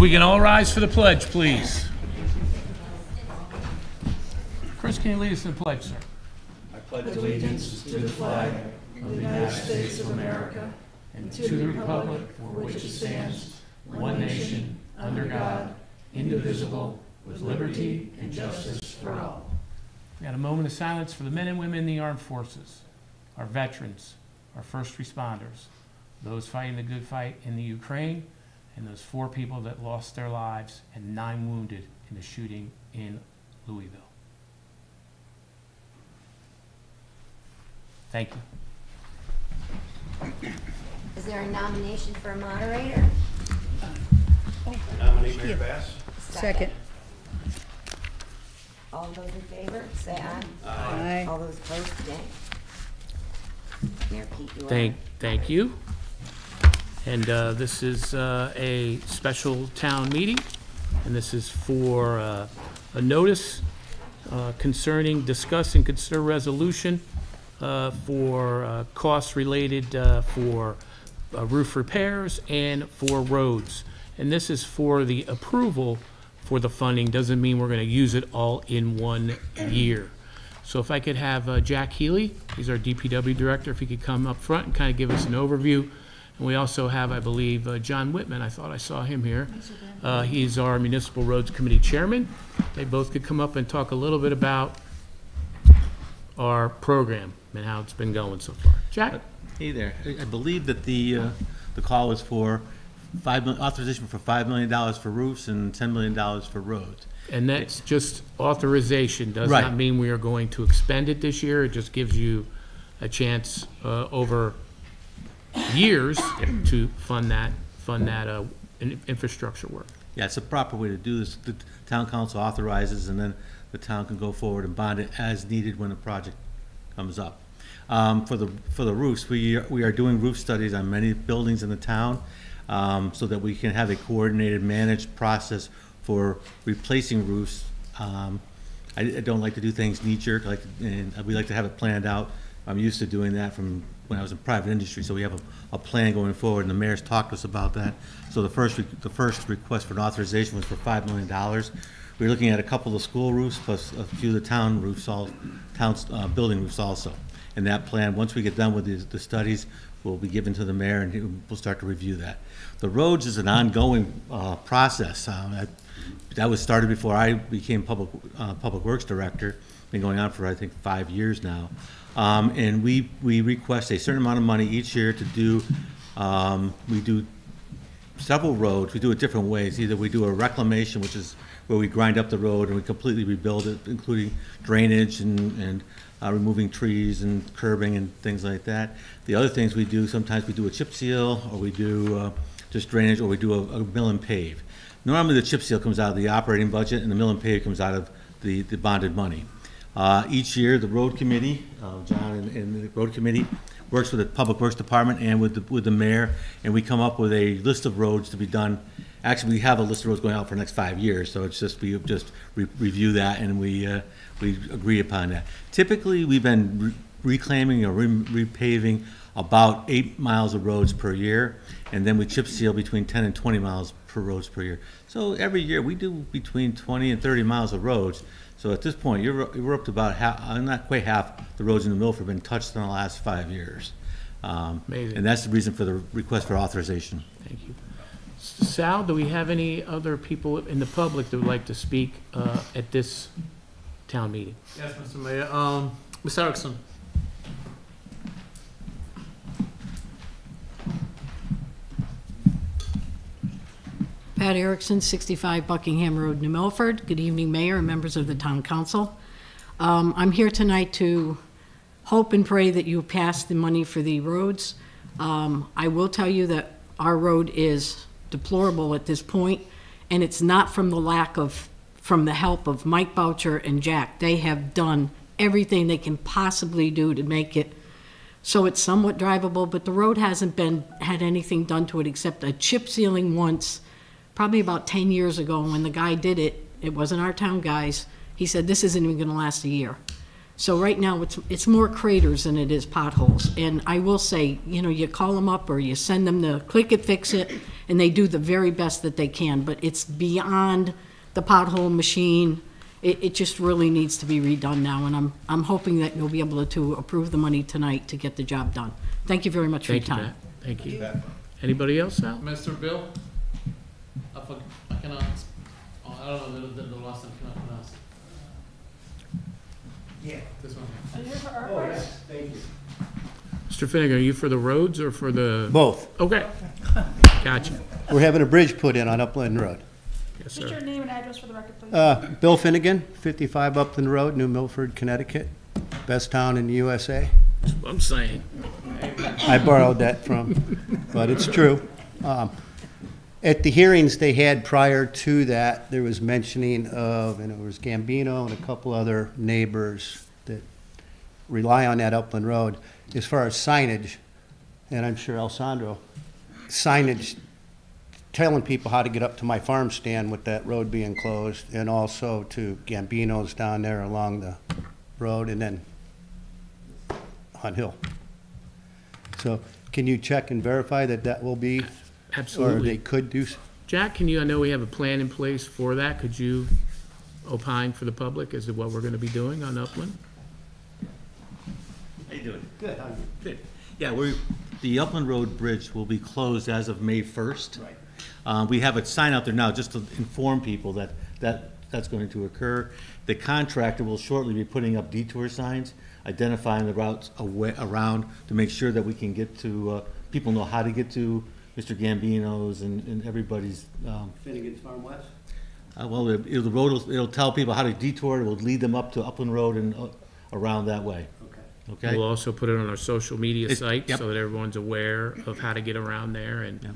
we can all rise for the pledge, please. Chris, can you lead us in the pledge, sir? I pledge allegiance to the flag of the United States of America and to the republic for which it stands, one nation, under God, indivisible, with liberty and justice for all. We got a moment of silence for the men and women in the armed forces, our veterans, our first responders, those fighting the good fight in the Ukraine, and those 4 people that lost their lives and 9 wounded in the shooting in Louisville. Thank you. Is there a nomination for a moderator? I nominate Mayor Bass. Second. All those in favor, say aye. Aye. All those opposed, nay. Mayor Pete, you are. Thank you. And this is a special town meeting, and this is for a notice concerning discuss and consider resolution for costs related for roof repairs and for roads. And this is for the approval for the funding. Doesn't mean we're going to use it all in one year. So if I could have Jack Healy, he's our DPW director, if he could come up front and kind of give us an overview. And we also have, I believe, John Whitman. I thought I saw him here. He's our Municipal Roads Committee chairman. They both could come up and talk a little bit about our program and how it's been going so far. Jack? Hey there. I believe that the call was for authorization for $5 million for roofs and $10 million for roads. And that's just authorization. Does not mean we are going to expend it this year. It just gives you a chance over years to fund that infrastructure work. Yeah, it's a proper way to do this. The town council authorizes, and then the town can go forward and bond it as needed when the project comes up. For the roofs, we are doing roof studies on many buildings in the town. So that we can have a coordinated, managed process for replacing roofs. I don't like to do things knee-jerk, and we like to have it planned out. I'm used to doing that from when I was in private industry, so we have a plan going forward, and the mayor's talked to us about that. So the first request for an authorization was for $5 million. We're looking at a couple of school roofs plus a few of the town roofs, building roofs also. And that plan, once we get done with the studies, will be given to the mayor, and we'll start to review that. The roads is an ongoing process. That was started before I became public works director. Been going on for, I think, 5 years now. And we request a certain amount of money each year to do, we do several roads. We do it different ways. Either we do a reclamation, which is where we grind up the road and we completely rebuild it, including drainage and removing trees and curbing and things like that. The other things we do, sometimes we do a chip seal, or we do just drainage, or we do a mill and pave. Normally the chip seal comes out of the operating budget, and the mill and pave comes out of the bonded money. Each year the road committee, John and the road committee, works with the public works department and with the mayor, and we come up with a list of roads to be done. Actually, we have a list of roads going out for the next 5 years, so it's just we just review that, and we agree upon that. Typically, we've been reclaiming or repaving about 8 miles of roads per year, and then we chip seal between 10 and 20 miles per roads per year. So every year we do between 20 and 30 miles of roads. So at this point, we're up to about half, not quite half, the roads in New Milford have been touched in the last 5 years. Amazing. And that's the reason for the request for authorization. Thank you. Sal, do we have any other people in the public that would like to speak at this town meeting? Yes, Mr. Mayor. Ms. Erickson. Pat Erickson, 65 Buckingham Road, New Milford. Good evening, Mayor and members of the Town Council. I'm here tonight to hope and pray that you pass the money for the roads. I will tell you that our road is deplorable at this point, and it's not from the help of Mike Boucher and Jack. They have done everything they can possibly do to make it so it's somewhat drivable, but the road hasn't had anything done to it except a chip sealing once, probably about 10 years ago. When the guy did it, it wasn't our town guys. He said, this isn't even gonna last a year. So right now it's more craters than it is potholes. And I will say, you call them up or you send them to Click It, Fix It, and they do the very best that they can, but it's beyond the pothole machine. It just really needs to be redone now, and I'm hoping that you'll be able to approve the money tonight to get the job done. Thank you very much for your time. Thank you. Anybody else out? Mr. Bill? I cannot. I don't know the last one. I cannot pronounce. Yeah, this one. Are you for ARPA? Oh, yes. Thank you. Mr. Finnegan, are you for the roads or for the? Both. Okay. Gotcha. We're having a bridge put in on Upland Road. Yes, sir. Just your name and address for the record, please. Bill Finnegan, 55 Upland Road, New Milford, Connecticut. Best town in the USA. That's what I'm saying. I borrowed that from, but it's true. At the hearings they had prior to that, there was mentioning of, and it was Gambino and a couple other neighbors that rely on that Upland Road. As far as signage, and I'm sure Alessandro, signage telling people how to get up to my farm stand with that road being closed, and also to Gambino's down there along the road, and then Hunt Hill. So can you check and verify that that will be? Absolutely. Or they could do so? Jack, can you, I know we have a plan in place for that. Could you opine for the public as to what we're going to be doing on Upland? How you doing? Good. How are you? Good. Yeah, the Upland Road Bridge will be closed as of May 1st. Right. We have a sign out there now just to inform people that, that's going to occur. The contractor will shortly be putting up detour signs, identifying the routes away, around, to make sure that we can get to, people know how to get to Mr. Gambino's and everybody's. Finnegan's Farm West? Well, the road will, it'll tell people how to detour. It will lead them up to Upland Road and around that way. Okay. Okay. We'll also put it on our social media site, yep, so that everyone's aware of how to get around there. And yep.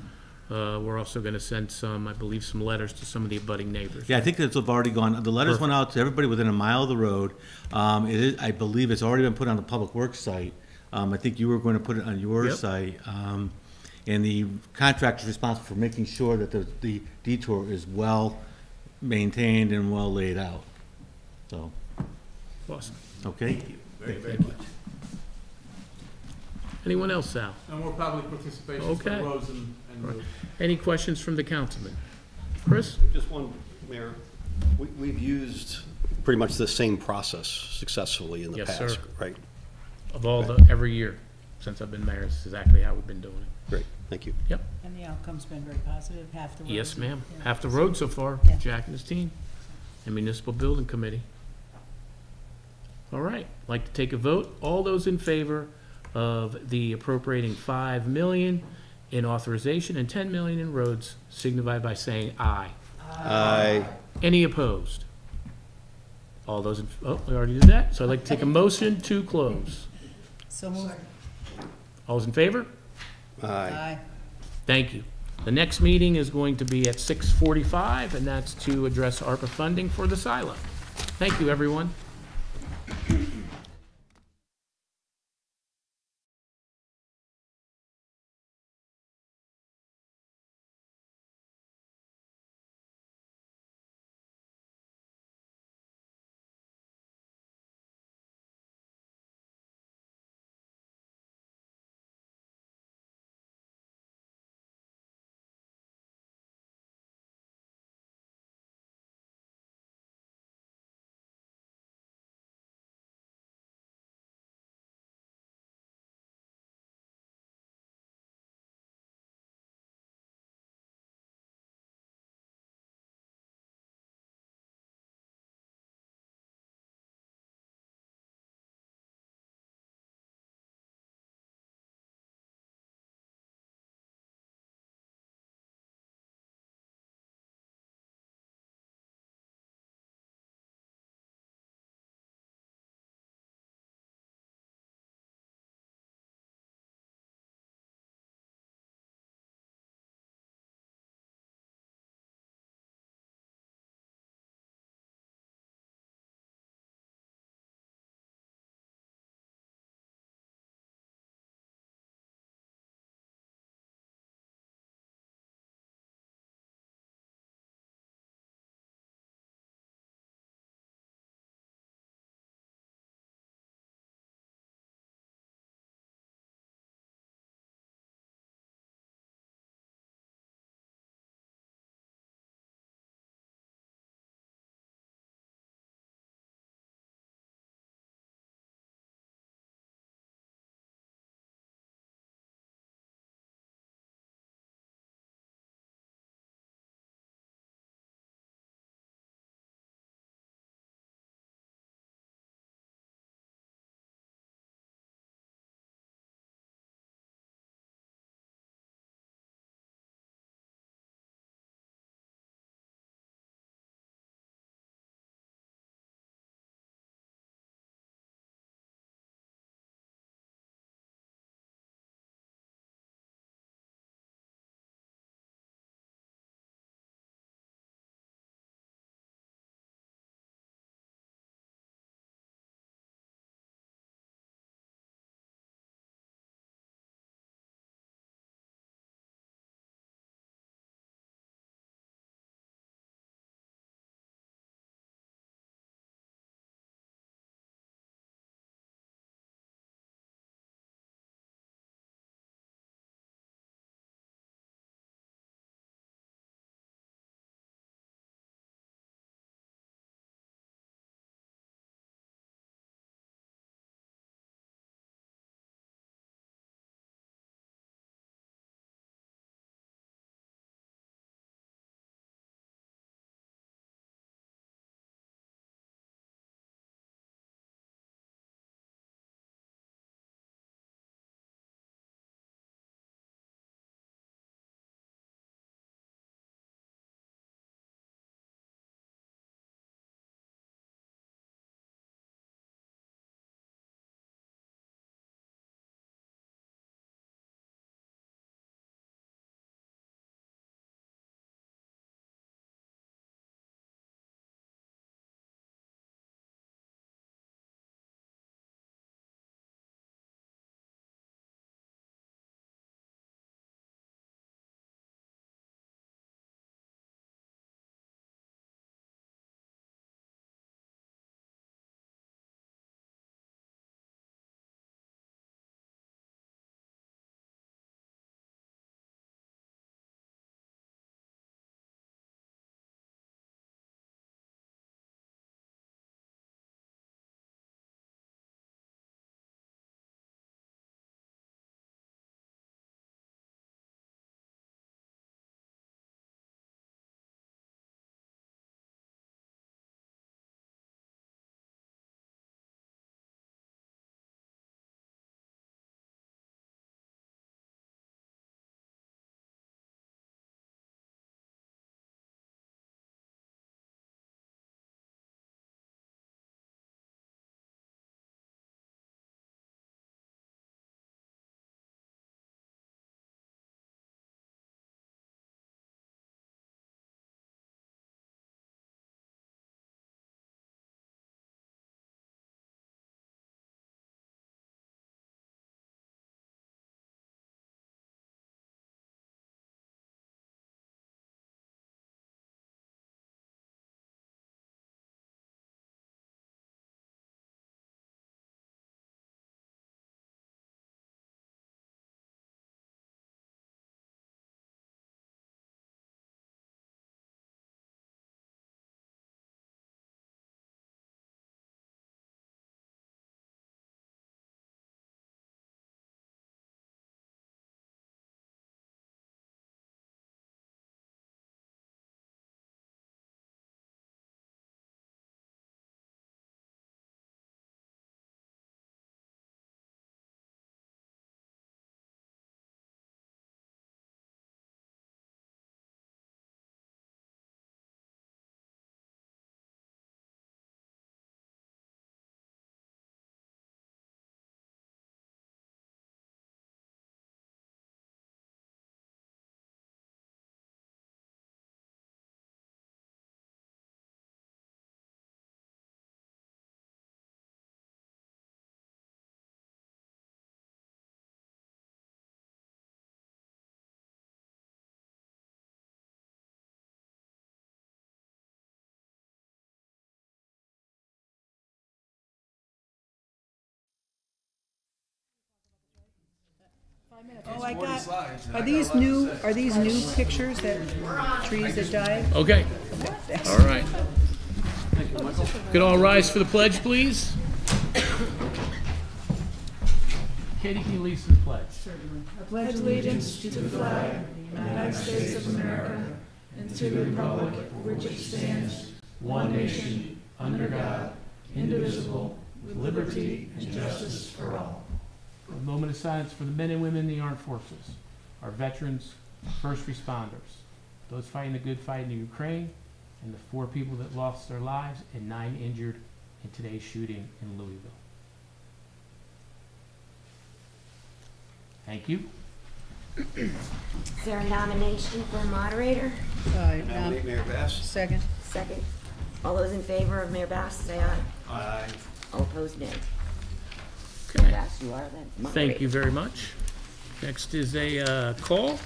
We're also going to send some, I believe, some letters to some of the abutting neighbors. Yeah, I think that's already gone. The letters went out to everybody within a mile of the road. It is, I believe it's already been put on the public works site. I think you were going to put it on your site. And the contractor is responsible for making sure that the detour is well maintained and well laid out. So, awesome. Okay. Thank you very, very much. Anyone else, Sal? No more public participation for roads and roads. Any questions from the councilman? Chris? Just one, Mayor. We've used pretty much the same process successfully in the past, right? Of all the, every year since I've been mayor, this is exactly how we've been doing it. Great, thank you. Yep. And the outcome's been very positive, half the road. Yes, ma'am. Yeah. Half the road so far, yeah. Jack and his team, and Municipal Building Committee. All right, I'd like to take a vote. All those in favor of the appropriating $5 million in authorization and $10 million in roads, signify by saying aye. Aye. Any opposed? All those in, oh, we already did that. So I'd like to take a motion to close. So moved. All those in favor? Aye. Aye. Thank you. The next meeting is going to be at 6:45, and that's to address ARPA funding for the silo. Thank you, everyone. Oh, I got. Slides, are these new pictures that trees that died? Okay. All right. Could all rise for the pledge, please. Katie, can you lead us in the pledge? Certainly. I pledge allegiance to the flag of the United States of America and to the republic for which it stands, one nation, under God, indivisible, with liberty and justice for all. A moment of silence for the men and women in the armed forces, our veterans, first responders, those fighting the good fight in Ukraine, and the 4 people that lost their lives and 9 injured in today's shooting in Louisville. Thank you. Is there a nomination for a moderator? I nominate Mayor Bass. Second. Second. All those in favor of Mayor Bass, say aye. Aye. All opposed, nay. Okay. Bass, you are then. Thank you very much. Next is a call,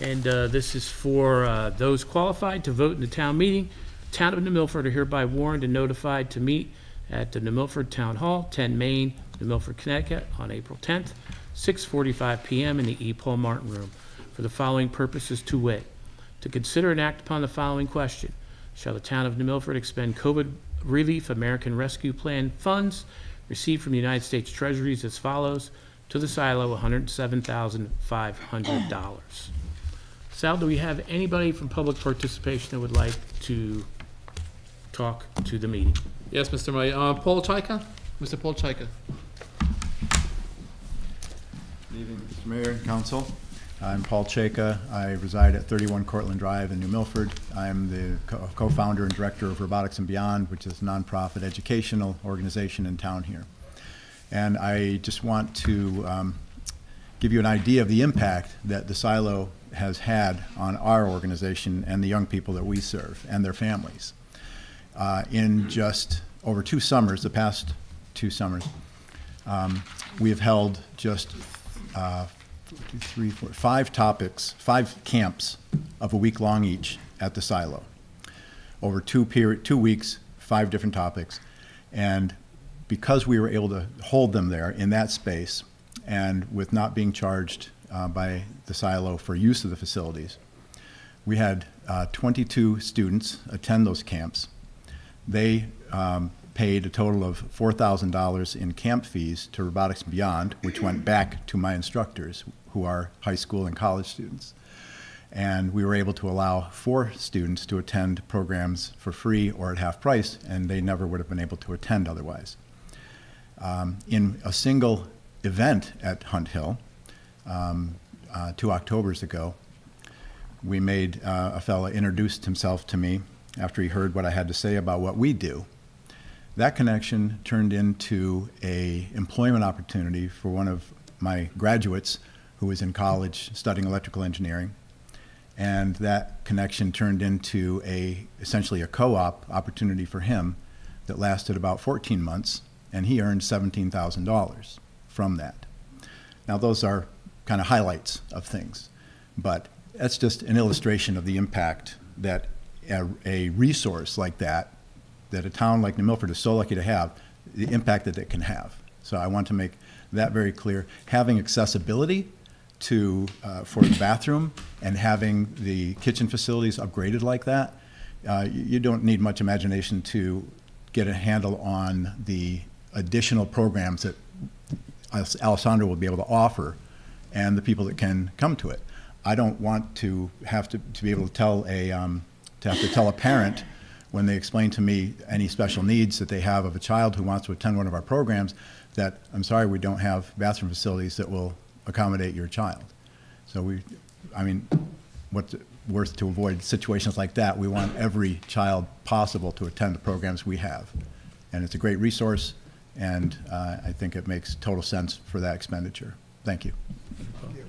and this is for those qualified to vote in the town meeting. Town of New Milford are hereby warned and notified to meet at the New Milford Town Hall, 10 Main, New Milford, Connecticut, on April 10th, 6:45 p.m. in the E. Paul Martin Room for the following purposes, to wit: to consider and act upon the following question. Shall the town of New Milford expend COVID relief American Rescue Plan funds received from the United States Treasuries as follows: to the silo, $107,500. Sal, do we have anybody from public participation that would like to talk to the meeting? Yes, Mr. Mayor. Paul Czajka. Mr. Paul Czajka. Good evening, Mr. Mayor and Council. I'm Paul Czajka. I reside at 31 Cortlandt Drive in New Milford. I'm the co-founder and director of Robotics and Beyond, which is a nonprofit educational organization in town here. And I just want to give you an idea of the impact that the silo has had on our organization and the young people that we serve and their families. In just over 2 summers, the past 2 summers, we have held just 5 topics, 5 camps of a week long each at the silo. Over 2 weeks, 5 different topics. And because we were able to hold them there in that space and with not being charged by the silo for use of the facilities, we had 22 students attend those camps. They paid a total of $4,000 in camp fees to Robotics and Beyond, which went back to my instructors, who are high school and college students. And we were able to allow 4 students to attend programs for free or at half price, and they never would have been able to attend otherwise. In a single event at Hunt Hill, 2 Octobers ago, we made a fella introduced himself to me after he heard what I had to say about what we do. That connection turned into an employment opportunity for one of my graduates who was in college studying electrical engineering. And that connection turned into essentially a co-op opportunity for him that lasted about 14 months, and he earned $17,000 from that. Now those are kind of highlights of things, but that's just an illustration of the impact that a resource like that, that a town like New Milford is so lucky to have, the impact that it can have. So I want to make that very clear. Having accessibility to for the bathroom and having the kitchen facilities upgraded like that, you don't need much imagination to get a handle on the additional programs that Alessandro will be able to offer and the people that can come to it. I don't want to have to be able to tell a parent when they explain to me any special needs that they have of a child who wants to attend one of our programs that, I'm sorry, we don't have bathroom facilities that will accommodate your child. So I mean, what's it worth to avoid situations like that? We want every child possible to attend the programs we have. And it's a great resource, and I think it makes total sense for that expenditure. Thank you. Thank you.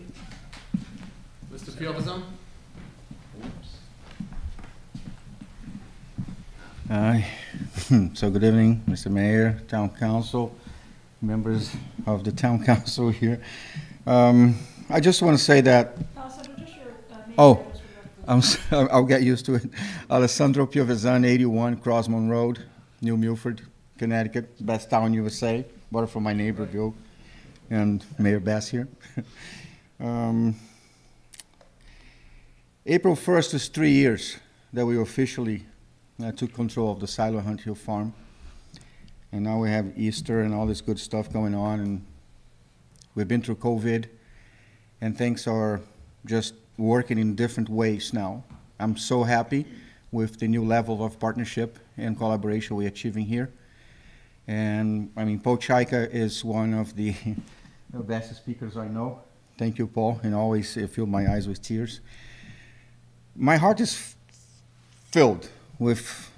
Mr. Piovesan? So good evening, Mr. Mayor, Town Council, members of the Town Council here. I just want to say that. I'll get used to it. Alessandro Piovesan, 81 Crossmont Road, New Milford, Connecticut, best town in USA. Waterford, my neighbor, Bill, and Mayor Bass here. April 1st is 3 years that we officially took control of the Silo Hunt Hill farm. And now we have Easter and all this good stuff going on, and we've been through COVID, and things are just working in different ways now. I'm so happy with the new level of partnership and collaboration we're achieving here. And I mean, Paul Czajka is one of the best speakers I know. Thank you, Paul, and always fill my eyes with tears. My heart is filled with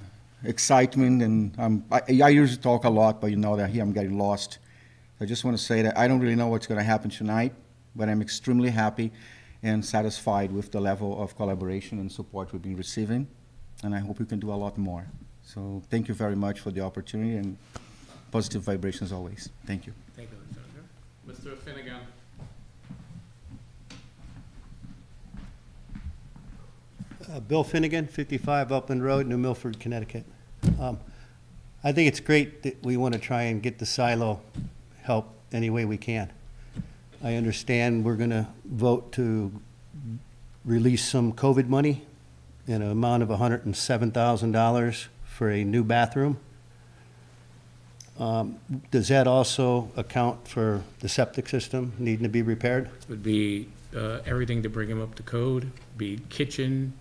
excitement, and I usually talk a lot, but you know that here I'm getting lost. I just want to say that I don't really know what's going to happen tonight, but I'm extremely happy and satisfied with the level of collaboration and support we've been receiving, and I hope we can do a lot more. So thank you very much for the opportunity, and positive vibrations always. Thank you. Thank you, Alessandro. Mr. Finnegan. Bill Finnegan, 55 Upland Road, New Milford, Connecticut. I think it's great that we want to try and get the silo help any way we can. I understand we're going to vote to release some COVID money in an amount of $107,000 for a new bathroom. Does that also account for the septic system needing to be repaired? It would be everything to bring them up to code, be kitchen.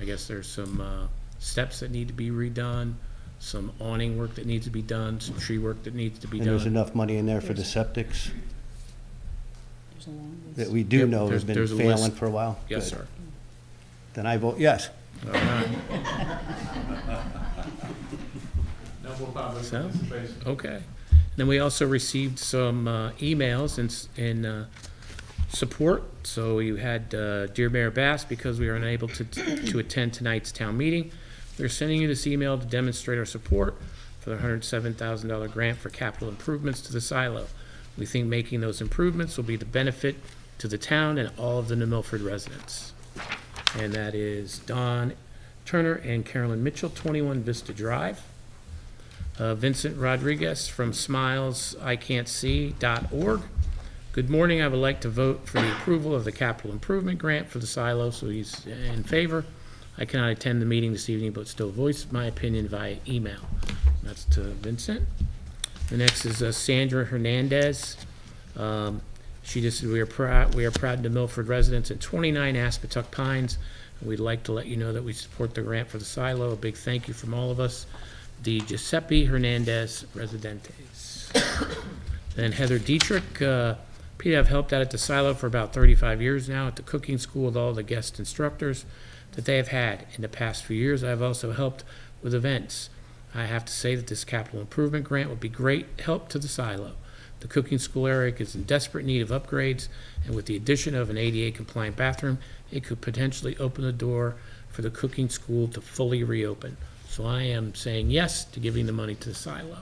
I guess there's some steps that need to be redone, some awning work that needs to be done, some tree work that needs to be done. There's enough money in there for the septics that we do know has been failing for a while? Yes, sir. Then I vote yes. All right. So, okay. Then we also received some emails in support. So you had, dear Mayor Bass, because we are unable to attend tonight's town meeting, we're sending you this email to demonstrate our support for the $107,000 grant for capital improvements to the silo. We think making those improvements will be the benefit to the town and all of the New Milford residents. And that is Don Turner and Carolyn Mitchell, 21 Vista Drive. Vincent Rodriguez from smilesicantsee.org. Good morning, I would like to vote for the approval of the capital improvement grant for the silo, so he's in favor. I cannot attend the meeting this evening, but still voice my opinion via email. That's to Vincent. The next is Sandra Hernandez. She just said, we are proud New Milford residents at 29 Aspatuck Pines. We'd like to let you know that we support the grant for the silo. A big thank you from all of us. The Giuseppe Hernandez Residentes. Then Heather Dietrich. Pete, I've helped out at the silo for about 35 years now at the cooking school with all the guest instructors that they have had. In the past few years, I've also helped with events. I have to say that this capital improvement grant would be great help to the silo. The cooking school area is in desperate need of upgrades, and with the addition of an ADA-compliant bathroom, it could potentially open the door for the cooking school to fully reopen. So I am saying yes to giving the money to the silo.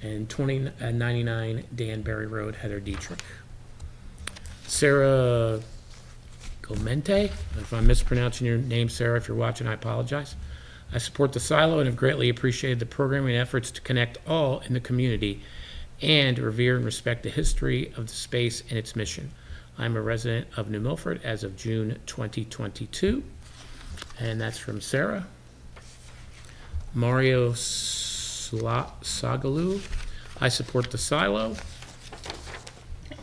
And 2099 Danbury Road, Heather Dietrich. Sarah Gomente, if I'm mispronouncing your name, Sarah, if you're watching, I apologize. I support the silo and have greatly appreciated the programming efforts to connect all in the community and revere and respect the history of the space and its mission. I'm a resident of New Milford as of June 2022, and that's from Sarah. Mario Sagalou, I support the silo.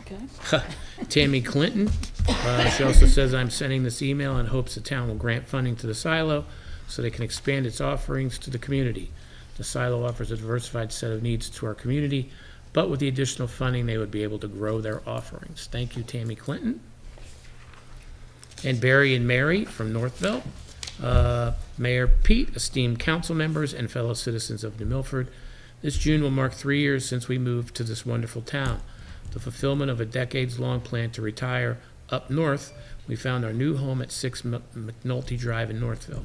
Okay. Tammy Clinton, she also says, I'm sending this email in hopes the town will grant funding to the silo so they can expand its offerings to the community. The silo offers a diversified set of needs to our community, but with the additional funding, they would be able to grow their offerings. Thank you, Tammy Clinton. And Barry and Mary from Northville. Mayor Pete, esteemed council members, and fellow citizens of New Milford, this June will mark 3 years since we moved to this wonderful town. The fulfillment of a decades-long plan to retire up north, we found our new home at 6 McNulty Drive in Northville.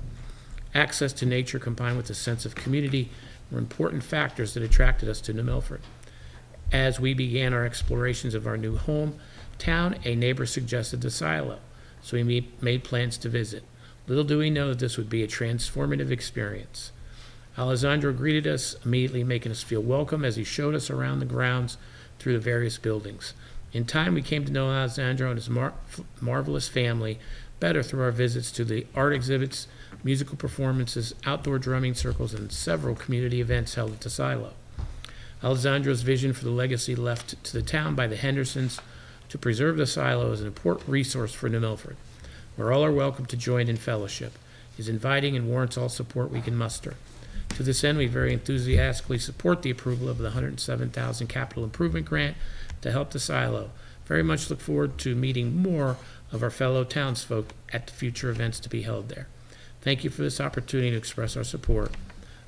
Access to nature combined with a sense of community were important factors that attracted us to New Milford. As we began our explorations of our new home town, a neighbor suggested the silo, so we made plans to visit. Little do we know that this would be a transformative experience. Alessandro greeted us, immediately making us feel welcome as he showed us around the grounds through the various buildings. In time, we came to know Alessandro and his marvelous family better through our visits to the art exhibits, musical performances, outdoor drumming circles, and several community events held at the silo. Alessandro's vision for the legacy left to the town by the Hendersons to preserve the silo is an important resource for New Milford, where all are welcome to join in fellowship, is inviting and warrants all support we can muster. To this end, we very enthusiastically support the approval of the $107,000 capital improvement grant to help the silo. Very much look forward to meeting more of our fellow townsfolk at the future events to be held there. Thank you for this opportunity to express our support,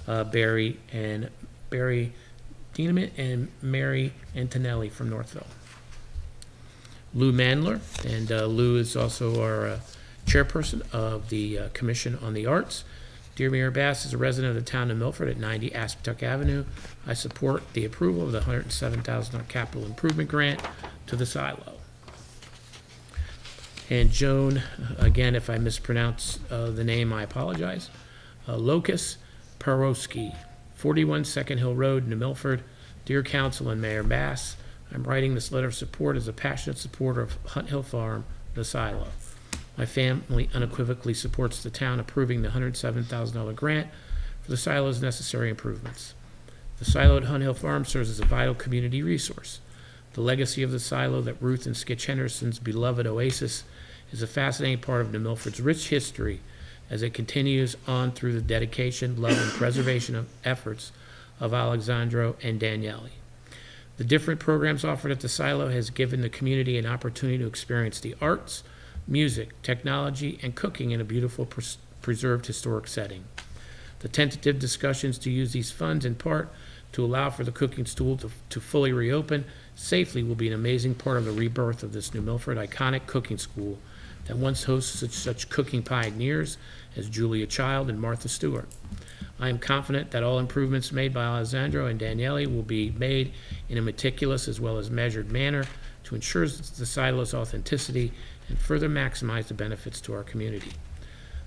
Barry Dieneman and Mary Antonelli from Northville. Lou Mandler, and Lou is also our chairperson of the Commission on the Arts. Dear Mayor Bass, is a resident of the town of Milford at 90 Aspetuck Avenue, I support the approval of the $107,000 capital improvement grant to the silo. And Joan, again, if I mispronounce the name, I apologize. Locus Parowski, 41 Second Hill Road, New Milford. Dear Council and Mayor Bass, I'm writing this letter of support as a passionate supporter of Hunt Hill Farm, the silo. My family unequivocally supports the town approving the $107,000 grant for the silo's necessary improvements. The silo at Hunt Hill Farm serves as a vital community resource. The legacy of the silo that Ruth and Skitch Henderson's beloved oasis is a fascinating part of New Milford's rich history as it continues on through the dedication, love, and preservation of efforts of Alessandro and Daniele. The different programs offered at the silo has given the community an opportunity to experience the arts, music, technology, and cooking in a beautiful preserved historic setting. The tentative discussions to use these funds in part to allow for the cooking stool to fully reopen safely will be an amazing part of the rebirth of this New Milford iconic cooking school that once hosted such cooking pioneers as Julia Child and Martha Stewart. I am confident that all improvements made by Alessandro and Daniele will be made in a meticulous as well as measured manner to ensure the silo's authenticity and further maximize the benefits to our community.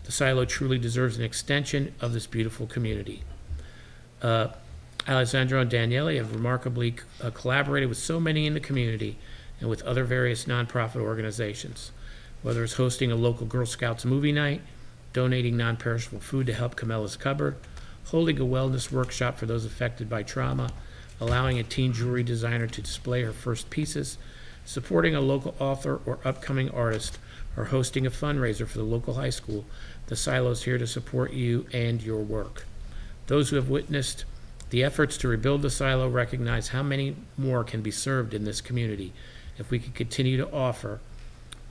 The silo truly deserves an extension of this beautiful community. Alessandro and Daniele have remarkably collaborated with so many in the community and with other various nonprofit organizations, whether it's hosting a local Girl Scouts movie night, donating non-perishable food to help Camella's Cupboard, holding a wellness workshop for those affected by trauma, allowing a teen jewelry designer to display her first pieces, supporting a local author or upcoming artist, or hosting a fundraiser for the local high school. The silo is here to support you and your work. Those who have witnessed the efforts to rebuild the silo recognize how many more can be served in this community if we can continue to offer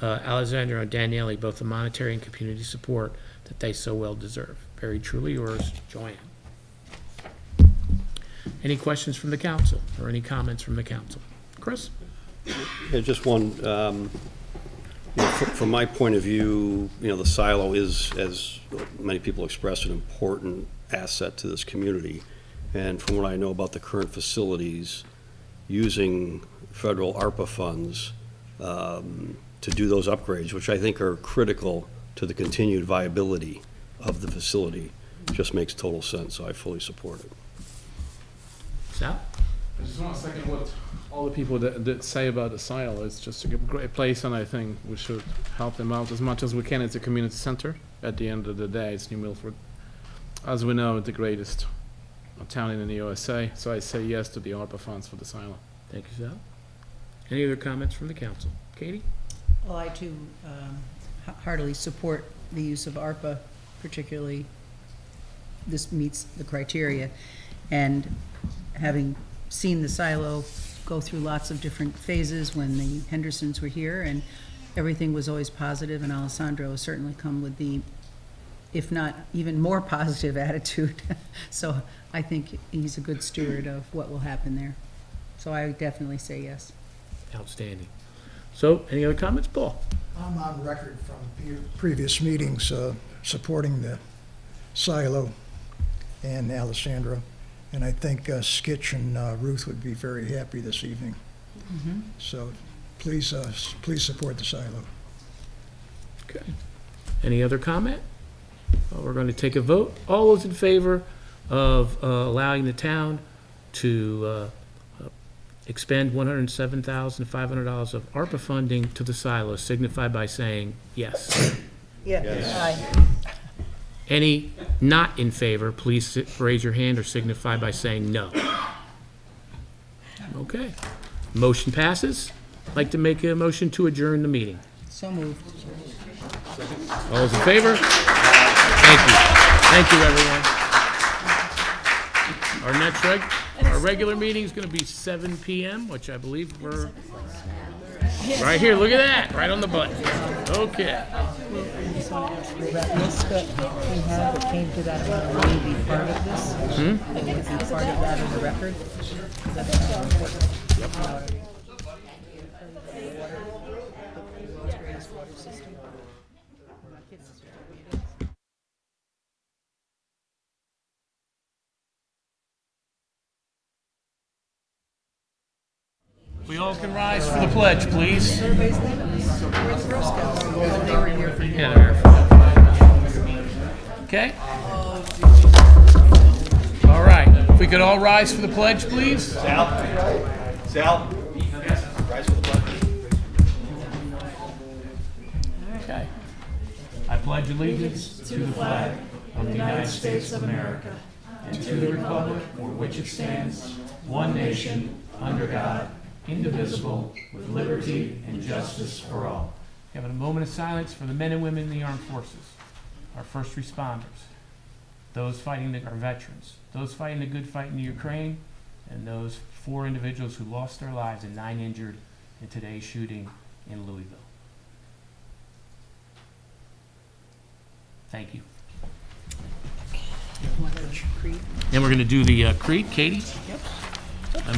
Alessandro and Daniele both the monetary and community support that they so well deserve. Very truly yours, Joanne. Any questions from the council or any comments from the council? Chris? Yeah, just one. You know, from my point of view, you know, the silo is, as many people express, an important asset to this community. And from what I know about the current facilities, using federal ARPA funds to do those upgrades, which I think are critical to the continued viability of the facility, just makes total sense. So I fully support it. Sal? I just want to second what all the people that say about the silo. It's just a great place, and I think we should help them out as much as we can. It's a community center. At the end of the day, it's New Milford. As we know, the greatest town in the USA, so I say yes to the ARPA funds for the silo. Thank you, Sal. Any other comments from the council? Katie? Well, I too heartily support the use of ARPA, particularly this meets the criteria. And having seen the silo go through lots of different phases when the Hendersons were here, and everything was always positive, and Alessandro has certainly come with the, if not even more positive attitude. So I think he's a good steward of what will happen there. So I would definitely say yes. Outstanding. So any other comments, Paul? I'm on record from previous meetings supporting the silo and Alessandro. And I think Skitch and Ruth would be very happy this evening. Mm-hmm. So please support the silo. Okay. Any other comment? Well, we're going to take a vote. All those in favor of allowing the town to expend $107,500 of ARPA funding to the silos, signify by saying yes. Yes. Aye. Any not in favor, please raise your hand or signify by saying no. Okay. Motion passes. I'd like to make a motion to adjourn the meeting. So moved. All those in favor? Thank you. Thank you, everyone. Our next regular meeting is going to be 7 p.m., which I believe we're right here. Look at that. Right on the button. Okay. Hmm? We all can rise for the pledge, please. Okay. All right. If we could all rise for the pledge, please. Sal. Rise for the pledge. Okay. I pledge allegiance to the flag of the United States of America and to the republic for which it stands, one nation, under God, indivisible, with liberty and justice for all. Having a moment of silence for the men and women in the armed forces, our first responders, those fighting our veterans, those fighting the good fight in the Ukraine, and those 4 individuals who lost their lives and 9 injured in today's shooting in Louisville. Thank you. And we're going to do the creed. Katie? Yep. Let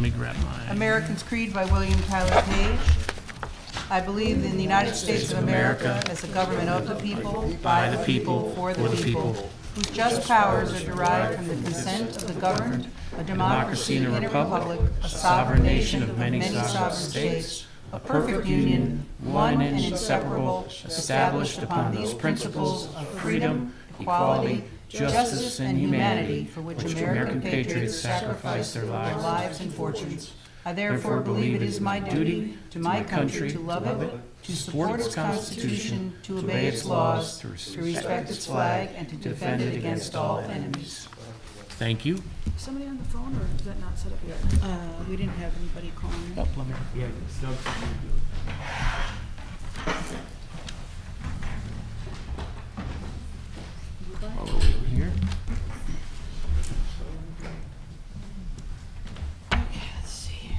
me grab mine. American's Creed by William Tyler Page. I believe in the United States of America as a government of the people, by the people, for the people, whose just powers are derived from the consent of the governed, a democracy and a republic, a sovereign nation of many sovereign states, a perfect union, one and inseparable, established upon these principles of freedom, equality, justice and humanity, for which American patriots sacrificed their lives and fortunes. I therefore believe it is my duty to my country to love it, to support its Constitution, to obey its laws, to respect its flag, and to defend it against all enemies. Thank you. Somebody on the phone, or is that not set up yet? We didn't have anybody calling. Oh, plumber. Yeah, Doug's going to do it. All the way over here. Okay, let's see here.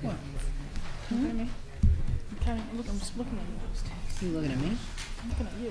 What? You looking at me? I'm just looking at you. You looking at me? I'm looking at you.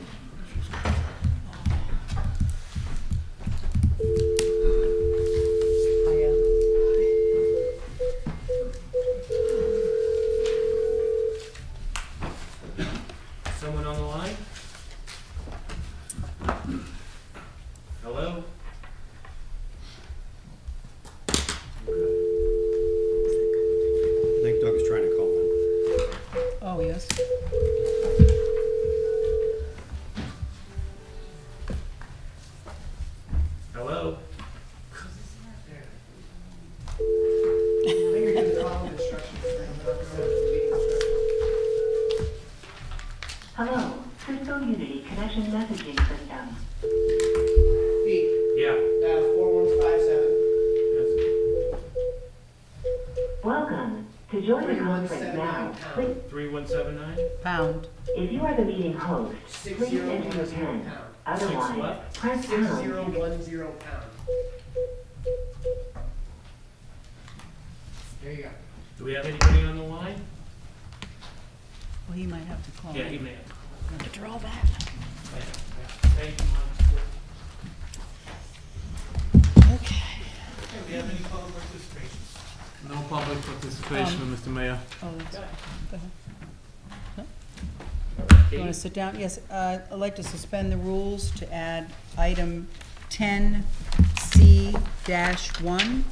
Sit down. Yes, I'd like to suspend the rules to add item 10C-1,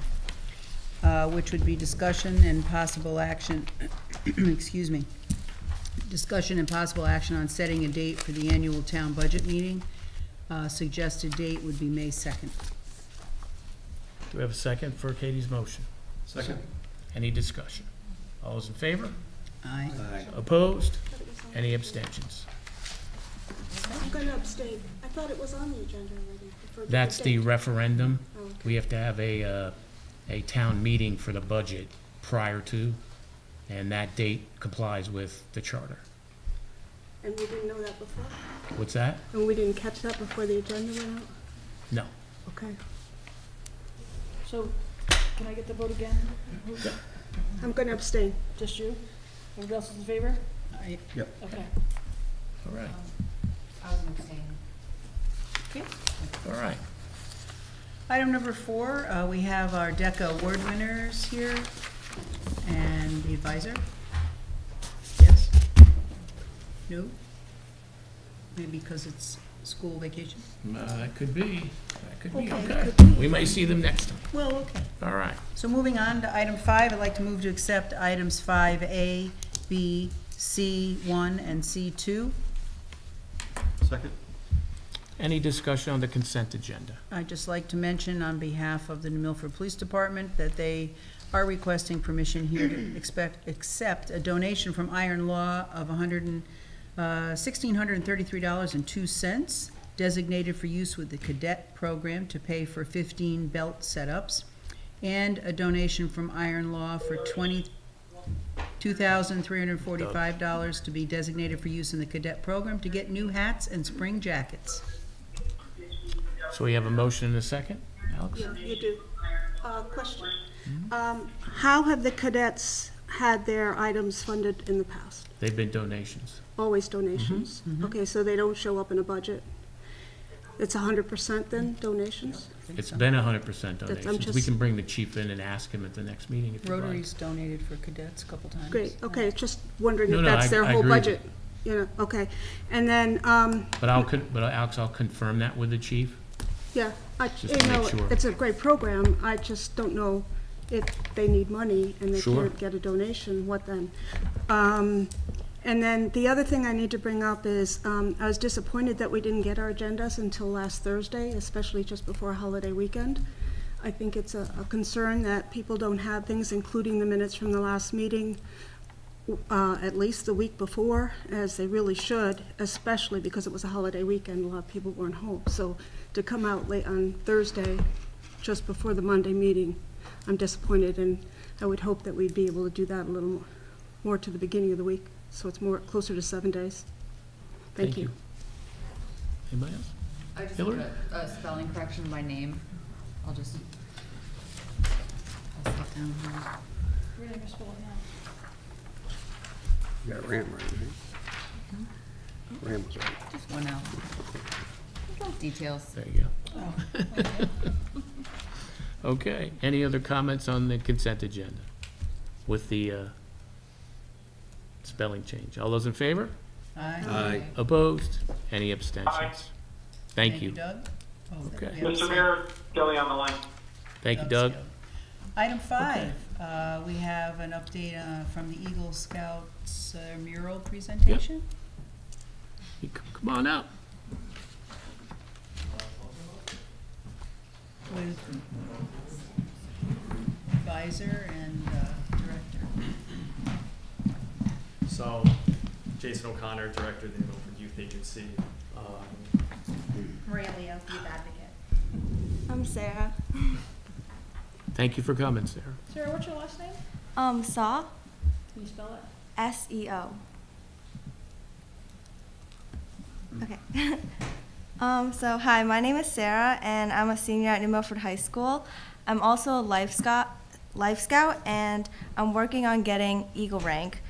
which would be discussion and possible action, excuse me, discussion and possible action on setting a date for the annual town budget meeting Suggested date would be May 2nd. Do we have a second for Katie's motion? Second. Any discussion? All those in favor? Aye. Aye. Opposed? Any abstentions? I'm going to abstain. I thought it was on the agenda already. That's the referendum. Oh, okay. We have to have a town meeting for the budget prior to, and that date complies with the charter. And we didn't know that before? What's that? And we didn't catch that before the agenda went out? No. Okay. So, can I get the vote again? Yeah. I'm going to abstain. Just you? Everybody else is in favor? Aye. Yep. Okay. All right. I was abstaining. Okay. All right. Item number 4, we have our DECA award winners here and the advisor. Yes? No? Maybe because it's school vacation? That could be. That could be. Okay. Could be. We may see them next time. Well, okay. All right. So moving on to item 5, I'd like to move to accept items 5A, B, C1, and C2. Second. Any discussion on the consent agenda? I'd just like to mention on behalf of the New Milford Police Department that they are requesting permission here to accept a donation from Iron Law of $1,633.02 designated for use with the cadet program to pay for 15 belt setups, and a donation from Iron Law for $2,345 to be designated for use in the cadet program to get new hats and spring jackets. So we have a motion and a second, Alex? Yeah, you do. Question. Mm-hmm. How have the cadets had their items funded in the past? They've been donations. Always donations. Mm-hmm. Mm-hmm. Okay, so they don't show up in a budget. It's 100% then, donations? It's been 100% donations. We can bring the chief in and ask him at the next meeting if you like. Rotary's donated for cadets a couple times. Great, okay, just wondering if that's their whole budget. You know, okay, and then... But Alex, I'll confirm that with the chief. Yeah, you know, it's a great program. I just don't know if they need money and they can't get a donation, what then? And then the other thing I need to bring up is I was disappointed that we didn't get our agendas until last Thursday, especially just before holiday weekend. I think it's a concern that people don't have things, including the minutes from the last meeting, at least the week before, as they really should, especially because it was a holiday weekend. A lot of people weren't home. So to come out late on Thursday, just before the Monday meeting, I'm disappointed, and I would hope that we'd be able to do that a little more to the beginning of the week. So it's more closer to 7 days. Thank you. Anybody else? I just Hillary? Have a spelling correction by name. I'll just sit down here. We're going to spell it now. You got Ram right, right? Ram was right. Just one out. Okay. Details. There you go. Oh, okay. Okay. Any other comments on the consent agenda with the spelling change? All those in favor? Aye. Aye. Opposed? Any abstentions? Aye. Thank you. Doug? Oh, okay. Mr. Mayor, Kelly on the line. Thank you, Doug. Item 5, okay. We have an update from the Eagle Scouts mural presentation. Yep. Come on up. With advisor and director. So, Jason O'Connor, director of the Milford Youth Agency. Maria, youth advocate. I'm Sarah. Thank you for coming, Sarah. Sarah, what's your last name? Seo. Can you spell it? S-E-O. Okay. So, hi, my name is Sarah, and I'm a senior at New Milford High School. I'm also a Life Scout, and I'm working on getting Eagle rank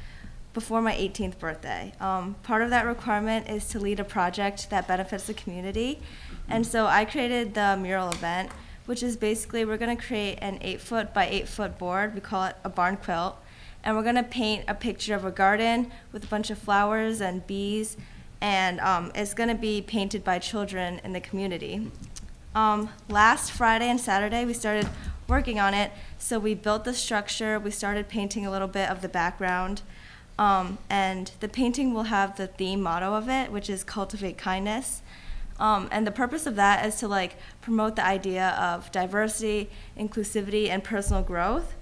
before my 18th birthday. Part of that requirement is to lead a project that benefits the community. And so I created the mural event, which is basically we're gonna create an 8-foot by 8-foot board, we call it a barn quilt, and we're gonna paint a picture of a garden with a bunch of flowers and bees, and it's gonna be painted by children in the community. Last Friday and Saturday, we started working on it, so we built the structure, we started painting a little bit of the background, and the painting will have the theme motto of it, which is Cultivate Kindness. And the purpose of that is to promote the idea of diversity, inclusivity, and personal growth.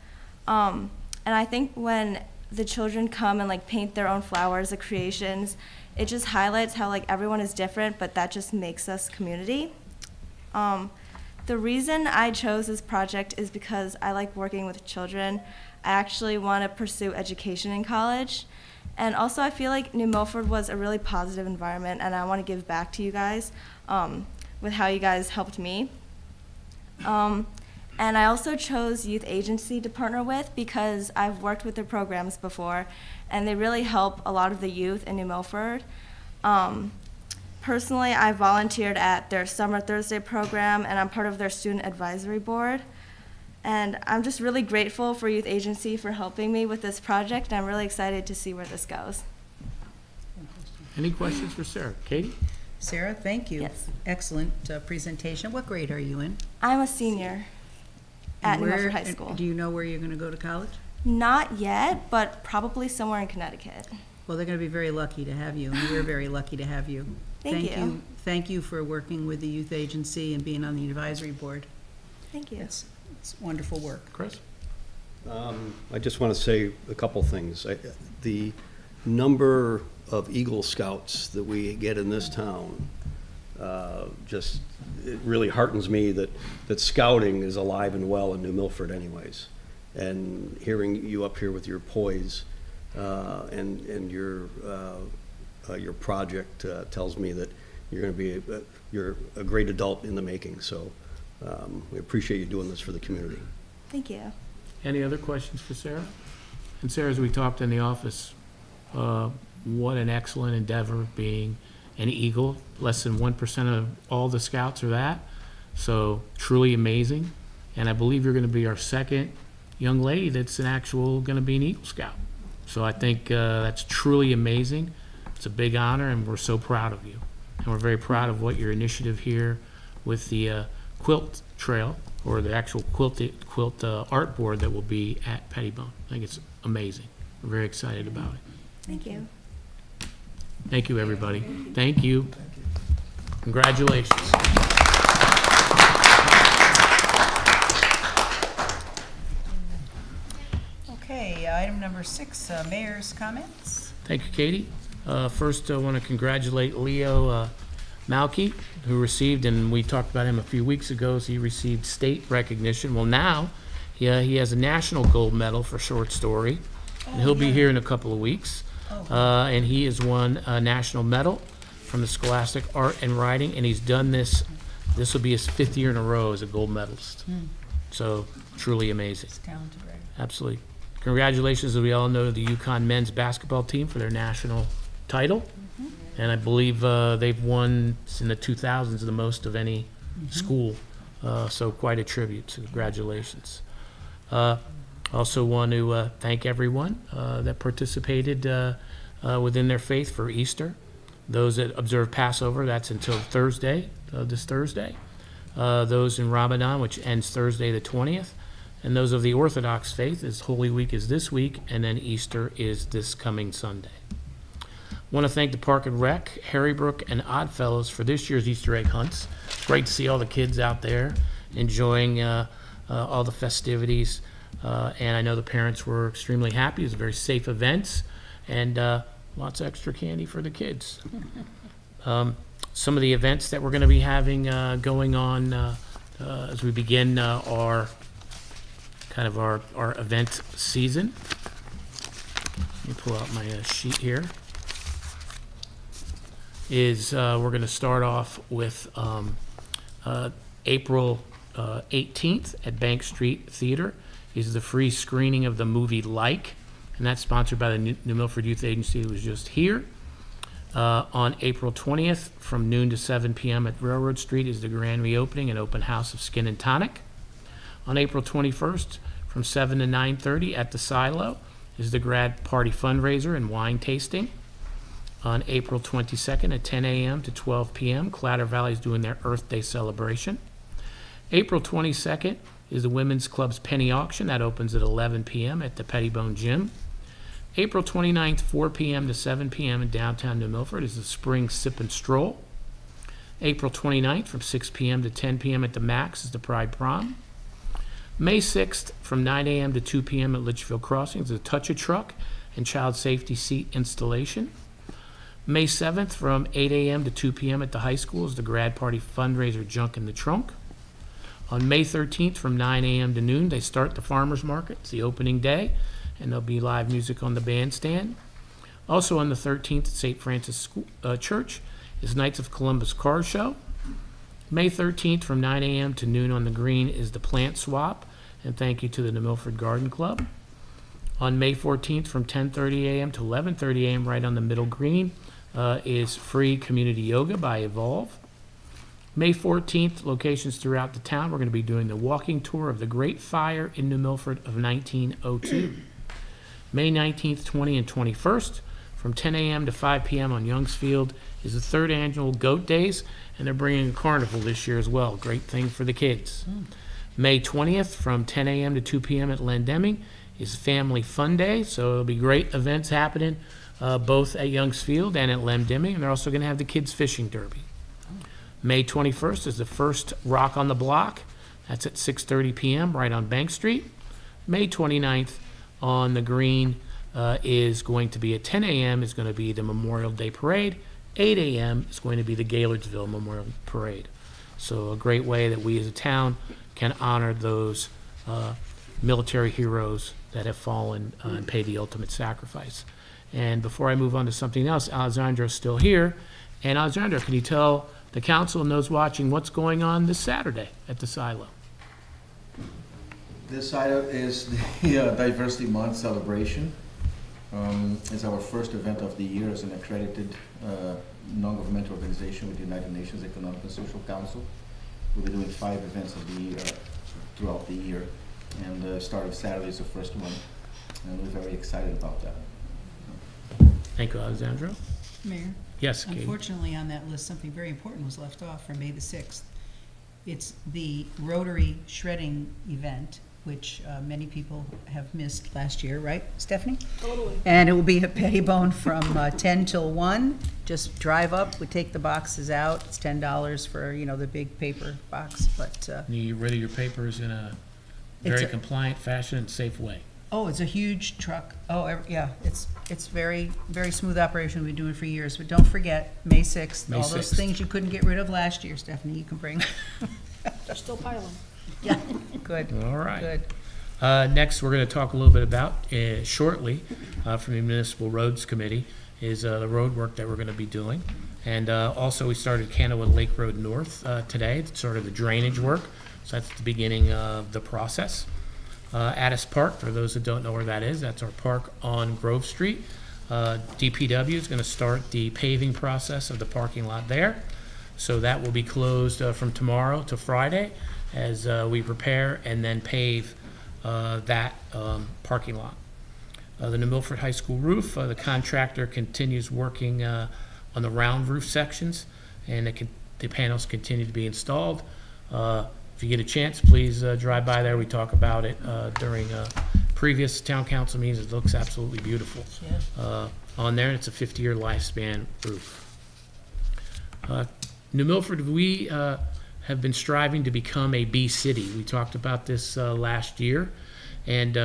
And I think when the children come and paint their own flowers or creations, it just highlights how everyone is different, but that just makes us community. The reason I chose this project is because I like working with children. I actually want to pursue education in college. And also I feel like New Milford was a really positive environment, and I want to give back to you guys with how you guys helped me. And I also chose Youth Agency to partner with because I've worked with their programs before, and they really help a lot of the youth in New Milford. Personally, I volunteered at their Summer Thursday program, and I'm part of their Student Advisory Board. And I'm just really grateful for Youth Agency for helping me with this project. I'm really excited to see where this goes. Any questions for Sarah? Katie? Sarah, thank you. Yes. Excellent presentation. What grade are you in? I'm a senior at New Milford High School. Do you know where you're going to go to college? Not yet, but probably somewhere in Connecticut. Well, they're going to be very lucky to have you, and we're very lucky to have you. Thank you. Thank you for working with the Youth Agency and being on the advisory board. Thank you. It's wonderful work. Chris? I just want to say a couple things. The number of Eagle Scouts that we get in this town, just it really heartens me that scouting is alive and well in New Milford anyways. And hearing you up here with your poise and your project tells me that you're going to be you're a great adult in the making. So. We appreciate you doing this for the community. Thank you. Any other questions for Sarah? And Sarah, as we talked in the office, what an excellent endeavor being an Eagle. Less than 1% of all the Scouts are that. So truly amazing. And I believe you're going to be our second young lady that's going to be an Eagle Scout. So I think that's truly amazing. It's a big honor, and we're so proud of you. And we're very proud of what your initiative here with the quilt trail, or the actual quilt art board that will be at Pettibone. I think it's amazing. We're very excited about it. Thank you. Thank you, everybody. Thank you. Congratulations. Okay, item number 6, Mayor's comments. Thank you, Katie. First, I want to congratulate Leo Malkey, who received, and we talked about him a few weeks ago, so he received state recognition. Well, now he has a national gold medal for short story, and he'll be here in a couple of weeks. And he has won a national medal from the Scholastic Art and Writing, and he's done this. This will be his 5th year in a row as a gold medalist. So truly amazing. Talented, right? Absolutely. Congratulations, as we all know, to the UConn men's basketball team for their national title. And I believe they've won in the 2000s the most of any school, so quite a tribute. So congratulations. Also want to thank everyone that participated within their faith for Easter. Those that observe Passover, that's until Thursday, this Thursday. Those in Ramadan, which ends Thursday the 20th. And those of the Orthodox faith, as Holy Week is this week, and then Easter is this coming Sunday. Want to thank the Park and Rec, Harrybrook, and Oddfellows for this year's Easter egg hunts. It's great to see all the kids out there enjoying all the festivities. And I know the parents were extremely happy. It was a very safe event, and lots of extra candy for the kids. Some of the events that we're going to be having going on as we begin our event season. Let me pull out my sheet here. Is we're going to start off with April 18th at Bank Street Theater is the free screening of the movie Like, and that's sponsored by the New Milford Youth Agency that was just here. On April 20th from noon to 7 p.m. at Railroad Street is the grand reopening and open house of Skin and Tonic. On April 21st from 7 to 9:30 at the Silo is the grad party fundraiser and wine tasting. On April 22nd at 10 a.m. to 12 p.m., Clatter Valley is doing their Earth Day celebration. April 22nd is the Women's Club's Penny Auction. That opens at 11 p.m. at the Pettibone Gym. April 29th, 4 p.m. to 7 p.m. in downtown New Milford is the Spring Sip and Stroll. April 29th from 6 p.m. to 10 p.m. at the Max is the Pride Prom. May 6th from 9 a.m. to 2 p.m. at Litchfield Crossing is the Touch a Truck and Child Safety Seat Installation. May 7th from 8 a.m. to 2 p.m. at the high school is the Grad Party Fundraiser Junk in the Trunk. On May 13th from 9 a.m. to noon, they start the Farmers Market. It's the opening day, and there'll be live music on the bandstand. Also on the 13th at St. Francis School, Church is Knights of Columbus Car Show. May 13th from 9 a.m. to noon on the green is the Plant Swap, and thank you to the New Milford Garden Club. On May 14th from 10:30 a.m. to 11:30 a.m. right on the middle green is Free Community Yoga by Evolve. May 14th, locations throughout the town, we're going to be doing the walking tour of the Great Fire in New Milford of 1902. May 19th, 20, and 21st, from 10 a.m. to 5 p.m. on Young's Field is the third annual Goat Days, and they're bringing a carnival this year as well. Great thing for the kids. May 20th, from 10 a.m. to 2 p.m. at Lynn Deming is Family Fun Day, so it'll be great events happening both at Young's Field and at Lynn Deming, and they're also going to have the Kids Fishing Derby. May 21st is the first Rock on the Block. That's at 6:30 p.m. right on Bank Street. May 29th on the green is going to be at 10 a.m. is going to be the Memorial Day Parade. 8 a.m. is going to be the Gaylordsville Memorial Parade. So a great way that we as a town can honor those military heroes that have fallen and paid the ultimate sacrifice. And before I move on to something else, Alessandro's still here. And Alessandro, can you tell the council and those watching what's going on this Saturday at the silo? This silo is the Diversity Month celebration. It's our first event of the year as an accredited non-governmental organization with the United Nations Economic and Social Council. We'll be doing 5 events of the year, throughout the year, and the start of Saturday is the first one, and we're very excited about that. Thank you, Alessandro. Mayor? Yes, Kate. Unfortunately, on that list, something very important was left off from May the 6th. It's the Rotary Shredding event, which many people have missed last year, right, Stephanie? Totally. And it will be at Pettibone from 10 till 1. Just drive up. We take the boxes out. It's $10 for, you know, the big paper box. But you ready your papers in a very compliant fashion and safe way. Oh, it's a huge truck. Oh, yeah, it's very, very smooth operation. We've been doing it for years. But don't forget, May 6th, all those things you couldn't get rid of last year, Stephanie, you can bring. They're still piling. Yeah, good. All right. Good. Next, we're going to talk a little bit about, shortly, from the Municipal Roads Committee, is the road work that we're going to be doing. And also, we started Canoa Lake Road North today. It's sort of the drainage work. So that's the beginning of the process. Addis Park, for those that don't know where that is, that's our park on Grove Street. DPW is going to start the paving process of the parking lot there. So that will be closed from tomorrow to Friday as we prepare and then pave that parking lot. The New Milford High School roof, the contractor continues working on the round roof sections, and the panels continue to be installed. If you get a chance, please drive by there. We talk about it during previous town council meetings. It looks absolutely beautiful on there. It's a 50-year lifespan roof. New Milford, we have been striving to become a bee city. We talked about this last year, and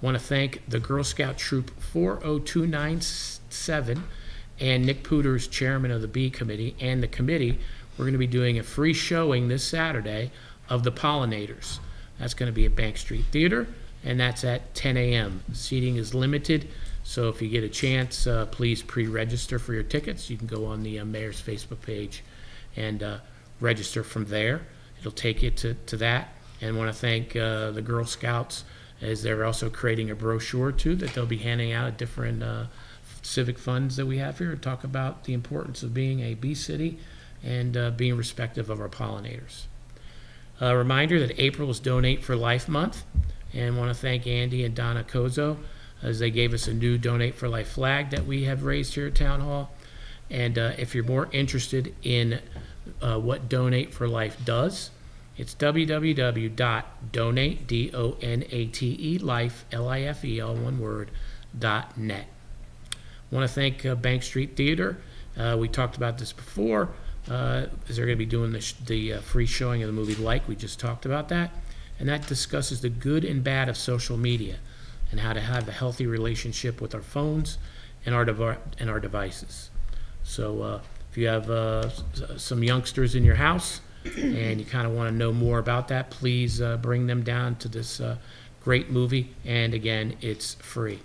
want to thank the Girl Scout Troop 40297 and Nick Pooters, chairman of the Bee Committee, and the committee. We're going to be doing a free showing this Saturday of the pollinators. That's going to be at Bank Street Theater, and that's at 10 a.m. Seating is limited, so if you get a chance, please pre-register for your tickets. You can go on the mayor's Facebook page and register from there. It'll take you to that. And I want to thank the Girl Scouts, as they're also creating a brochure too that they'll be handing out at different civic funds that we have here to talk about the importance of being a bee city and being respective of our pollinators. A reminder that April is Donate for Life Month, and I want to thank Andy and Donna Kozo as they gave us a new Donate for Life flag that we have raised here at Town Hall. And if you're more interested in what Donate for Life does, it's www.donate, D-O-N-A-T-E, life, L-I-F-E, all one word, .net. I want to thank Bank Street Theater. We talked about this before. is they're going to be doing the free showing of the movie Like. We just talked about that. And that discusses the good and bad of social media and how to have a healthy relationship with our phones and our devices. So if you have some youngsters in your house and you kind of want to know more about that, please bring them down to this great movie. And again, it's free.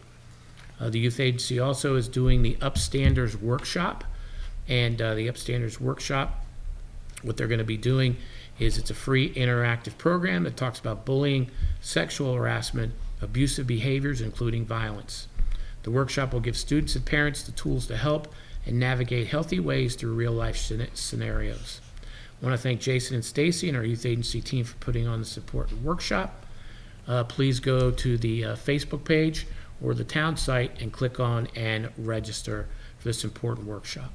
The Youth Agency also is doing the Upstanders Workshop. And the Upstanders Workshop, what they're going to be doing is it's a free interactive program that talks about bullying, sexual harassment, abusive behaviors, including violence. The workshop will give students and parents the tools to help and navigate healthy ways through real-life scenarios. I want to thank Jason and Stacy and our youth agency team for putting on this important workshop. Please go to the Facebook page or the town site and click on and register for this important workshop.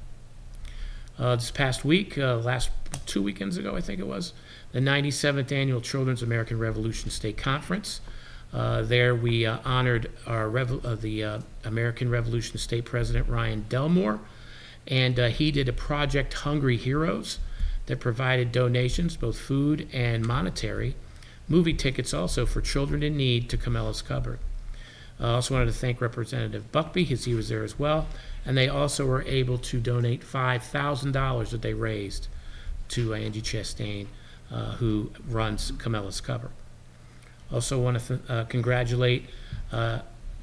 This past week, last 2 weekends ago, I think it was, the 97th Annual Children's American Revolution State Conference. There we honored our American Revolution State President Ryan Delmore, and he did a project, Hungry Heroes, that provided donations, both food and monetary, movie tickets also for children in need to Camella's Cupboard. I also wanted to thank Representative Buckby, because he was there as well, and they also were able to donate $5,000 that they raised to Angie Chastain, who runs Camella's Cupboard. Also want to congratulate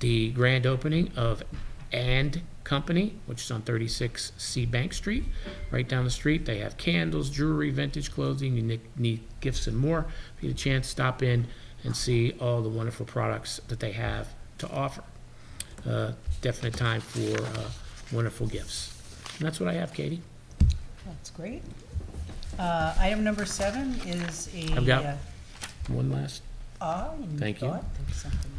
the grand opening of And Company, which is on 36C Bank Street, right down the street. They have candles, jewelry, vintage clothing, unique gifts, and more. If you get a chance, stop in and see all the wonderful products that they have to offer. Definite time for wonderful gifts. And that's what I have, Katie. That's great. Item number 7 is a... I've got one last. Thank you.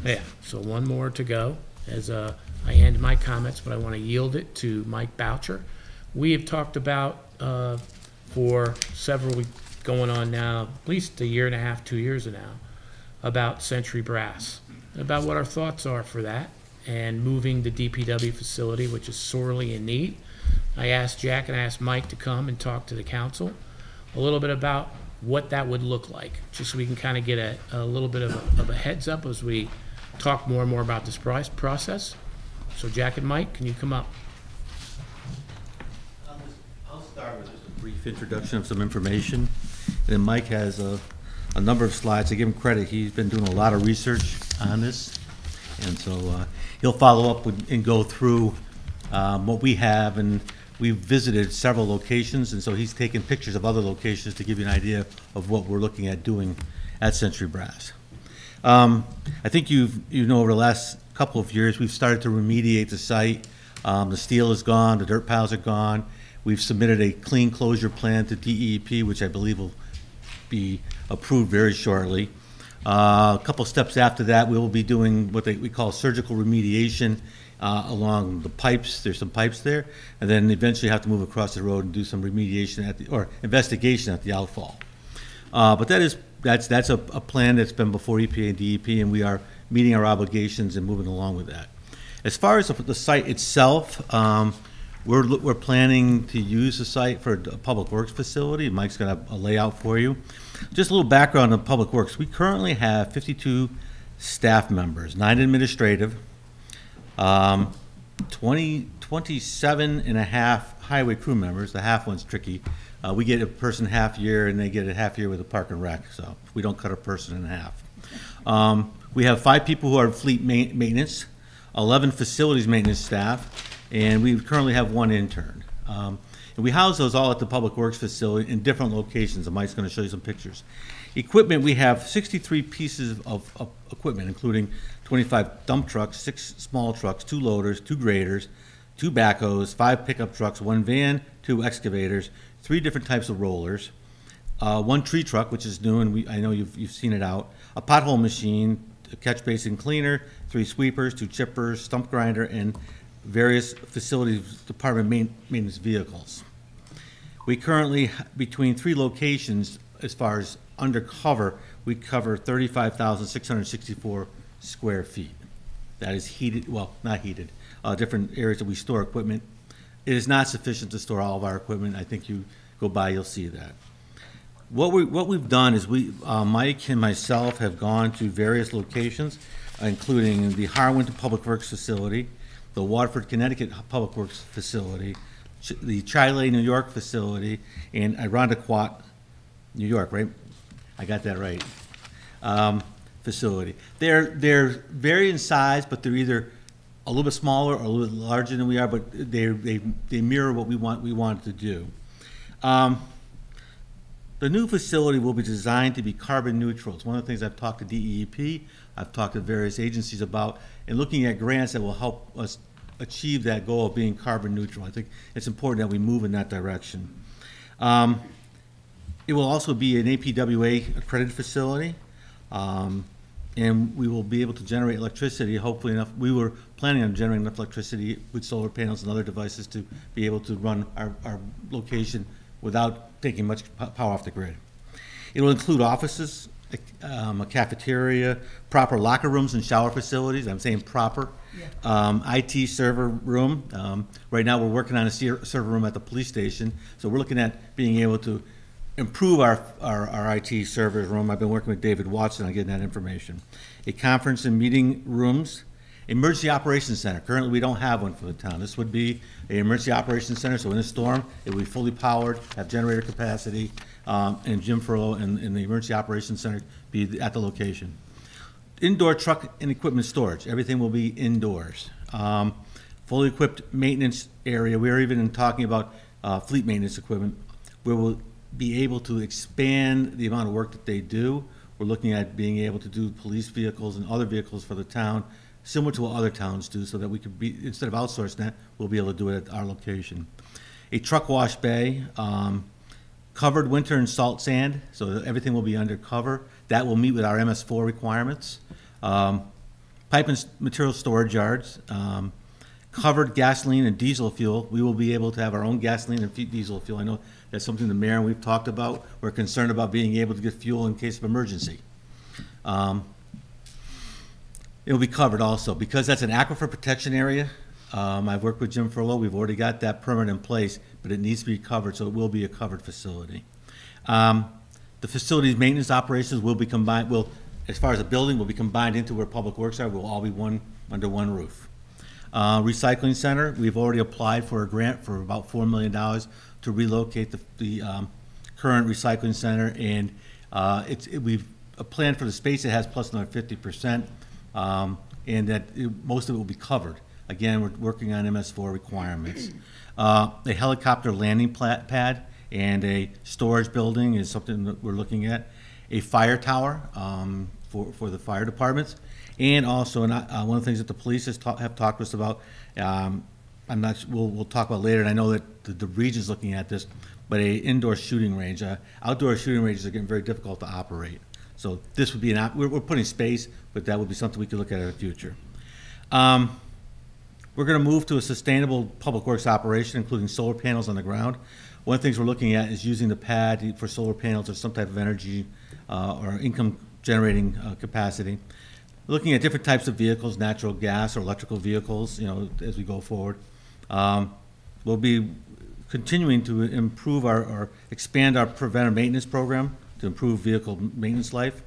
Yeah, so one more to go as I end my comments, but I want to yield it to Mike Boucher. We have talked about for several weeks going on now, at least a year and a half, 2 years now, about Century Brass, about what our thoughts are for that and moving the DPW facility, which is sorely in need. I asked Jack and I asked Mike to come and talk to the council a little bit about what that would look like, just so we can kind of get a little bit of a heads up as we talk more and more about this process. So Jack and Mike, can you come up? I'll start with just a brief introduction of some information, and then Mike has a number of slides. I give him credit, he's been doing a lot of research on this, and so he'll follow up with, and go through what we have, and we've visited several locations, and so he's taken pictures of other locations to give you an idea of what we're looking at doing at Century Brass. I think you know over the last couple of years we've started to remediate the site. The steel is gone, the dirt piles are gone. We've submitted a clean closure plan to DEEP, which I believe will be approved very shortly. A couple steps after that, we will be doing what we call surgical remediation along the pipes. There's some pipes there, and then eventually have to move across the road and do some remediation at the, or investigation at the outfall. But that's a plan that's been before EPA and DEP, and we are meeting our obligations and moving along with that. As far as the site itself, we're planning to use the site for a public works facility. Mike's got a layout for you. Just a little background on public works. We currently have 52 staff members, 9 administrative, 27 and a half highway crew members. The half one's tricky. We get a person half year and they get a half year with a park and rec, so we don't cut a person in half. We have 5 people who are fleet maintenance, 11 facilities maintenance staff, and we currently have 1 intern. And we house those all at the public works facility in different locations, and Mike's going to show you some pictures. Equipment, we have 63 pieces of equipment, including 25 dump trucks, 6 small trucks, 2 loaders, 2 graders, 2 backhoes, 5 pickup trucks, 1 van, 2 excavators, 3 different types of rollers, 1 tree truck, which is new, and I know you've seen it out, a pothole machine, a catch basin cleaner, 3 sweepers, 2 chippers, stump grinder, and various facilities department maintenance vehicles. We currently, between 3 locations, as far as undercover, we cover 35,664 square feet. That is heated, well, not heated, different areas that we store equipment. It is not sufficient to store all of our equipment. I think you go by, you'll see that. What we've done is we, Mike and myself, have gone to various locations, including the Harwinton Public Works Facility, the Waterford, Connecticut Public Works Facility, the Chi-Lay, New York facility, and Irondequoit, New York, right? I got that right. Facility. They're vary in size, but they're either a little bit smaller or a little bit larger than we are, but they mirror what we want to do. The new facility will be designed to be carbon neutral. It's one of the things I've talked to DEEP, I've talked to various agencies about, and looking at grants that will help us achieve that goal of being carbon neutral. I think it's important that we move in that direction. It will also be an APWA accredited facility, and we will be able to generate electricity, hopefully enough. We were planning on generating enough electricity with solar panels and other devices to be able to run our location without taking much power off the grid. It will include offices, a cafeteria, proper locker rooms and shower facilities. I'm saying proper. Yeah. IT server room. Right now we're working on a server room at the police station, so we're looking at being able to improve our IT server room. I've been working with David Watson on getting that information. A conference and meeting rooms. Emergency Operations Center. Currently we don't have one for the town. This would be an emergency operations center, so in a storm it would be fully powered, have generator capacity, and Jim Furlow and the Emergency Operations Center be at the location. Indoor truck and equipment storage. Everything will be indoors. Fully equipped maintenance area. We're even talking about fleet maintenance equipment, where we'll be able to expand the amount of work that they do. We're looking at being able to do police vehicles and other vehicles for the town, similar to what other towns do, so that we could be, instead of outsourcing that, we'll be able to do it at our location. A truck wash bay, covered winter and salt sand, so everything will be under cover. That will meet with our MS4 requirements. Pipe and material storage yards, covered gasoline and diesel fuel. We will be able to have our own gasoline and diesel fuel. I know that's something the mayor and we've talked about. We're concerned about being able to get fuel in case of emergency. It will be covered also. Because that's an aquifer protection area, I've worked with Jim Furlow. We've already got that permit in place, but it needs to be covered, so it will be a covered facility. The facility's maintenance operations will be combined, as far as the building, will be combined into where public works are. We'll all be under one roof. Recycling center, we've already applied for a grant for about $4 million to relocate the current recycling center, and we've planned for the space it has plus another 50%, and that most of it will be covered. Again, we're working on MS4 requirements. A helicopter landing pad and a storage building is something that we're looking at. A fire tower for the fire departments. And also, one of the things that the police have talked to us about, I'm not sure, we'll talk about later, and I know that the region's looking at this, but a indoor shooting range. Outdoor shooting ranges are getting very difficult to operate. So this would be we're putting space, but that would be something we could look at in the future. We're gonna move to a sustainable public works operation, including solar panels on the ground. One of the things we're looking at is using the pad for solar panels or some type of energy or income generating capacity. Looking at different types of vehicles, natural gas or electrical vehicles, as we go forward. We'll be continuing to improve or expand our preventive maintenance program to improve vehicle maintenance life.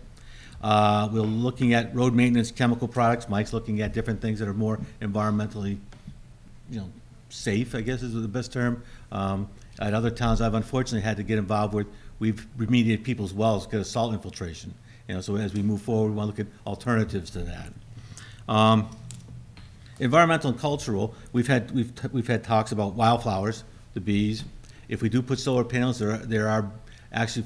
We're looking at road maintenance, chemical products. Mike's looking at different things that are more environmentally, safe, I guess is the best term. At other towns I've unfortunately had to get involved with, we've remediated people's wells because of salt infiltration. So as we move forward, we want to look at alternatives to that. Environmental and cultural, we've had talks about wildflowers, the bees. If we do put solar panels, there are actually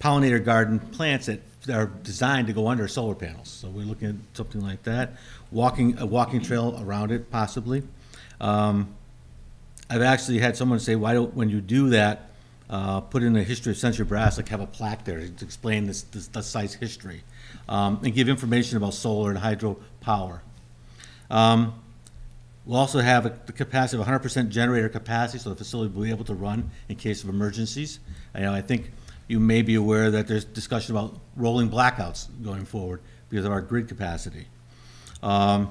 pollinator garden plants that are designed to go under solar panels. So we're looking at something like that. A walking trail around it, possibly. I've actually had someone say, why don't, when you do that, put in the history of Century Brass, have a plaque there to explain the site's history, and give information about solar and hydro power. We'll also have the capacity of 100% generator capacity, so the facility will be able to run in case of emergencies. I think you may be aware that there's discussion about rolling blackouts going forward because of our grid capacity. I've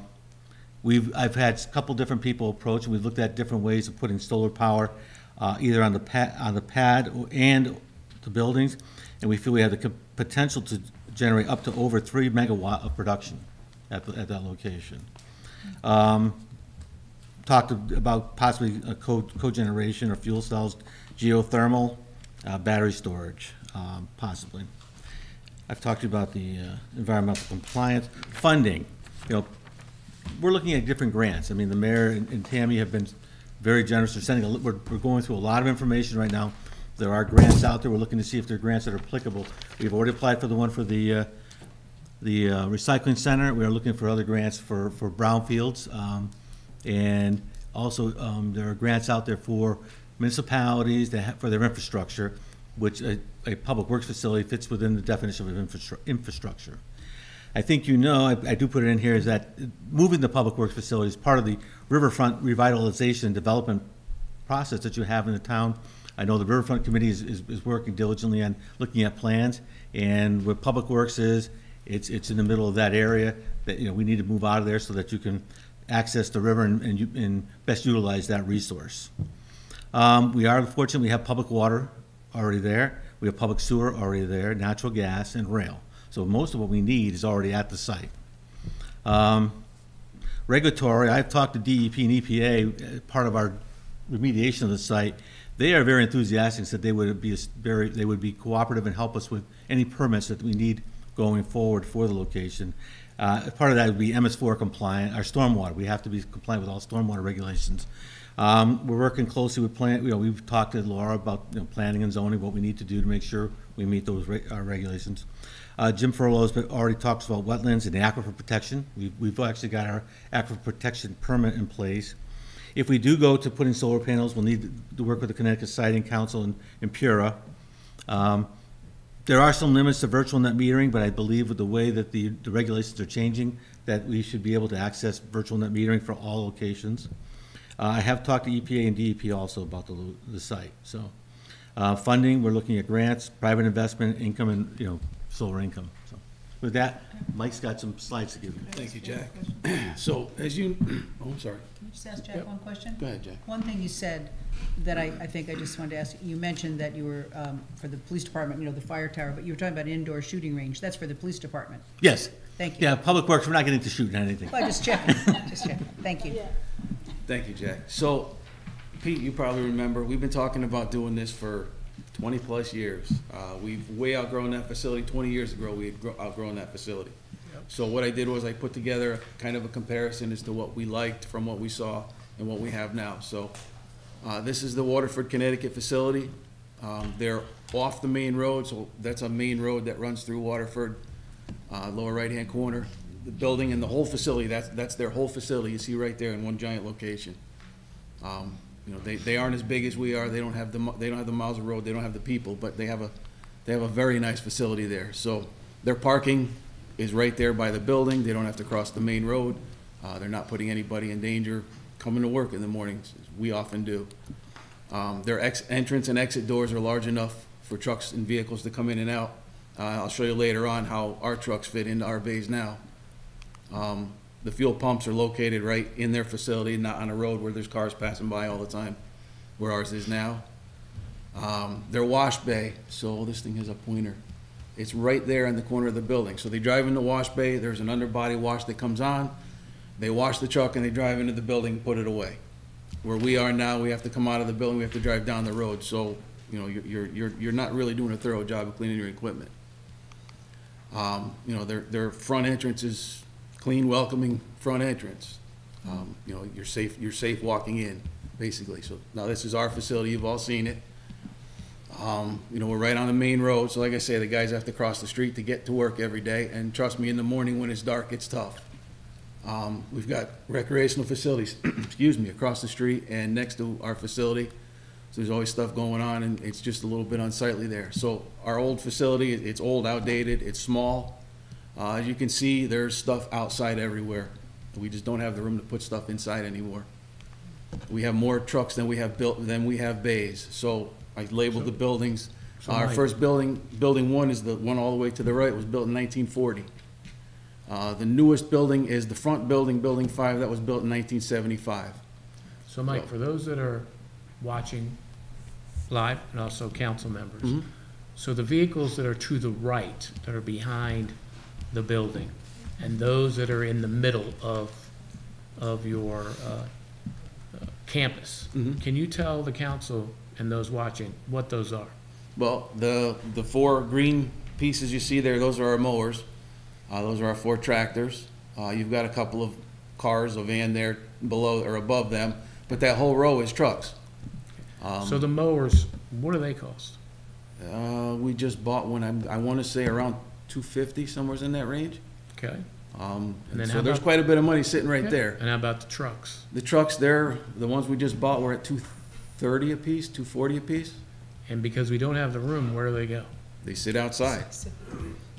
had a couple different people approach, and we've looked at different ways of putting solar power either on the pad and the buildings, and we feel we have the potential to generate up to over 3 megawatt of production at that location. Talked about possibly a cogeneration or fuel cells, geothermal, battery storage, possibly. I've talked to you about the environmental compliance funding. You know, we're looking at different grants. I mean, the mayor and Tammy have been very generous. They're sending. We're going through a lot of information right now. There are grants out there. We're looking to see if there are grants that are applicable. We've already applied for the one for the recycling center. We are looking for other grants for brownfields, and also there are grants out there for municipalities that for their infrastructure, which a public works facility fits within the definition of infrastructure. I think you know, I do put it in here, is that moving the public works facility is part of the riverfront revitalization and development process that you have in the town. I know the Riverfront Committee is working diligently on looking at plans, and where Public Works is, it's in the middle of that area that, you know, we need to move out of there so that you can access the river and best utilize that resource. We are fortunate we have public water already there. We have public sewer already there, natural gas, and rail. So most of what we need is already at the site. Regulatory, I've talked to DEP and EPA, part of our remediation of the site. They are very enthusiastic, said they would be cooperative and help us with any permits that we need going forward for the location. Part of that would be MS4 compliant, our stormwater. We have to be compliant with all stormwater regulations. We're working closely with planning. You know, we've talked to Laura about, you know, planning and zoning, what we need to do to make sure we meet those our regulations. Jim Furlow has already talked about wetlands and aquifer protection. We've actually got our aquifer protection permit in place. If we do go to putting solar panels, we'll need to work with the Connecticut Siting Council and PURA. There are some limits to virtual net metering, but I believe with the way that the regulations are changing, that we should be able to access virtual net metering for all locations. I have talked to EPA and DEP also about the site. So funding, we're looking at grants, private investment, income, and, you know, solar income. So with that, Mike's got some slides to give you. Thank you, Jack. So as you, oh, I'm sorry. Can I just ask Jack one question? Go ahead, Jack. One thing you said that I think I just wanted to ask, you mentioned that you were, for the police department, you know, the fire tower, but you were talking about an indoor shooting range. That's for the police department. Yes. Thank you. Yeah, Public Works, we're not getting to shooting anything. Well, just checking, just checking. Thank you. Yeah. Thank you, Jack. So, Pete, you probably remember, we've been talking about doing this for 20 plus years. We've way outgrown that facility. 20 years ago, we had outgrown that facility. Yep. So what I did was I put together kind of a comparison as to what we liked from what we saw and what we have now. So this is the Waterford, Connecticut facility. They're off the main road, so that's a main road that runs through Waterford, lower right-hand corner. The building and the whole facility, that's their whole facility. You see right there in one giant location. You know, they aren't as big as we are. They don't have the miles of road. They don't have the people, but they have a very nice facility there. So their parking is right there by the building. They don't have to cross the main road. They're not putting anybody in danger coming to work in the mornings, as we often do. Their entrance and exit doors are large enough for trucks and vehicles to come in and out. I'll show you later on how our trucks fit into our bays now. The fuel pumps are located right in their facility, not on a road where there's cars passing by all the time, where ours is now. Their wash bay, so this thing has a pointer. It's right there in the corner of the building. So they drive in the wash bay, there's an underbody wash that comes on, they wash the truck and they drive into the building and put it away. Where we are now, we have to come out of the building, we have to drive down the road. So, you know, you're not really doing a thorough job of cleaning your equipment. You know, their front entrance is clean, welcoming front entrance. You know, you're safe walking in, basically. So now this is our facility, you've all seen it. You know, we're right on the main road, so like I say, the guys have to cross the street to get to work every day, and trust me, in the morning when it's dark, it's tough. We've got recreational facilities, excuse me, across the street and next to our facility, so there's always stuff going on, and it's just a little bit unsightly there. So our old facility, it's old, outdated, it's small. As you can see, there's stuff outside everywhere. We just don't have the room to put stuff inside anymore. We have more trucks than we have bays. So I labeled the buildings. Our first building, building one, is the one all the way to the right. It was built in 1940. The newest building is the front building, building 5, that was built in 1975. So Mike, for those that are watching live, and also council members. Mm-hmm. So the vehicles that are to the right, that are behind the building, and those that are in the middle of your campus, mm-hmm. can you tell the council and those watching what those are? Well, the four green pieces you see there, those are our mowers. Those are our four tractors. You've got a couple of cars, a van there below or above them, but that whole row is trucks. So the mowers, what do they cost? We just bought one. I want to say around $250, somewhere in that range. Okay. And so there's quite a bit of money sitting right there. And how about the trucks? The trucks, there, the ones we just bought were at $230 a piece, $240 a piece. And because we don't have the room, where do they go? They sit outside.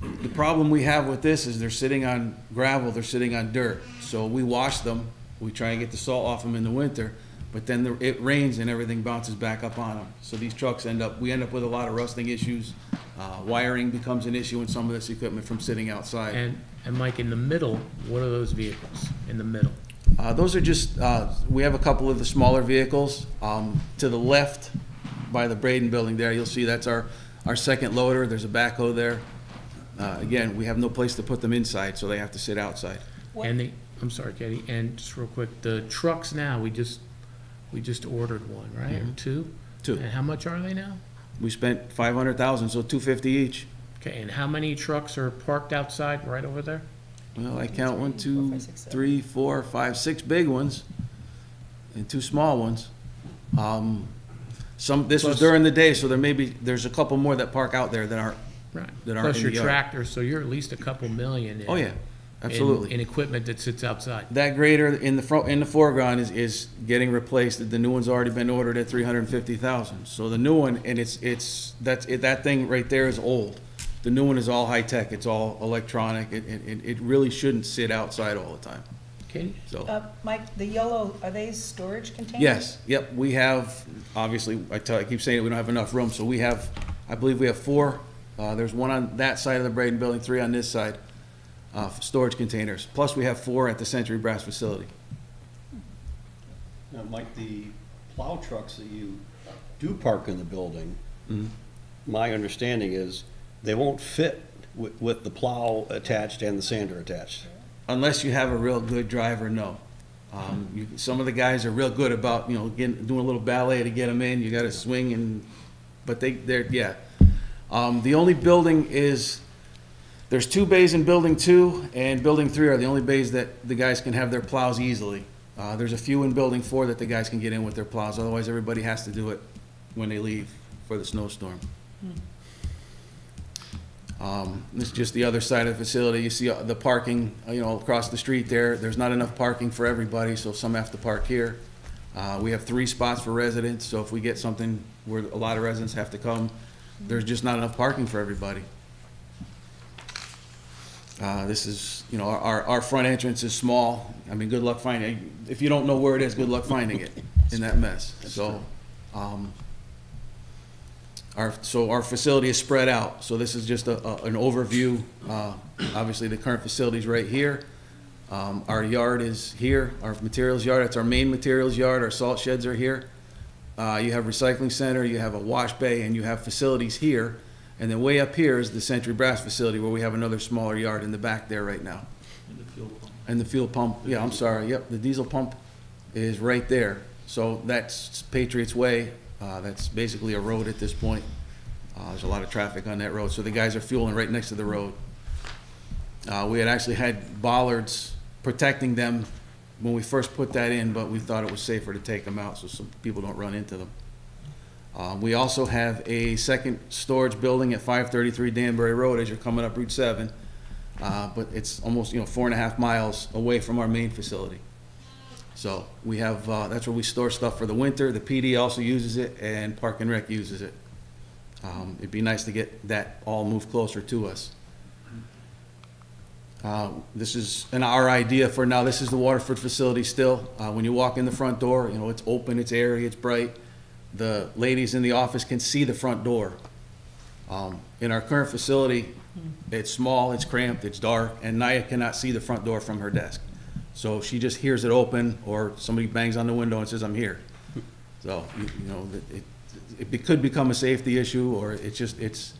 The problem we have with this is they're sitting on gravel, they're sitting on dirt. So we wash them. We try and get the salt off them in the winter. But then it rains and everything bounces back up on them. So these trucks we end up with a lot of rusting issues. Wiring becomes an issue in some of this equipment from sitting outside. And Mike, in the middle, what are those vehicles in the middle? Those are just, we have a couple of the smaller vehicles. To the left by the Braden building there, you'll see that's our second loader. There's a backhoe there. Again, we have no place to put them inside, so they have to sit outside. And I'm sorry, Katie, and just real quick, the trucks now, we just ordered one, right? Mm-hmm. Or two. And how much are they now? We spent $500,000, so $250 each. Okay, and how many trucks are parked outside right over there? Well, I count 1, 2, 3, 4, 5, 6 big ones and 2 small ones. This was during the day, so there's a couple more that park out there that aren't. Right. Plus your tractor, so you're at least a couple million. In, oh yeah, absolutely. In equipment that sits outside. That grader in the front, in the foreground, is getting replaced. The new one's already been ordered at $350,000. So the new one, and that thing right there is old. The new one is all high tech. It's all electronic. It really shouldn't sit outside all the time. Okay. So Mike, the yellow, are they storage containers? Yes. Yep. We have, obviously, I keep saying it, we don't have enough room, so we have, I believe we have 4. There's 1 on that side of the Braden building, 3 on this side, storage containers. Plus we have 4 at the Century Brass facility. Now, Mike, the plow trucks that you do park in the building, mm-hmm. my understanding is they won't fit with the plow attached and the sander attached. Unless you have a real good driver, no. Some of the guys are real good about, doing a little ballet to get them in. You got to swing, but they're, yeah. The only building is, there's 2 bays in building 2 and building 3 are the only bays that the guys can have their plows easily. There's a few in building 4 that the guys can get in with their plows. Otherwise, everybody has to do it when they leave for the snowstorm. Mm-hmm. This is just the other side of the facility. You see the parking, across the street there. There's not enough parking for everybody, so some have to park here. We have 3 spots for residents, so if we get something where a lot of residents have to come, there's just not enough parking for everybody. This is, our front entrance is small. I mean, good luck finding it. If you don't know where it is, good luck finding it in that mess. So, our facility is spread out. So this is just an overview. Obviously, the current facility is right here. Our yard is here. Our materials yard, that's our main materials yard. Our salt sheds are here. You have recycling center, you have a wash bay, and you have facilities here. And then way up here is the Century Brass facility, where we have another smaller yard in the back there right now. And the fuel pump. Yeah, I'm sorry. Yep, the diesel pump is right there. So that's Patriots Way. That's basically a road at this point. There's a lot of traffic on that road. So the guys are fueling right next to the road. We had actually had bollards protecting them when we first put that in, but we thought it was safer to take them out so some people don't run into them. We also have a second storage building at 533 Danbury Road as you're coming up Route 7, but it's almost 4.5 miles away from our main facility. So we have, that's where we store stuff for the winter. The PD also uses it, and Park and Rec uses it. It'd be nice to get that all moved closer to us. This is our idea for now. This is the Waterford facility still. When you walk in the front door, it's open, it's airy, it's bright. The ladies in the office can see the front door. In our current facility, it's small, it's cramped, it's dark, and Naya cannot see the front door from her desk. So she just hears it open, or somebody bangs on the window and says, "I'm here." So, it could become a safety issue, or it's just, it's,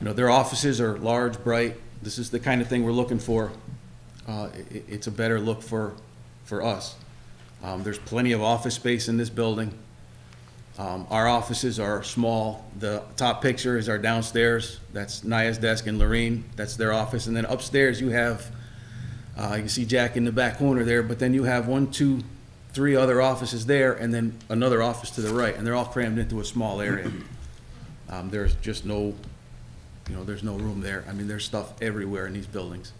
you know, their offices are large, bright. This is the kind of thing we're looking for. It's a better look for us. There's plenty of office space in this building. Our offices are small. The top picture is our downstairs. That's Naya's desk and Lorene. That's their office. And then upstairs you have, you can see Jack in the back corner there, but then you have 1, 2, 3 other offices there, and then another office to the right, and they're all crammed into a small area. There's just no, you know, there's no room there. I mean, there's stuff everywhere in these buildings.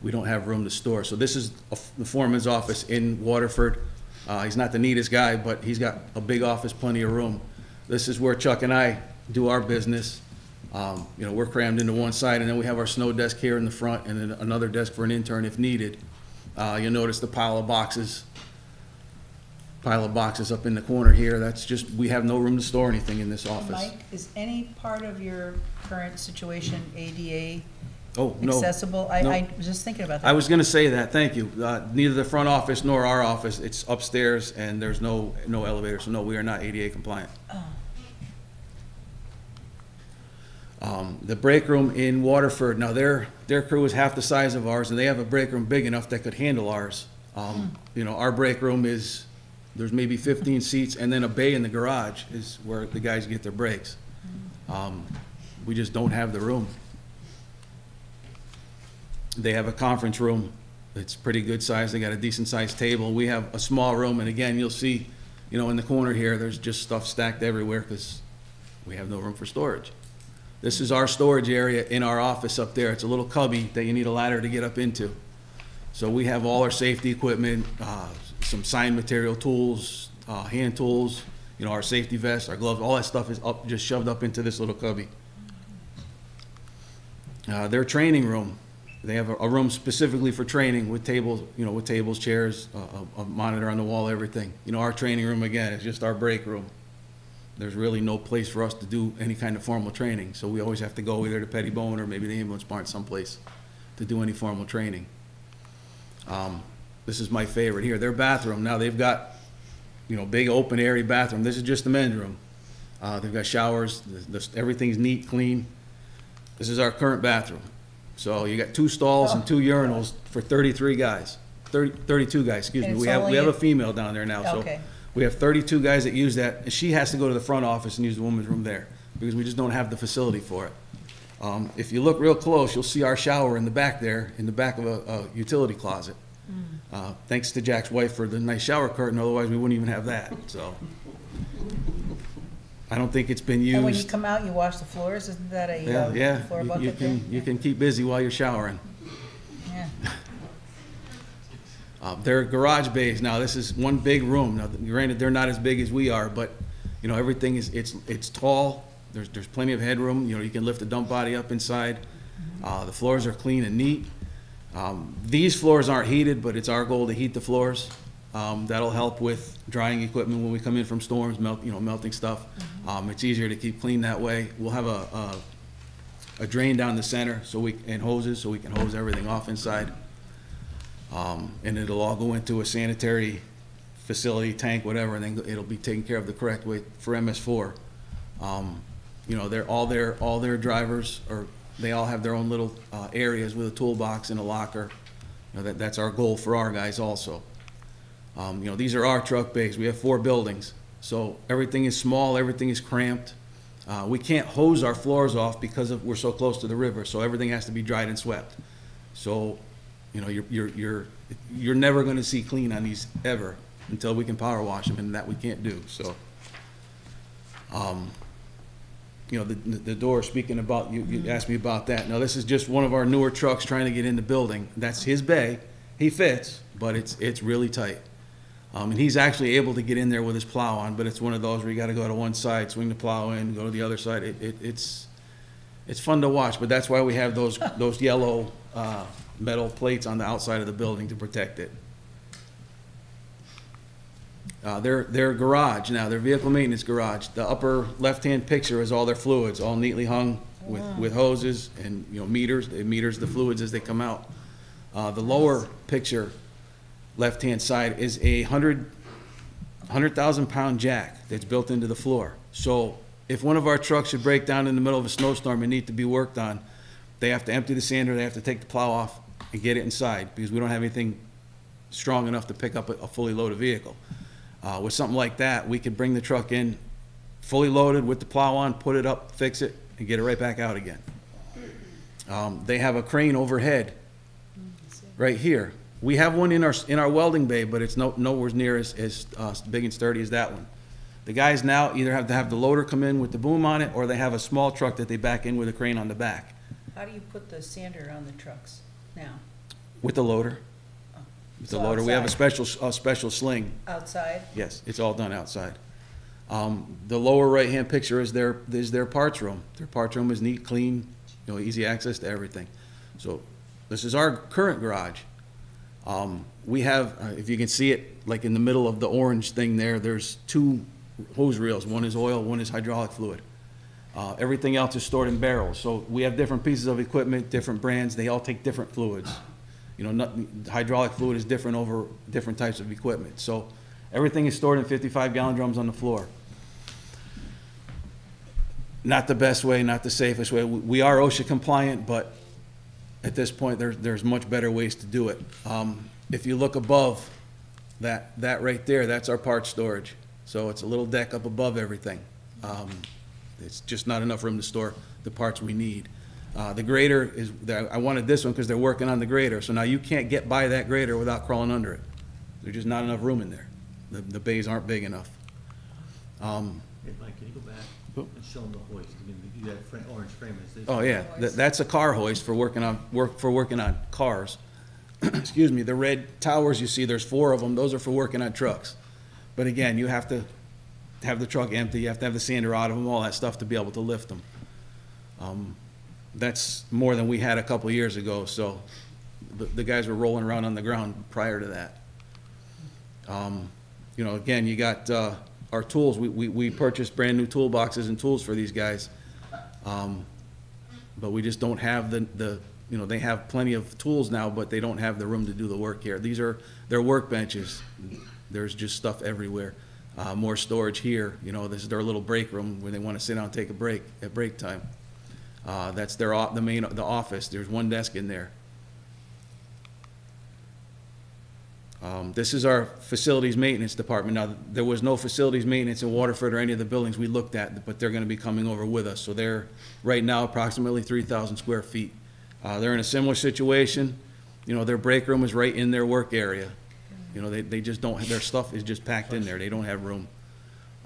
We don't have room to store. So this is the foreman's office in Waterford. He's not the neatest guy, but he's got a big office, plenty of room. This is where Chuck and I do our business. You know, we're crammed into one side, and then we have our snow desk here in the front, and then another desk for an intern if needed. You'll notice the pile of boxes up in the corner here. That's just, we have no room to store anything in this office. Mike, is any part of your current situation ADA accessible? No. I was just thinking about that. I was going to say that. Thank you. Neither the front office nor our office. It's upstairs, and there's no elevator, so no, we are not ADA compliant. Oh. The break room in Waterford. Now their crew is half the size of ours, and they have a break room big enough that could handle ours. You know, our break room is, there's maybe 15 seats, and then a bay in the garage is where the guys get their breaks. We just don't have the room. They have a conference room. It's pretty good size. They got a decent sized table. We have a small room, and again, you'll see, you know, in the corner here, there's just stuff stacked everywhere because we have no room for storage. This is our storage area in our office up there. It's a little cubby that you need a ladder to get up into. So we have all our safety equipment, some sign material, tools, hand tools, you know, our safety vests, our gloves, all that stuff is up, just shoved up into this little cubby. Their training room. They have a room specifically for training with tables, you know, with tables, chairs, a monitor on the wall, everything. You know, our training room, again, is just our break room. There's really no place for us to do any kind of formal training. So we always have to go either to Pettibone or maybe the ambulance barn someplace to do any formal training. This is my favorite here, their bathroom. Now they've got, you know, big open airy bathroom. This is just the men's room. They've got showers, everything's neat, clean. This is our current bathroom. So you got 2 stalls and 2 urinals for 33 guys, 32 guys, excuse me. We have a female down there now, okay. So we have 32 guys that use that, and she has to go to the front office and use the women's room there because we just don't have the facility for it. If you look real close, you'll see our shower in the back there, in the back of a utility closet. Thanks to Jack's wife for the nice shower curtain, otherwise we wouldn't even have that, so. I don't think it's been used. And when you come out, you wash the floors. Isn't that a floor bucket? You can keep busy while you're showering. Yeah. They're garage bays. Now this is one big room. Now, granted, they're not as big as we are, but you know everything is it's tall. There's plenty of headroom. You know you can lift the dump body up inside. The floors are clean and neat. These floors aren't heated, but it's our goal to heat the floors. That'll help with drying equipment when we come in from storms, melting stuff. It's easier to keep clean that way. We'll have a drain down the center, so we and hoses, so we can hose everything off inside. And it'll all go into a sanitary facility, tank, whatever, and then it'll be taken care of the correct way for MS4. You know, all their drivers they all have their own little areas with a toolbox and a locker. You know, that's our goal for our guys also. You know, these are our truck bays. We have 4 buildings. So everything is small, everything is cramped. We can't hose our floors off because we're so close to the river, so everything has to be dried and swept. So, you know, you're never gonna see clean on these ever until we can power wash them, and that we can't do, so. You know, the door, speaking about, you asked me about that. Now this is just one of our newer trucks trying to get in the building. That's his bay, he fits, but it's really tight. And he's actually able to get in there with his plow on, but it's one of those where you got to go to one side, swing the plow in, go to the other side. It's fun to watch, but that's why we have those yellow metal plates on the outside of the building to protect it. Their garage now, their vehicle maintenance garage. The upper left-hand picture is all their fluids, all neatly hung with hoses and meters. It meters the fluids as they come out. The lower picture, left-hand side, is a 100,000-pound jack that's built into the floor. So if one of our trucks should break down in the middle of a snowstorm and need to be worked on, they have to empty the sander, they have to take the plow off and get it inside, because we don't have anything strong enough to pick up a fully loaded vehicle. With something like that, we could bring the truck in fully loaded with the plow on, put it up, fix it, and get it right back out again. They have a crane overhead right here. We have one in our welding bay, but it's nowhere near as big and sturdy as that one. The guys now either have to have the loader come in with the boom on it, or they have a small truck that they back in with a crane on the back. How do you put the sander on the trucks now? With the loader. Oh. With the loader. Outside. We have a special sling. Outside? Yes, it's all done outside. The lower right-hand picture is their parts room. Their parts room is neat, clean, you know, easy access to everything. So this is our current garage. We have, if you can see it, like in the middle of the orange thing there, there's two hose reels. One is oil, one is hydraulic fluid. Everything else is stored in barrels. So we have different pieces of equipment, different brands. They all take different fluids. You know, hydraulic fluid is different over different types of equipment. So everything is stored in 55-gallon drums on the floor. Not the best way, not the safest way. We are OSHA compliant, but at this point, there's much better ways to do it. If you look above that right there, that's our parts storage. So it's a little deck up above everything. It's just not enough room to store the parts we need. The grader is, I wanted this one because they're working on the grader. So now you can't get by that grader without crawling under it. There's just not enough room in there. The bays aren't big enough. Hey Mike, can you go back and show them the hoist? I mean, that orange frame is this. Oh yeah, that's a car hoist for working on cars. Excuse me. The red towers you see, there's 4 of them. Those are for working on trucks. But again, you have to have the truck empty. You have to have the sander out of them, all that stuff to be able to lift them. That's more than we had a couple years ago. So the guys were rolling around on the ground prior to that. You know, again, you got our tools. We purchased brand new toolboxes and tools for these guys, but we just don't have the you know, they have plenty of tools now, but they don't have the room to do the work here. These are their workbenches. There's just stuff everywhere. More storage here. You know, this is their little break room where they want to sit down and take a break at break time. That's the main office. There's one desk in there. This is our facilities maintenance department. Now, there was no facilities maintenance in Waterford or any of the buildings we looked at, but they're going to be coming over with us. So they're right now approximately 3,000 square feet. They're in a similar situation. You know, their break room is right in their work area. You know, they just don't have, their stuff is just packed in there. They don't have room.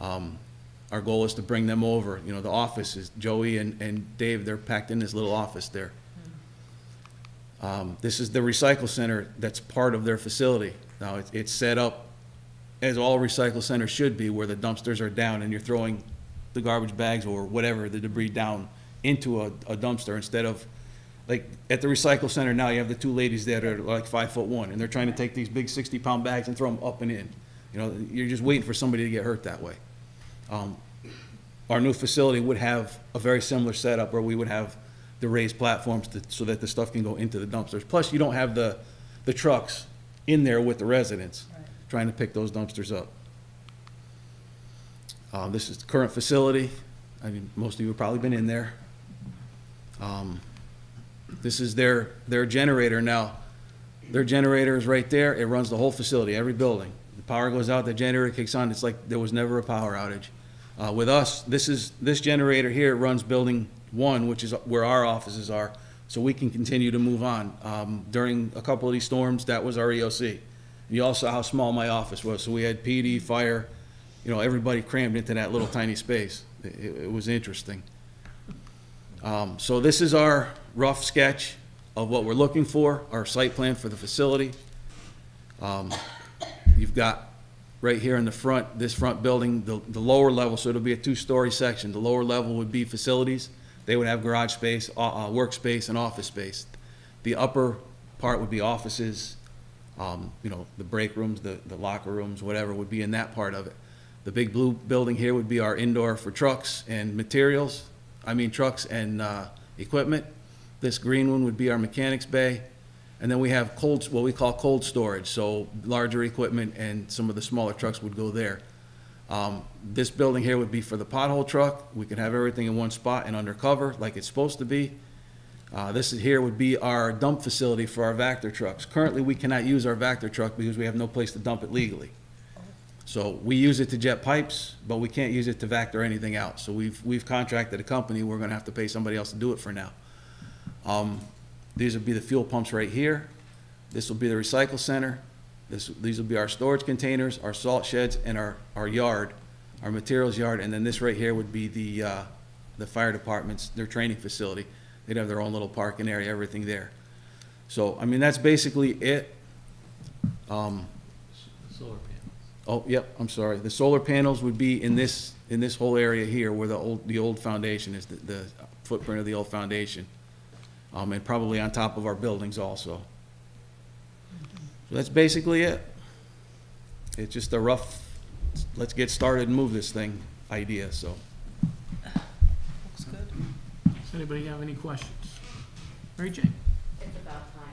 Our goal is to bring them over. You know, the office is Joey and Dave, they're packed in this little office there. This is the recycle center that's part of their facility. Now, it's set up as all recycle centers should be, where the dumpsters are down and you're throwing the garbage bags or whatever, the debris down into a dumpster, instead of, like at the recycle center now, you have the 2 ladies that are like 5'1", and they're trying to take these big 60-pound bags and throw them up and in. You know, you're just waiting for somebody to get hurt that way. Our new facility would have a very similar setup where we would have the raised platforms so that the stuff can go into the dumpsters. Plus, you don't have the trucks in there with the residents trying to pick those dumpsters up. This is the current facility. I mean, most of you have probably been in there. This is their generator now. Their generator is right there. It runs the whole facility, every building. The power goes out, the generator kicks on. It's like there was never a power outage. With us, this generator here runs building 1, which is where our offices are, so we can continue to move on. During a couple of these storms, that was our EOC. And you all saw how small my office was. So we had PD, fire, you know, everybody crammed into that little tiny space. It was interesting. So this is our rough sketch of what we're looking for, our site plan for the facility. You've got right here in the front, this front building, the lower level, so it'll be a 2-story section. The lower level would be facilities. They would have garage space, workspace, and office space. The upper part would be offices, you know, the break rooms, the locker rooms, whatever would be in that part of it. The big blue building here would be our indoor for trucks and materials, I mean trucks and equipment. This green one would be our mechanics bay. And then we have what we call cold storage, so larger equipment and some of the smaller trucks would go there. This building here would be for the pothole truck. We could have everything in one spot and undercover like it's supposed to be. This here would be our dump facility for our Vactor trucks. Currently, we cannot use our Vactor truck because we have no place to dump it legally. So we use it to jet pipes, but we can't use it to Vactor anything out. So we've contracted a company. We're going to have to pay somebody else to do it for now. These would be the fuel pumps right here. This will be the recycle center. These will be our storage containers, our salt sheds, and our yard, our materials yard. And then this right here would be the fire department's, their training facility. They'd have their own little parking area, everything there. So, I mean, that's basically it. Solar panels. Oh, yep, I'm sorry. The solar panels would be in this whole area here where the old foundation is, the footprint of the old foundation. And probably on top of our buildings also. So that's basically it. It's just a rough, let's get started and move this thing idea, so. Looks good. Does anybody have any questions? Mary Jane? It's about time.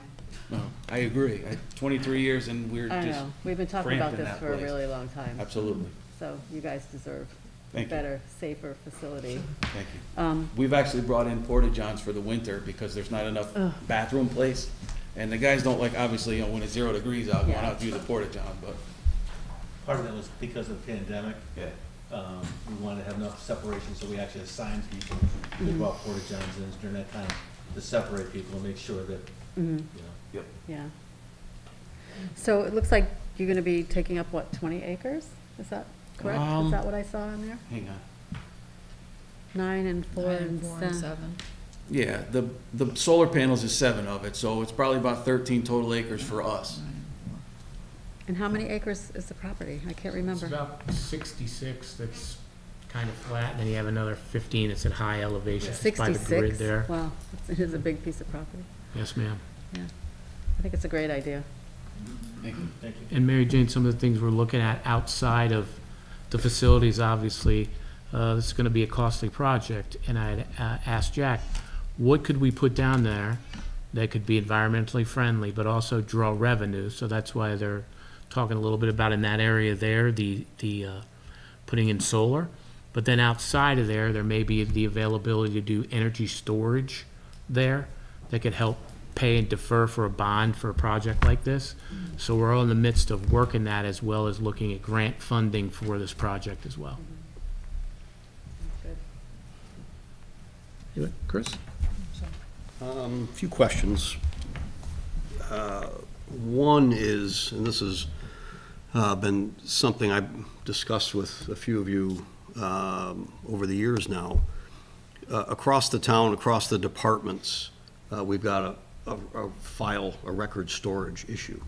No, I agree. 23 years and we're just, I know. We've been talking about this for a really long time. Absolutely. So you guys deserve better, safer facility. Thank you. We've actually brought in porta-johns for the winter because there's not enough bathroom place, and the guys don't like, obviously, you know, when it's 0 degrees out, going out to use a porta-john. But part of that was because of the pandemic. Yeah. We wanted to have enough separation, so we actually assigned people who brought porta-johns in during that time to separate people and make sure that you know. Yep. Yeah. So it looks like you're going to be taking up what, 20 acres? Is that? Correct? Is that what I saw on there? Hang on. 9 and 4 and 7. Yeah, the solar panels is 7 of it, so it's probably about 13 total acres for us. And how many acres is the property? I can't remember. It's about 66 that's kind of flat, and then you have another 15 that's at high elevation. Yeah. 66? By the grid there. Wow, it is a big piece of property. Yes, ma'am. Yeah, I think it's a great idea. Thank you. Thank you. And Mary Jane, some of the things we're looking at outside of the facilities, obviously, this is going to be a costly project, and I had asked Jack, what could we put down there that could be environmentally friendly but also draw revenue? So that's why they're talking a little bit about in that area there, the putting in solar. But then outside of there may be the availability to do energy storage there that could help pay and defer for a bond for a project like this. So we're all in the midst of working that, as well as looking at grant funding for this project as well. Good. Chris? A few questions. One is, and this has been something I've discussed with a few of you over the years now, across the town, across the departments, we've got a record storage issue.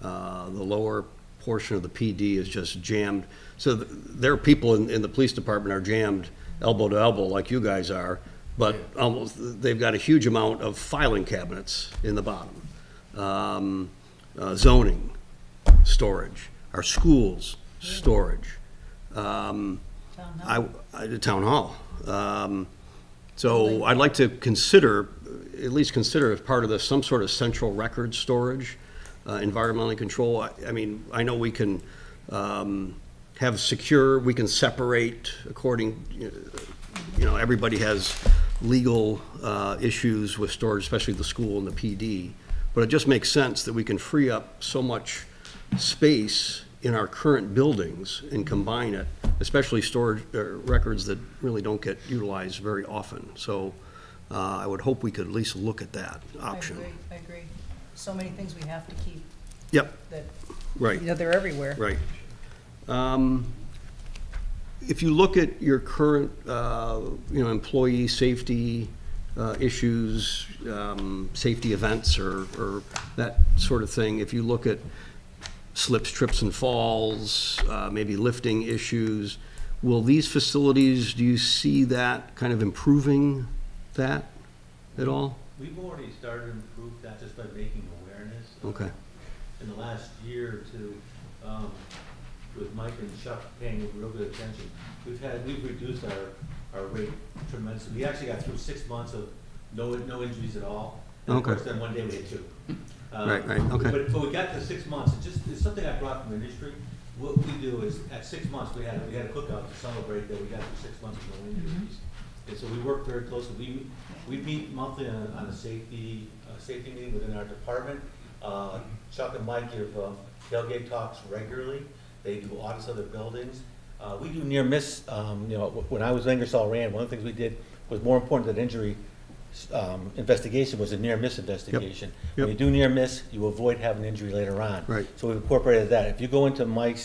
The lower portion of the PD is just jammed. So there are people in the police department are jammed elbow to elbow like you guys are, but they've got a huge amount of filing cabinets in the bottom. Zoning, storage. Our schools, storage. Town hall. So I'd like to consider, at least consider as part of this, some sort of central record storage, environmentally control. I mean, I know we can have secure, we can separate according, you know, everybody has legal issues with storage, especially the school and the PD. But it just makes sense that we can free up so much space in our current buildings and combine it, especially storage records that really don't get utilized very often. So I would hope we could at least look at that option. I agree. So many things we have to keep. Yep. That, right. You know, they're everywhere. Right. If you look at your current, you know, employee safety issues, safety events, or that sort of thing, if you look at slips, trips, and falls, maybe lifting issues, will these facilities, do you see that kind of improving that at all? We've already started to improve that just by making awareness. Okay. In the last year or two, with Mike and Chuck paying real good attention, we've reduced our rate tremendously. We actually got through 6 months of no injuries at all. And of course, then one day we had 2. But we got to 6 months. It's something I brought from industry. what we do is at 6 months we had a cookout to celebrate that we got for 6 months of no injuries. Mm-hmm. And so we work very closely. We meet monthly on a safety meeting within our department. Chuck and Mike give tailgate talks regularly. They do audits of the buildings. We do near miss. You know, when I was Ingersoll Rand, one of the things we did was more important than injury investigation was a near miss investigation. Yep. Yep. When you do near miss, you avoid having an injury later on. Right. So we've incorporated that. If you go into Mike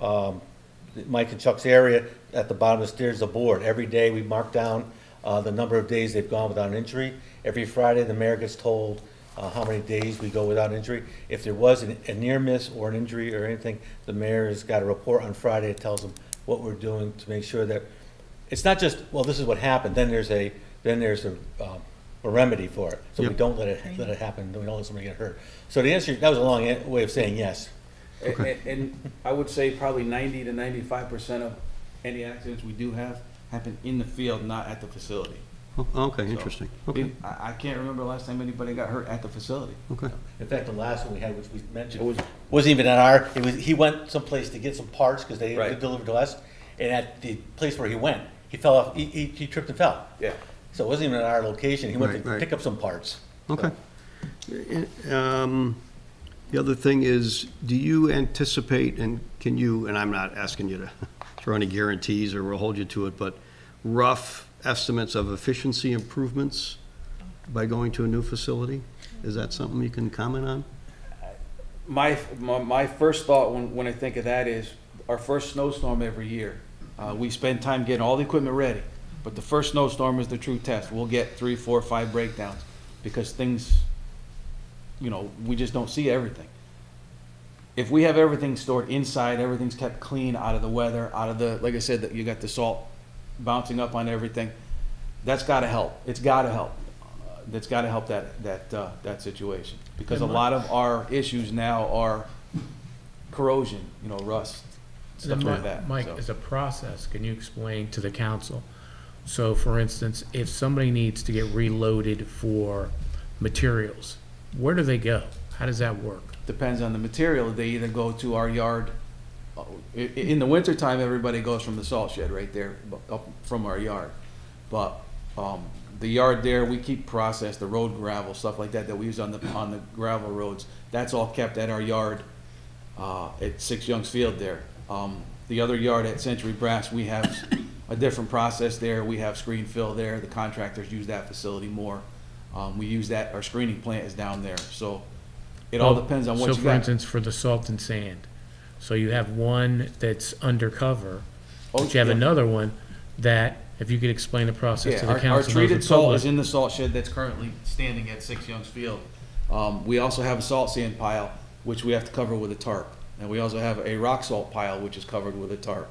and Chuck's area, at the bottom of the stairs, a board. Every day we mark down the number of days they've gone without an injury. Every Friday, the mayor gets told how many days we go without injury. If there was a near miss or an injury or anything, the mayor has got a report on Friday that tells them what we're doing to make sure that it's not just, well, this is what happened. Then there's a remedy for it. So yep. We don't let it happen. We don't let somebody get hurt. So the answer, that was a long way of saying yes. Okay. And I would say probably 90 to 95% of any accidents we do have happen in the field, not at the facility. Okay, so interesting. Okay. I can't remember the last time anybody got hurt at the facility. Okay. In fact, the last one we had, which we mentioned, wasn't even at our. It was, he went someplace to get some parts because they delivered to us, and at the place where he went, he fell off. He tripped and fell. Yeah. So it wasn't even at our location. He went to pick up some parts. Okay. So. The other thing is, do you anticipate, and can you? And I'm not asking you to throw any guarantees or we'll hold you to it, but rough estimates of efficiency improvements by going to a new facility? Is that something you can comment on? My first thought when I think of that is our first snowstorm every year. We spend time getting all the equipment ready, but the first snowstorm is the true test. We'll get 3, 4, 5 breakdowns because things, you know, we just don't see everything. If we have everything stored inside, everything's kept clean out of the weather, out of the, like I said, that you got the salt bouncing up on everything, that's got to help. It's got to help. That's got to help that situation, because a lot of our issues now are corrosion, you know, rust, stuff like that. Mike, as a process, can you explain to the council? So, for instance, if somebody needs to get reloaded for materials, where do they go? How does that work? Depends on the material. They either go to our yard. In the wintertime, everybody goes from the salt shed right there up from our yard. But the yard there, we keep processed, the road gravel, stuff like that we use on the gravel roads. That's all kept at our yard at 6 Young's Field there. The other yard at Century Brass, we have a different process there. We have screen fill there. The contractors use that facility more. We use that. Our screening plant is down there. So it all depends on what you got. So, for instance, for the salt and sand. So you have one that's undercover, but you have another one that, if you could explain the process to the council. Our treated salt is in the salt shed that's currently standing at 6 Young's Field. We also have a salt sand pile, which we have to cover with a tarp. And we also have a rock salt pile, which is covered with a tarp.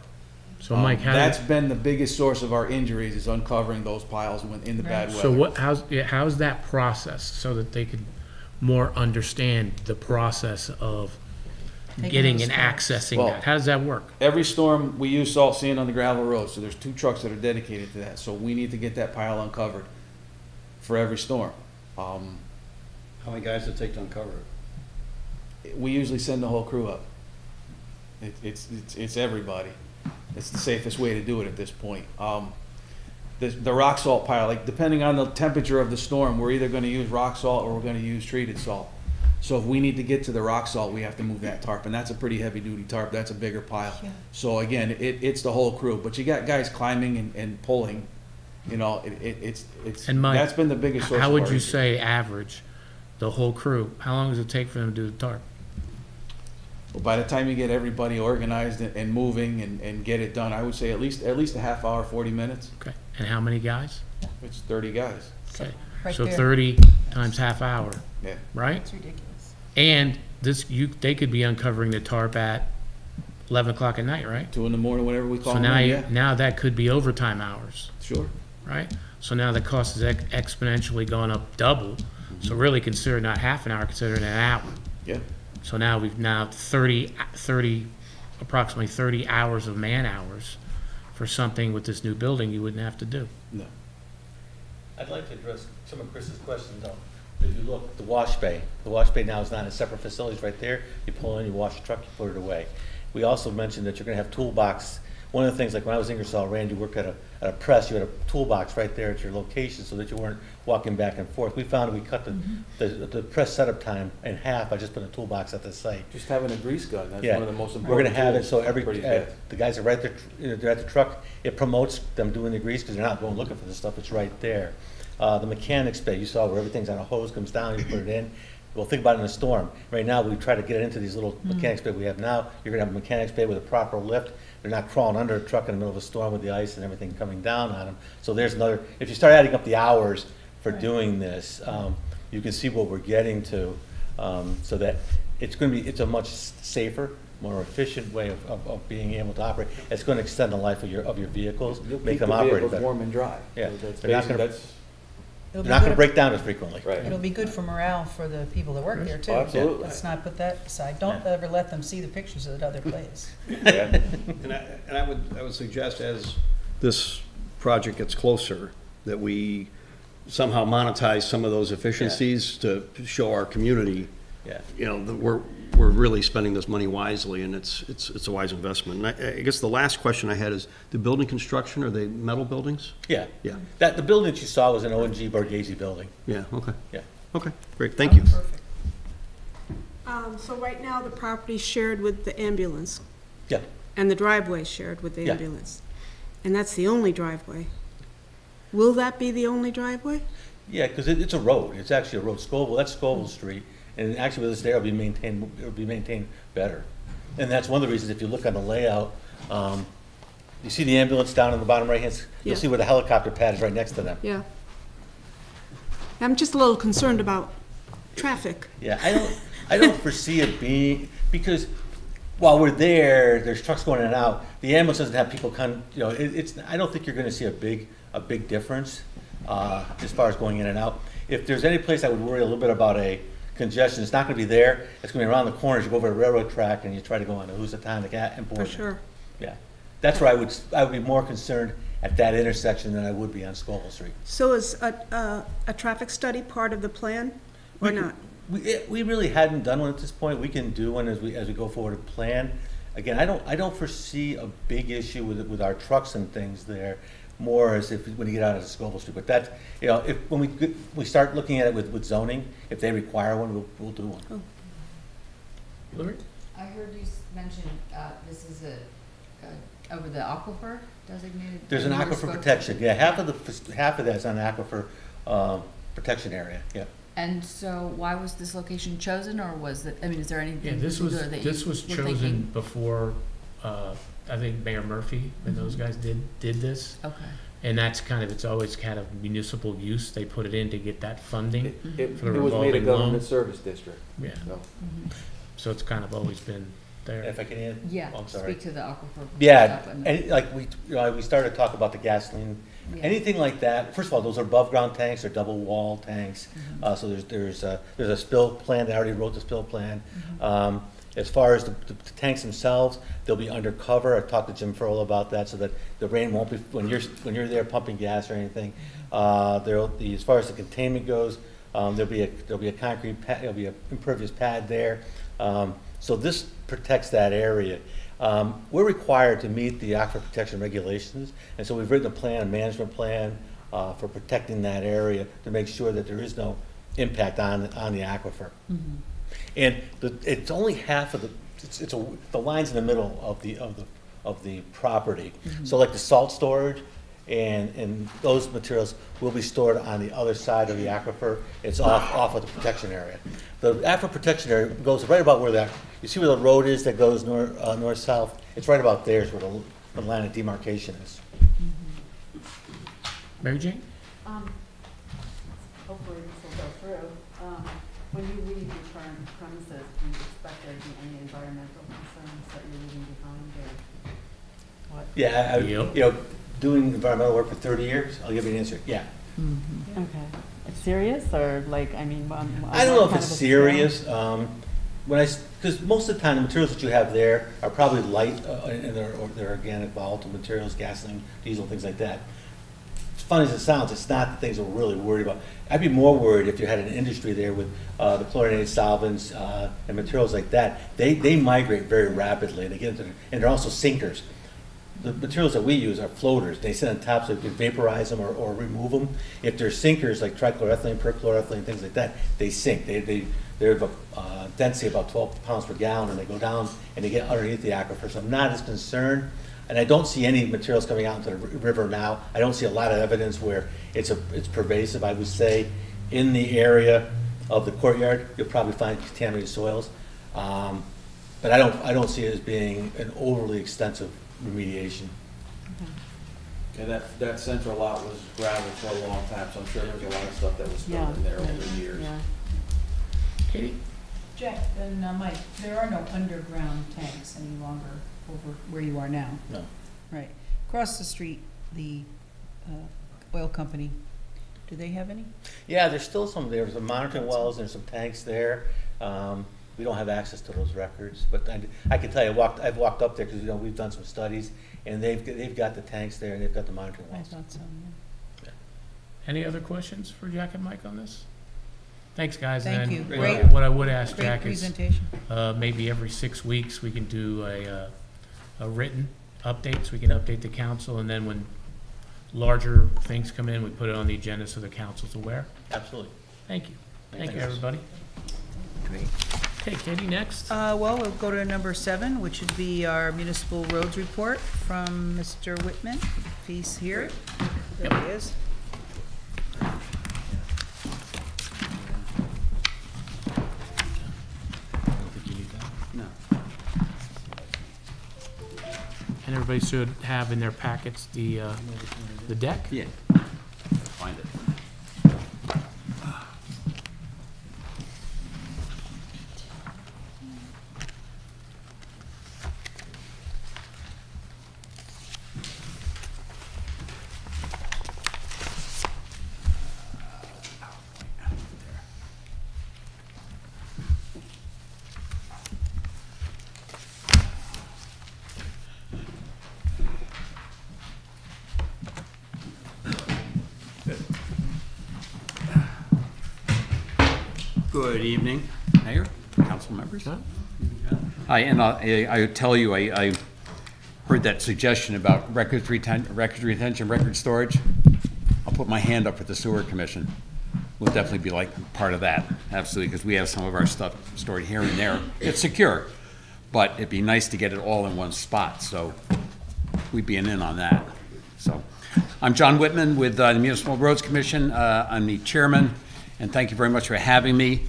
So Mike, that's been the biggest source of our injuries, is uncovering those piles when in the bad weather. So how's that process, so that they could more understand the process of getting and accessing that? How does that work? Every storm we use salt sand on the gravel road, so there's 2 trucks that are dedicated to that. So we need to get that pile uncovered for every storm. How many guys does it take to uncover it? We usually send the whole crew up. It's everybody. It's the safest way to do it at this point. The rock salt pile, like depending on the temperature of the storm, we're either going to use rock salt or we're going to use treated salt. So if we need to get to the rock salt, we have to move that tarp, and that's a pretty heavy-duty tarp. That's a bigger pile. Yeah. So again, it's the whole crew, but you got guys climbing and pulling. You know, it's and Mike, that's been the biggest source. How would you say average, the whole crew? How long does it take for them to do the tarp? Well, by the time you get everybody organized and moving and get it done, I would say at least a half hour, 40 minutes. Okay. And how many guys? It's 30 guys. Okay. Right, so there. 30 times half hour. Yeah. Right. That's ridiculous. And this, they could be uncovering the tarp at 11 o'clock at night, right? 2 in the morning, whatever we call it. So now, now that could be overtime hours. Sure. Right? So now the cost has exponentially gone up double. Mm-hmm. So really consider not half an hour, consider an hour. Yeah. So now we've 30, approximately 30 hours of man hours for something with this new building you wouldn't have to do. No. I'd like to address some of Chris's questions though. If you look, the wash bay now is not in separate facilities right there. You pull in, you wash the truck, you put it away. We also mentioned that you're going to have toolbox. One of the things, like when I was in Ingersoll, Rand, you worked at a press. You had a toolbox right there at your location so that you weren't walking back and forth. We found we cut the press setup time in half by just putting a toolbox at the site. Just having a grease gun. That's one of the most important. We're going to have it so every the guys are right there. You know, they're at the truck. It promotes them doing the grease because they're not going looking for this stuff. It's right there. The mechanics bay you saw where everything's on a hose comes down. You put it in. Well, think about it in a storm. Right now, we try to get it into these little mechanics bay we have now. You're going to have a mechanics bay with a proper lift. They're not crawling under a truck in the middle of a storm with the ice and everything coming down on them. So there's another, if you start adding up the hours for doing this, you can see what we're getting to. So that it's going to be, it's a much safer, more efficient way of being able to operate. It's going to extend the life of your vehicles, make them operate better. Warm and dry. Yeah, so they're not going to break down as frequently. Right. It'll be good for morale for the people that work there, too. Oh, absolutely. Yeah. Let's not put that aside. Don't ever let them see the pictures of the other place. Yeah. And I would suggest as this project gets closer that we somehow monetize some of those efficiencies to show our community, you know, that we're really spending this money wisely, and it's a wise investment. And I guess the last question I had is the building construction. Are they metal buildings? Yeah, yeah. That the building that you saw was an O&G Borghese building. Yeah. Okay. Yeah. Okay. Great. Thank you. Perfect. So right now the property shared with the ambulance. Yeah. And the driveway shared with the ambulance, and that's the only driveway. Will that be the only driveway? Yeah, because it's a road. It's actually a road. Scoville. That's Scoville Street. And actually, with this there, it'll be maintained better, and that's one of the reasons. If you look on the layout, you see the ambulance down in the bottom right hand. You'll see where the helicopter pad is right next to them. Yeah. I'm just a little concerned about traffic. Yeah, I don't foresee it being, because while we're there, there's trucks going in and out. The ambulance doesn't have people come. You know, I don't think you're going to see a big difference as far as going in and out. If there's any place I would worry a little bit about congestion, it's not going to be there. It's going to be around the corners. You go over the railroad track and you try to go on the Housatonic and Boardman. For sure. Yeah, that's where I would be more concerned at that intersection than I would be on Scoville Street. So is a traffic study part of the plan, or not? We really hadn't done one at this point. We can do one as we go forward and plan. Again, I don't foresee a big issue with our trucks and things there. More as if when you get out of Scoville Street, but that's, you know, if when we start looking at it with zoning, if they require one, we'll do one. Oh. Hillary? I heard you mention this is a over the aquifer designated. There's an aquifer protection. Yeah, half of that's on the aquifer protection area. Yeah. And so, why was this location chosen, or was it? I mean, is there anything? Yeah, this was chosen before. I think Mayor Murphy and those guys did this. Okay. And that's kind of, it's always kind of municipal use. They put it in to get that funding for the revolving loan. It was made a government service district. Yeah. So, so it's kind of always been there. If I can add, I'm sorry. Speak to the aquifer. Yeah, and like we started to talk about the gasoline, anything like that. First of all, those are above ground tanks, they're double wall tanks. So there's a spill plan. I already wrote the spill plan. As far as the tanks themselves, they'll be undercover. I've talked to Jim Furlow about that, so that the rain won't be when you're there pumping gas or anything. As far as the containment goes, there'll be a concrete pad, there'll be an impervious pad there. So this protects that area. We're required to meet the aquifer protection regulations, and so we've written a management plan for protecting that area to make sure that there is no impact on the aquifer. And it's only half of the. The line's in the middle of the property. So like the salt storage, and those materials will be stored on the other side of the aquifer. It's off of the protection area. The aquifer protection area goes right about where that. You see where the road is that goes north south. It's right about there is where the line of demarcation is. Mary Jane. Hopefully this will go through. When you leave your current premises, do you expect there to be any environmental concerns that you're leaving behind, or what? Yeah, you know, doing environmental work for 30 years, I'll give you an answer. Yeah. Okay. It's serious, or like, I mean, I don't know if it's serious. Because most of the time, the materials that you have there are probably light, and they're organic volatile materials, gasoline, diesel, things like that. funny as it sounds, it's not the things that we're really worried about. I'd be more worried if you had an industry there with the chlorinated solvents and materials like that. They migrate very rapidly. They get into and they're also sinkers. The materials that we use are floaters. They sit on top so you can vaporize them or remove them. If they're sinkers like trichloroethylene, perchloroethylene, things like that, they sink. They're of a density about 12 pounds per gallon, and they go down and they get underneath the aquifer. So I'm not as concerned. And I don't see any materials coming out into the river now. I don't see a lot of evidence where it's pervasive. I would say in the area of the courtyard, you'll probably find contaminated soils. But I don't see it as being an overly extensive remediation. Okay. And that central lot was gravel for a long time, so I'm sure there's a lot of stuff that was spilled in there over the years. Yeah. Katie? Jack and Mike, there are no underground tanks any longer over where you are now. No. Right. Across the street, the oil company, do they have any? Yeah, there's still some. There's some monitoring wells and some tanks there. We don't have access to those records, but I can tell you, I've walked up there because we've done some studies, and they've got the tanks there and they've got the monitoring wells. I thought so. Yeah. Any other questions for Jack and Mike on this? Thanks, guys. Thank you. Great. What I would ask Jack is maybe every 6 weeks we can do a written update, so we can update the council, and then when larger things come in, we put it on the agenda so the council's aware. Absolutely. Thank you. Thank you, everybody. Great. Okay, Katie, next. Well, we'll go to number 7, which would be our municipal roads report from Mr. Whitman. If he's here, there he is. And everybody should have in their packets the deck. Yeah. Find it. Good evening, Mayor, Council members. I tell you, I heard that suggestion about records retention, record storage. I'll put my hand up for the Sewer Commission. We'll definitely be like part of that, absolutely, because we have some of our stuff stored here and there. It's secure, but it'd be nice to get it all in one spot. So we'd be in on that. So I'm John Whitman with the Municipal Roads Commission. I'm the chairman, and thank you very much for having me.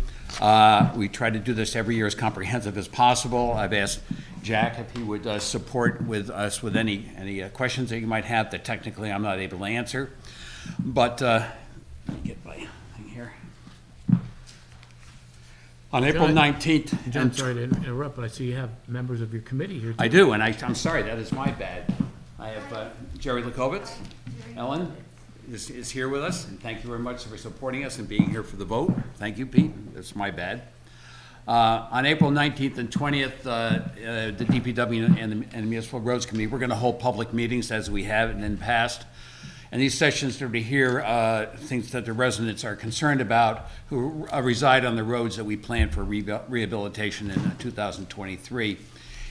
We try to do this every year as comprehensive as possible. I've asked Jack if he would support with us with any questions that you might have that technically I'm not able to answer. But let me get my thing here. On April 19th. John, sorry to interrupt, but I see you have members of your committee here. Too. I do, and I'm sorry, that is my bad. I have Jerry Lakovitz, Ellen is here with us, and thank you very much for supporting us and being here for the vote. Thank you, Pete. That's my bad. On April 19th and 20th, the DPW and the Municipal Roads Committee, we're going to hold public meetings as we have in the past. And these sessions are to hear things that the residents are concerned about who reside on the roads that we plan for rehabilitation in 2023.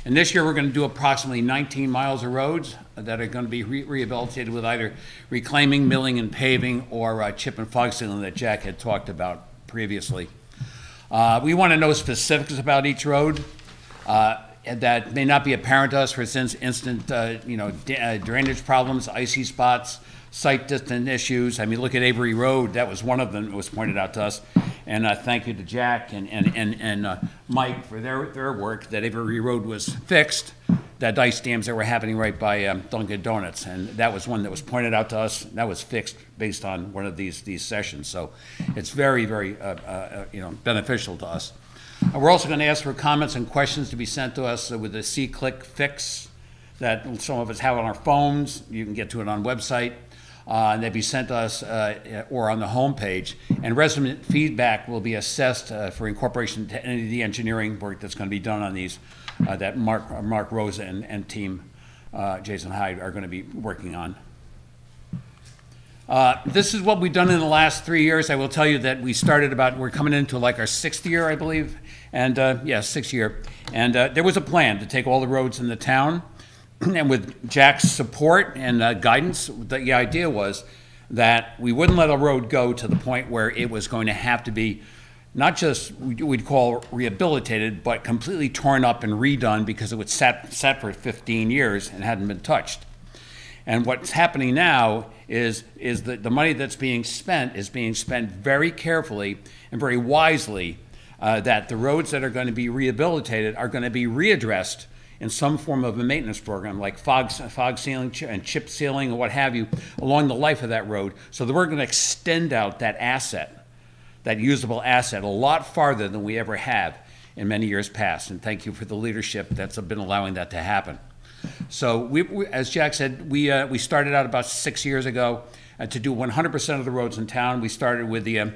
And this year we're going to do approximately 19 miles of roads that are going to be rehabilitated with either reclaiming, milling, and paving, or chip and fog sealing that Jack had talked about previously. We want to know specifics about each road that may not be apparent to us, for instance, instant drainage problems, icy spots, site distance issues. I mean, look at Avery Road. That was one of them that was pointed out to us. And thank you to Jack and Mike for their work that Avery Road was fixed, that ice dams that were happening right by Dunkin' Donuts. And that was one that was pointed out to us. That was fixed based on one of these sessions. So it's very, very beneficial to us. We're also going to ask for comments and questions to be sent to us with the C-Click fix that some of us have on our phones. You can get to it on website. And they'd be sent to us or on the homepage. And resident feedback will be assessed for incorporation to any of the engineering work that's going to be done on these that Mark Rosa and team Jason Hyde are going to be working on. This is what we've done in the last 3 years. I will tell you that we started about, we're coming into like our sixth year, I believe. And yeah, 6th year. And there was a plan to take all the roads in the town. And with Jack's support and guidance, the idea was that we wouldn't let a road go to the point where it was going to have to be not just we'd call rehabilitated, but completely torn up and redone because it was sat for 15 years and hadn't been touched. And what's happening now is that the money that's being spent is being spent very carefully and very wisely, that the roads that are going to be rehabilitated are going to be readdressed in some form of a maintenance program, like fog sealing and chip sealing and what have you, along the life of that road, so that we're going to extend out that asset, that usable asset, a lot farther than we ever have in many years past. And thank you for the leadership that's been allowing that to happen. So we as Jack said, we started out about 6 years ago to do 100% of the roads in town. We started with the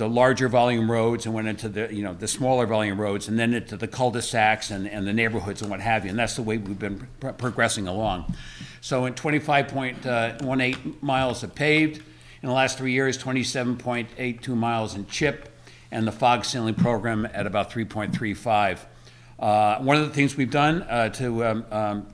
larger volume roads and went into the the smaller volume roads, and then into the cul-de-sacs and the neighborhoods and what have you. And that's the way we've been progressing along. So in 25.18 miles of paved in the last 3 years, 27.82 miles in chip, and the fog sealing program at about 3.35. One of the things we've done to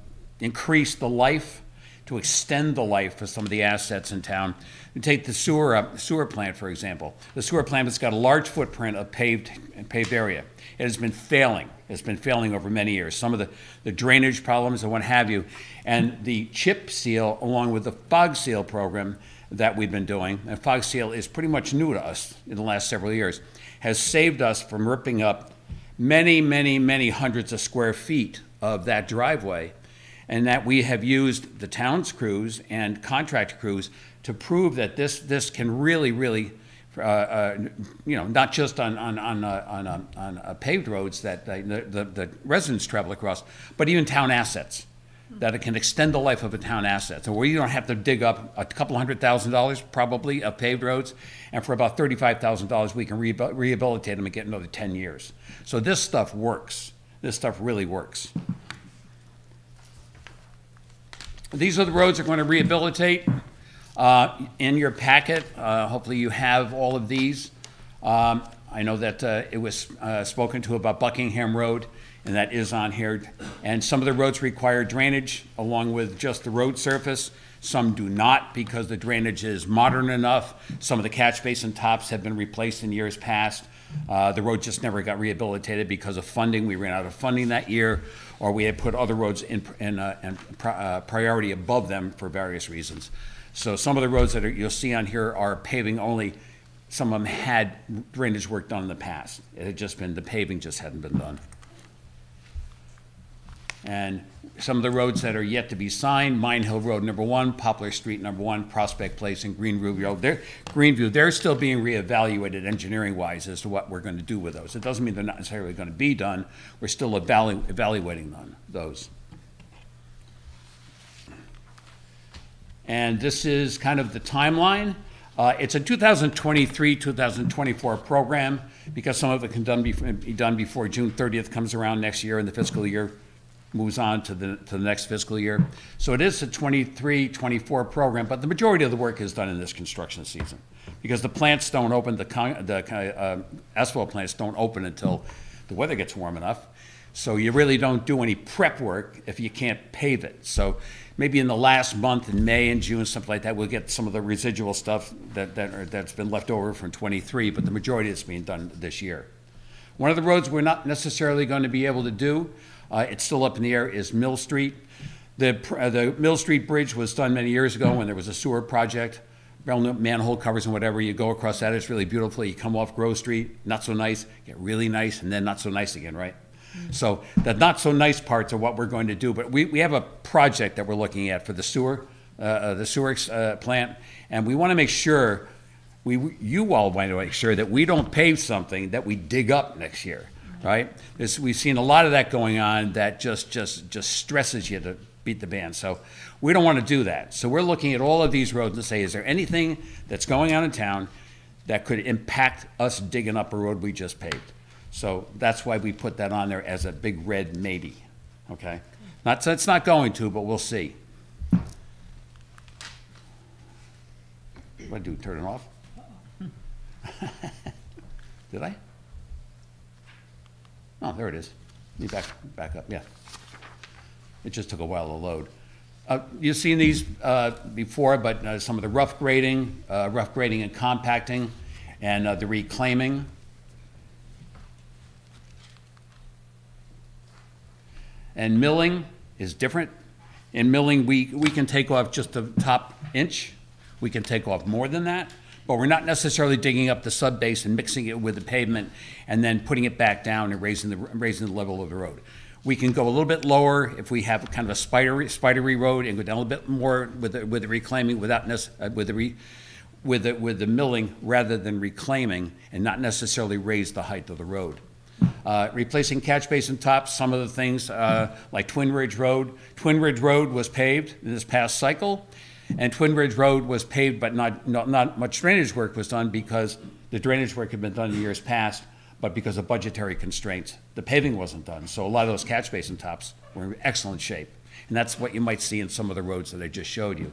increase the life, to extend the life of some of the assets in town. We take the sewer plant, for example. The sewer plant has got a large footprint of paved area. It has been failing. It's been failing over many years. Some of the drainage problems and what have you. And the chip seal, along with the fog seal program that we've been doing, and fog seal is pretty much new to us in the last several years, has saved us from ripping up many, many, many hundreds of square feet of that driveway, and that we have used the town's crews and contract crews to prove that this can really, really, not just on paved roads that the residents travel across, but even town assets, that it can extend the life of a town asset. So where you don't have to dig up a couple $100,000 probably of paved roads, and for about $35,000 we can rehabilitate them and get another 10 years. So this stuff works. This stuff really works. These are the roads that are going to rehabilitate. In your packet, hopefully you have all of these. I know that it was spoken to about Buckingham Road, and that is on here. And some of the roads require drainage along with just the road surface. Some do not, because the drainage is modern enough. Some of the catch basin tops have been replaced in years past. The road just never got rehabilitated because of funding. We ran out of funding that year, or we had put other roads in priority above them for various reasons. So some of the roads that you'll see on here are paving only. Some of them had drainage work done in the past. It had just been, the paving just hadn't been done. And some of the roads that are yet to be signed: Mine Hill Road #1, Poplar Street #1, Prospect Place, and Greenview Road. They're still being reevaluated engineering-wise as to what we're going to do with those. It doesn't mean they're not necessarily going to be done. We're still evaluating those. And this is kind of the timeline. It's a 2023-2024 program, because some of it can be done before June 30th comes around next year, and the fiscal year moves on to the next fiscal year. So it is a 23-24 program, but the majority of the work is done in this construction season, because the plants don't open, the asphalt plants don't open until the weather gets warm enough. So you really don't do any prep work if you can't pave it. So maybe in the last month, in May and June, something like that, we'll get some of the residual stuff that's been left over from 23, but the majority is being done this year. One of the roads we're not necessarily going to be able to do, it's still up in the air, is Mill Street. The Mill Street Bridge was done many years ago when there was a sewer project, manhole covers and whatever. You go across that, it's really beautiful. You come off Grove Street, not so nice, get really nice, and then not so nice again, right? So the not so nice parts are what we're going to do, but we have a project that we're looking at for the sewer plant, and we want to make sure, you all want to make sure that we don't pave something that we dig up next year, right? We've seen a lot of that going on that just stresses you to beat the band. So we don't want to do that. So we're looking at all of these roads and say, is there anything that's going on in town that could impact us digging up a road we just paved? So that's why we put that on there as a big red maybe, okay? Not, so it's not going to, but we'll see. What do I do, turn it off? Did I? Oh, there it is. You back up, yeah. It just took a while to load. You've seen these before, but some of the rough grading and compacting, and the reclaiming. And milling is different. In milling, we can take off just the top inch. We can take off more than that, but we're not necessarily digging up the subbase and mixing it with the pavement and then putting it back down and raising the level of the road. We can go a little bit lower if we have kind of a spidery road, and go down a little bit more with the reclaiming without with the milling rather than reclaiming, and not necessarily raise the height of the road. Replacing catch basin tops, some of the things like Twin Ridge Road. Twin Ridge Road was paved in this past cycle, and Twin Ridge Road was paved, but not much drainage work was done, because the drainage work had been done in years past, but because of budgetary constraints, the paving wasn't done. So a lot of those catch basin tops were in excellent shape. And that's what you might see in some of the roads that I just showed you.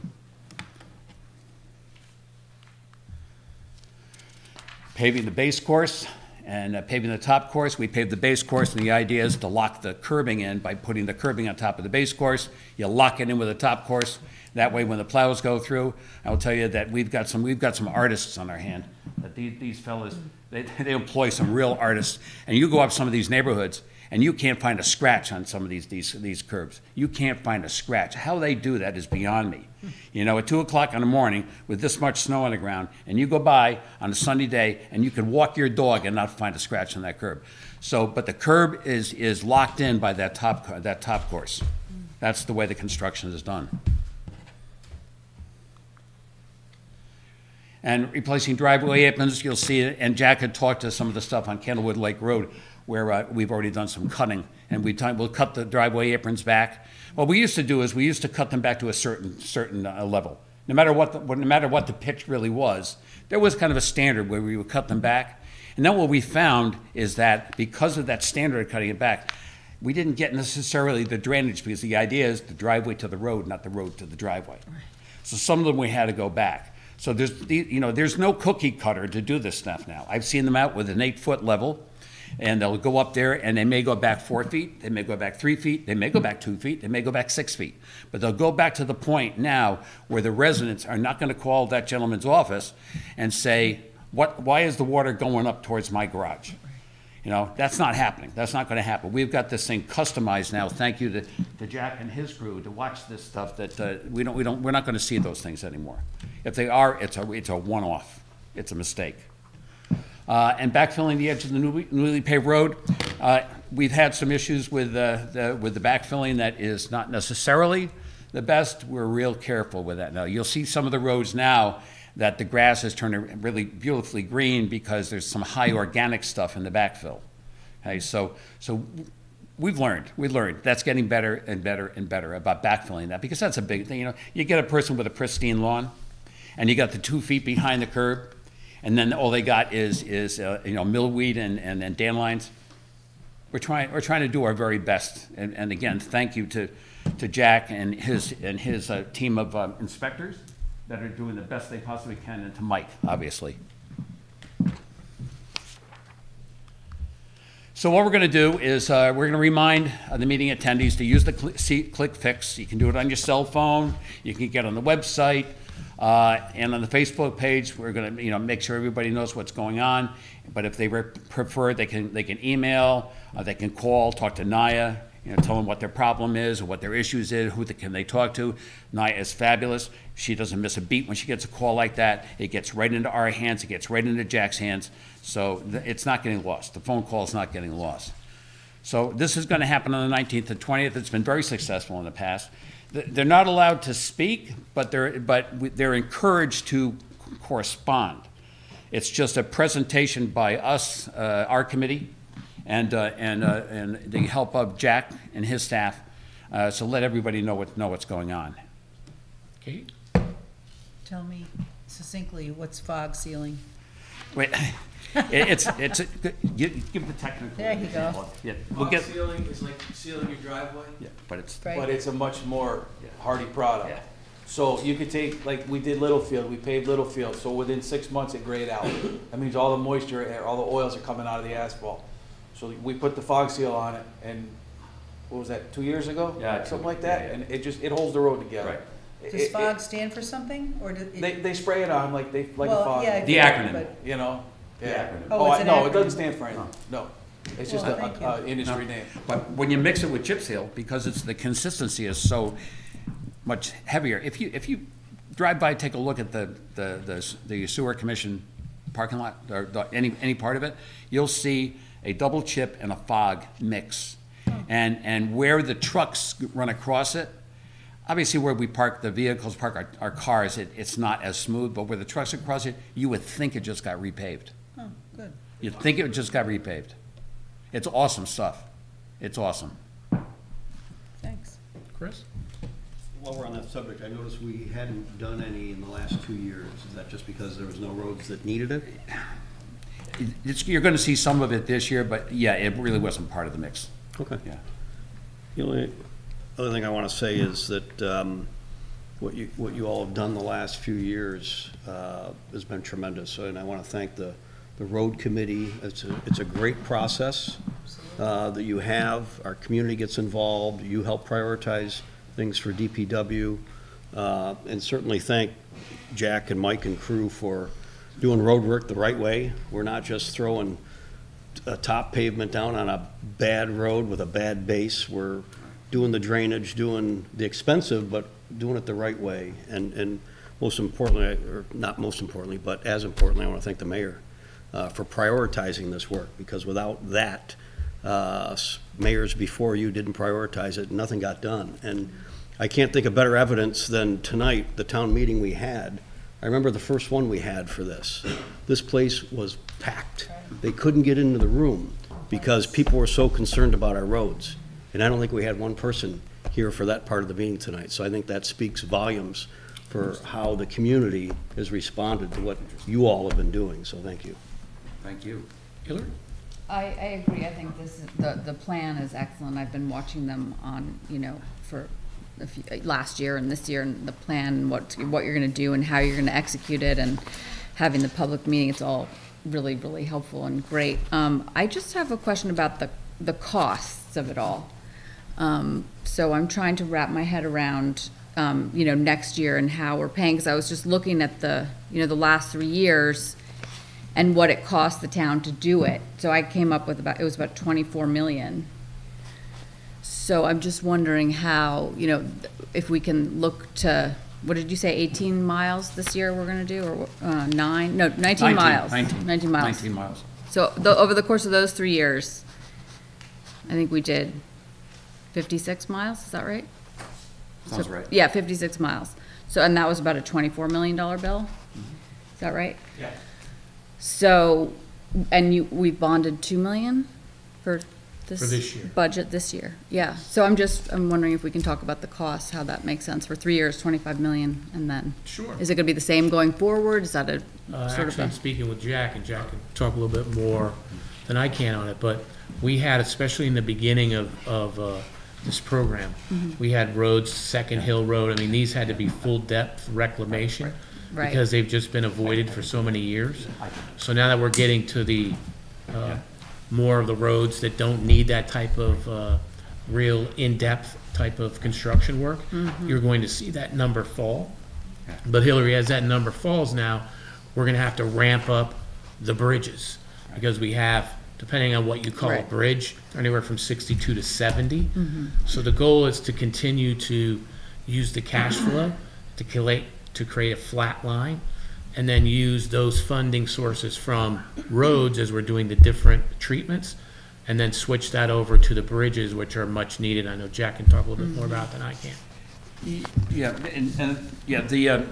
Paving the base course and paving the top course. We paved the base course, and the idea is to lock the curbing in by putting the curbing on top of the base course. You lock it in with the top course. That way, when the plows go through, I'll tell you that we've got some artists on our hand. That these fellas, they employ some real artists. And you go up some of these neighborhoods, and you can't find a scratch on some of these curbs. You can't find a scratch. How they do that is beyond me. You know, at 2 o'clock in the morning with this much snow on the ground, and you go by on a sunny day, and you can walk your dog and not find a scratch on that curb. So, but the curb is locked in by that top course. That's the way the construction is done. And replacing driveway aprons, you'll see it, and Jack had talked to some of the stuff on Candlewood Lake Road, where we've already done some cutting, and we'll cut the driveway aprons back. What we used to do is we used to cut them back to a certain level. No matter what the pitch really was, there was kind of a standard where we would cut them back. And then what we found is that because of that standard of cutting it back, we didn't get necessarily the drainage, because the idea is the driveway to the road, not the road to the driveway. So some of them we had to go back. So there's no cookie cutter to do this stuff now. I've seen them out with an 8-foot level, and they'll go up there, and they may go back 4 feet, they may go back 3 feet, they may go back 2 feet, they may go back 6 feet. But they'll go back to the point now where the residents are not going to call that gentleman's office and say, why is the water going up towards my garage? You know, that's not happening. That's not going to happen. We've got this thing customized now. Thank you to Jack and his crew to watch this stuff that we're not going to see those things anymore. If they are, it's a one-off. It's a mistake. And backfilling the edge of the newly paved road, we've had some issues with the backfilling that is not necessarily the best. We're real careful with that now. You'll see some of the roads now that the grass has turned really beautifully green because there's some high organic stuff in the backfill. Okay, so we've learned. That's getting better and better and better about backfilling that, because that's a big thing. You know, you get a person with a pristine lawn, and you got the 2 feet behind the curb, and then all they got is you know, milkweed and dandelions. We're trying to do our very best. And again, thank you to Jack and his team of inspectors that are doing the best they possibly can, and to Mike, obviously. So what we're going to do is we're going to remind the meeting attendees to use the click fix. You can do it on your cell phone. You can get on the website. And on the Facebook page, we're going to, you know, make sure everybody knows what's going on. But if they prefer, they can email, they can call, talk to Naya. You know, tell them what their problem is or what their issues is, can they talk to. Naya is fabulous. She doesn't miss a beat when she gets a call like that. It gets right into our hands. It gets right into Jack's hands. So it's not getting lost. The phone call is not getting lost. So this is going to happen on the 19th and 20th. It's been very successful in the past. They're not allowed to speak, but they're encouraged to correspond. It's just a presentation by us, our committee, and the help of Jack and his staff, so let everybody know what's going on. Kate? Tell me succinctly, what's fog sealing? Wait, give the technical. There you go. Yeah, fog sealing is like sealing your driveway. Yeah, but it's a much more hardy product. Yeah. So you could take, like we did Littlefield, we paved Littlefield, so within 6 months it grayed out. That means all the moisture, all the oils are coming out of the asphalt. So we put the fog seal on it, and what was that, 2 years ago? Yeah, something like that, yeah, yeah. And it just, it holds the road together. Right. Does fog stand for something, or do they spray it on like they like a fog? Yeah, the acronym, you know. Yeah. The acronym. Oh, it's an no, acronym. It doesn't stand for anything. No, it's just an industry name. But when you mix it with chip seal, because it's the consistency is so much heavier. If you drive by, take a look at the sewer commission parking lot or any part of it, you'll see a double chip and a fog mix, and where the trucks run across it. Obviously, where we park the vehicles, park our cars, it's not as smooth. But where the trucks across it, you would think it just got repaved. Oh, good. You'd think it just got repaved. It's awesome stuff. It's awesome. Thanks. Chris? While we're on that subject, I noticed we hadn't done any in the last 2 years. Is that just because there was no roads that needed it? You're going to see some of it this year, but yeah, it really wasn't part of the mix. Okay. Yeah. The other thing I want to say is that what you all have done the last few years has been tremendous, and I want to thank the road committee. It's a great process that you have. Our community gets involved. You help prioritize things for DPW, and certainly thank Jack and Mike and crew for doing road work the right way. We're not just throwing a top pavement down on a bad road with a bad base. We're doing the drainage, doing the expensive, but doing it the right way. And most importantly, or not most importantly, but as importantly, I want to thank the mayor for prioritizing this work, because without that, mayors before you didn't prioritize it, nothing got done. And I can't think of better evidence than tonight, the town meeting we had. I remember the first one we had for this. This place was packed. They couldn't get into the room because people were so concerned about our roads. And I don't think we had one person here for that part of the meeting tonight. So I think that speaks volumes for how the community has responded to what you all have been doing. So thank you. Thank you. Hillary? I agree. I think this is, the plan is excellent. I've been watching them on, you know, for a few, last year and this year, and the plan and what you're going to do and how you're going to execute it, and having the public meeting. It's all really, really helpful and great. I just have a question about the costs of it all. So I'm trying to wrap my head around, you know, next year and how we're paying, because I was just looking at the, you know, the last 3 years and what it cost the town to do it. So I came up with about, it was about $24 million. So I'm just wondering how, you know, if we can look to, what did you say, 18 miles this year we're going to do, or 19 miles. So over the course of those 3 years, I think we did 56 miles, is that right? Sounds right. Yeah, 56 miles. So, and that was about a $24 million bill. Mm-hmm. Is that right? Yeah. So, and we bonded $2 million for this budget this year. Yeah. So I'm wondering if we can talk about the cost, how that makes sense for 3 years, $25 million, and then. Sure. Is it going to be the same going forward? Is that a sort of? I'm speaking with Jack, and Jack can talk a little bit more than I can on it, but we had, especially in the beginning of this program, we had roads, Second Hill Road. I mean, these had to be full depth reclamation because they've just been avoided for so many years. So now that we're getting to the more of the roads that don't need that type of real in-depth type of construction work, you're going to see that number fall. But Hillary, as that number falls now, we're going to have to ramp up the bridges, because we have, depending on what you call a bridge, anywhere from 62 to 70. So the goal is to continue to use the cash flow to create a flat line, and then use those funding sources from roads as we're doing the different treatments, and then switch that over to the bridges, which are much needed. I know Jack can talk a little bit more about it than I can. Yeah,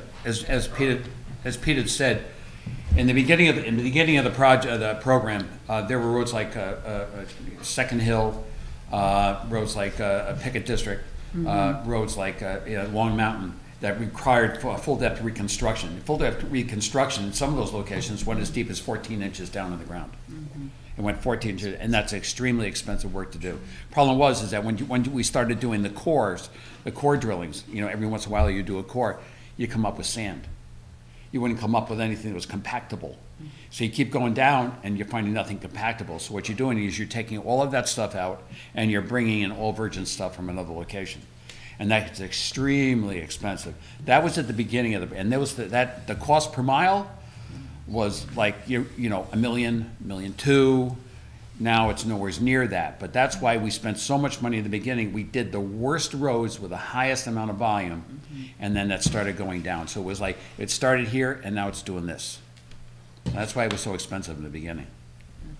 as Pete had said, In the beginning of the program, there were roads like Second Hill, roads like Pickett District, roads like Long Mountain, that required full depth reconstruction. Full depth reconstruction in some of those locations went as deep as 14 inches down in the ground. Mm-hmm. It went 14 inches, and that's extremely expensive work to do. Problem was is that when we started doing the cores, the core drillings, you know, every once in a while you do a core, you come up with sand. You wouldn't come up with anything that was compactable. So you keep going down and you're finding nothing compactable. So what you're doing is you're taking all of that stuff out and you're bringing in all virgin stuff from another location. And that's extremely expensive. That was at the beginning of the, and there was the, that the cost per mile was like, you know, $1 million, $1.2 million. Now it's nowhere near that. But that's why we spent so much money in the beginning. We did the worst roads with the highest amount of volume, and then that started going down. So it was like, it started here and now it's doing this. That's why it was so expensive in the beginning.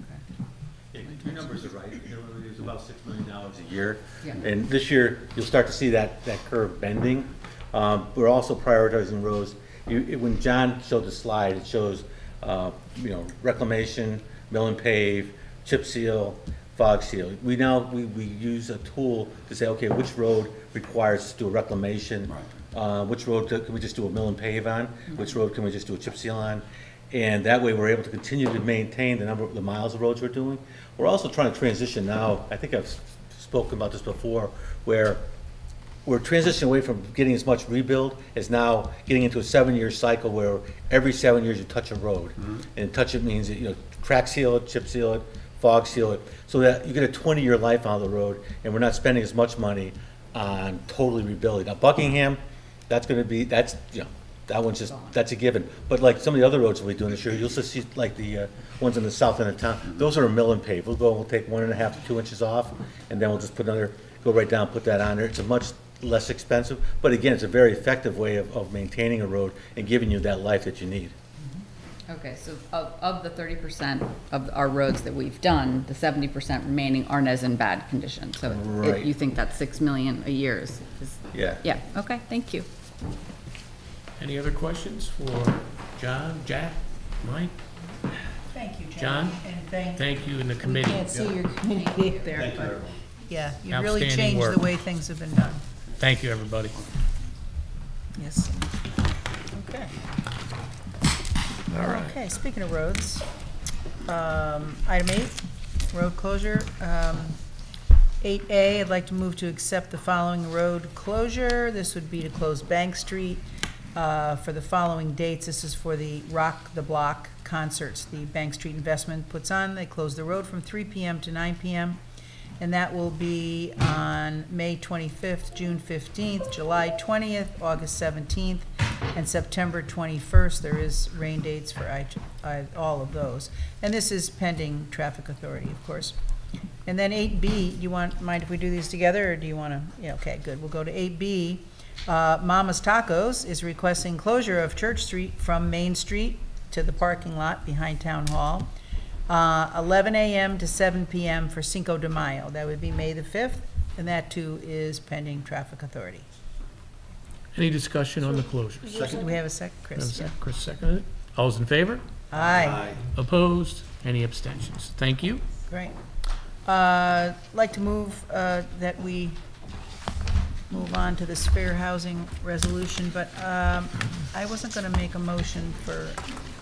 Okay. Yeah, your numbers are right. It was about $6 million a year. Yeah. And this year, you'll start to see that, that curve bending. We're also prioritizing roads. When John showed the slide, it shows you know, reclamation, mill and pave, chip seal, fog seal. We now we use a tool to say, okay, which road requires us to do a reclamation? Right. Which road can we just do a mill and pave on? Mm-hmm. Which road can we just do a chip seal on? And that way we're able to continue to maintain the number of the miles of roads we're doing. We're also trying to transition now, I think I've spoken about this before, where we're transitioning away from getting as much rebuild as now getting into a 7-year cycle where every 7 years you touch a road. Mm-hmm. And touch it means, you know, crack seal it, chip seal it, fog seal it, so that you get a 20-year life out of the road and we're not spending as much money on totally rebuilding. Now Buckingham, that's gonna be, that's, you know, that one's just, that's a given. But like some of the other roads we'll be doing this year, you'll just see like the ones in the south end of town. Those are a mill and pave. We'll go and we'll take 1.5 to 2 inches off, and then we'll just put another, go right down, put that on there. It's a much less expensive, but again, it's a very effective way of maintaining a road and giving you that life that you need. Okay, so of the 30% of our roads that we've done, the 70% remaining aren't as in bad condition. So right. You think that $6 million a year is yeah. Yeah, okay, thank you. Any other questions for John, Jack, Mike? Thank you, John. And thank you in the committee. I can't see your committee there, thank but you. Yeah, you really changed work. The way things have been done. Thank you, everybody. Yes. Okay. All right. Okay, speaking of roads, item 8, road closure. 8A, I'd like to move to accept the following road closure. This would be to close Bank Street. For the following dates, this is for the Rock the Block concerts the Bank Street Investment puts on. They close the road from 3 p.m. to 9 p.m. And that will be on May 25th, June 15th, July 20th, August 17th, and September 21st. There is rain dates for all of those. And this is pending Traffic Authority, of course. And then 8B, do you mind if we do these together, or do you want to? Yeah, okay, good. We'll go to 8B. Mama's Tacos is requesting closure of Church Street from Main Street to the parking lot behind Town Hall, 11 a.m. to 7 p.m. for Cinco de Mayo. That would be May the 5th, and that too is pending Traffic Authority. Any discussion on the closure? Second. Do we have a second, Chris? Yeah. Chris seconded. All those in favor? Aye. Aye. Opposed? Any abstentions? Thank you. Great. I'd like to move that we move on to this fair housing resolution, but I wasn't going to make a motion for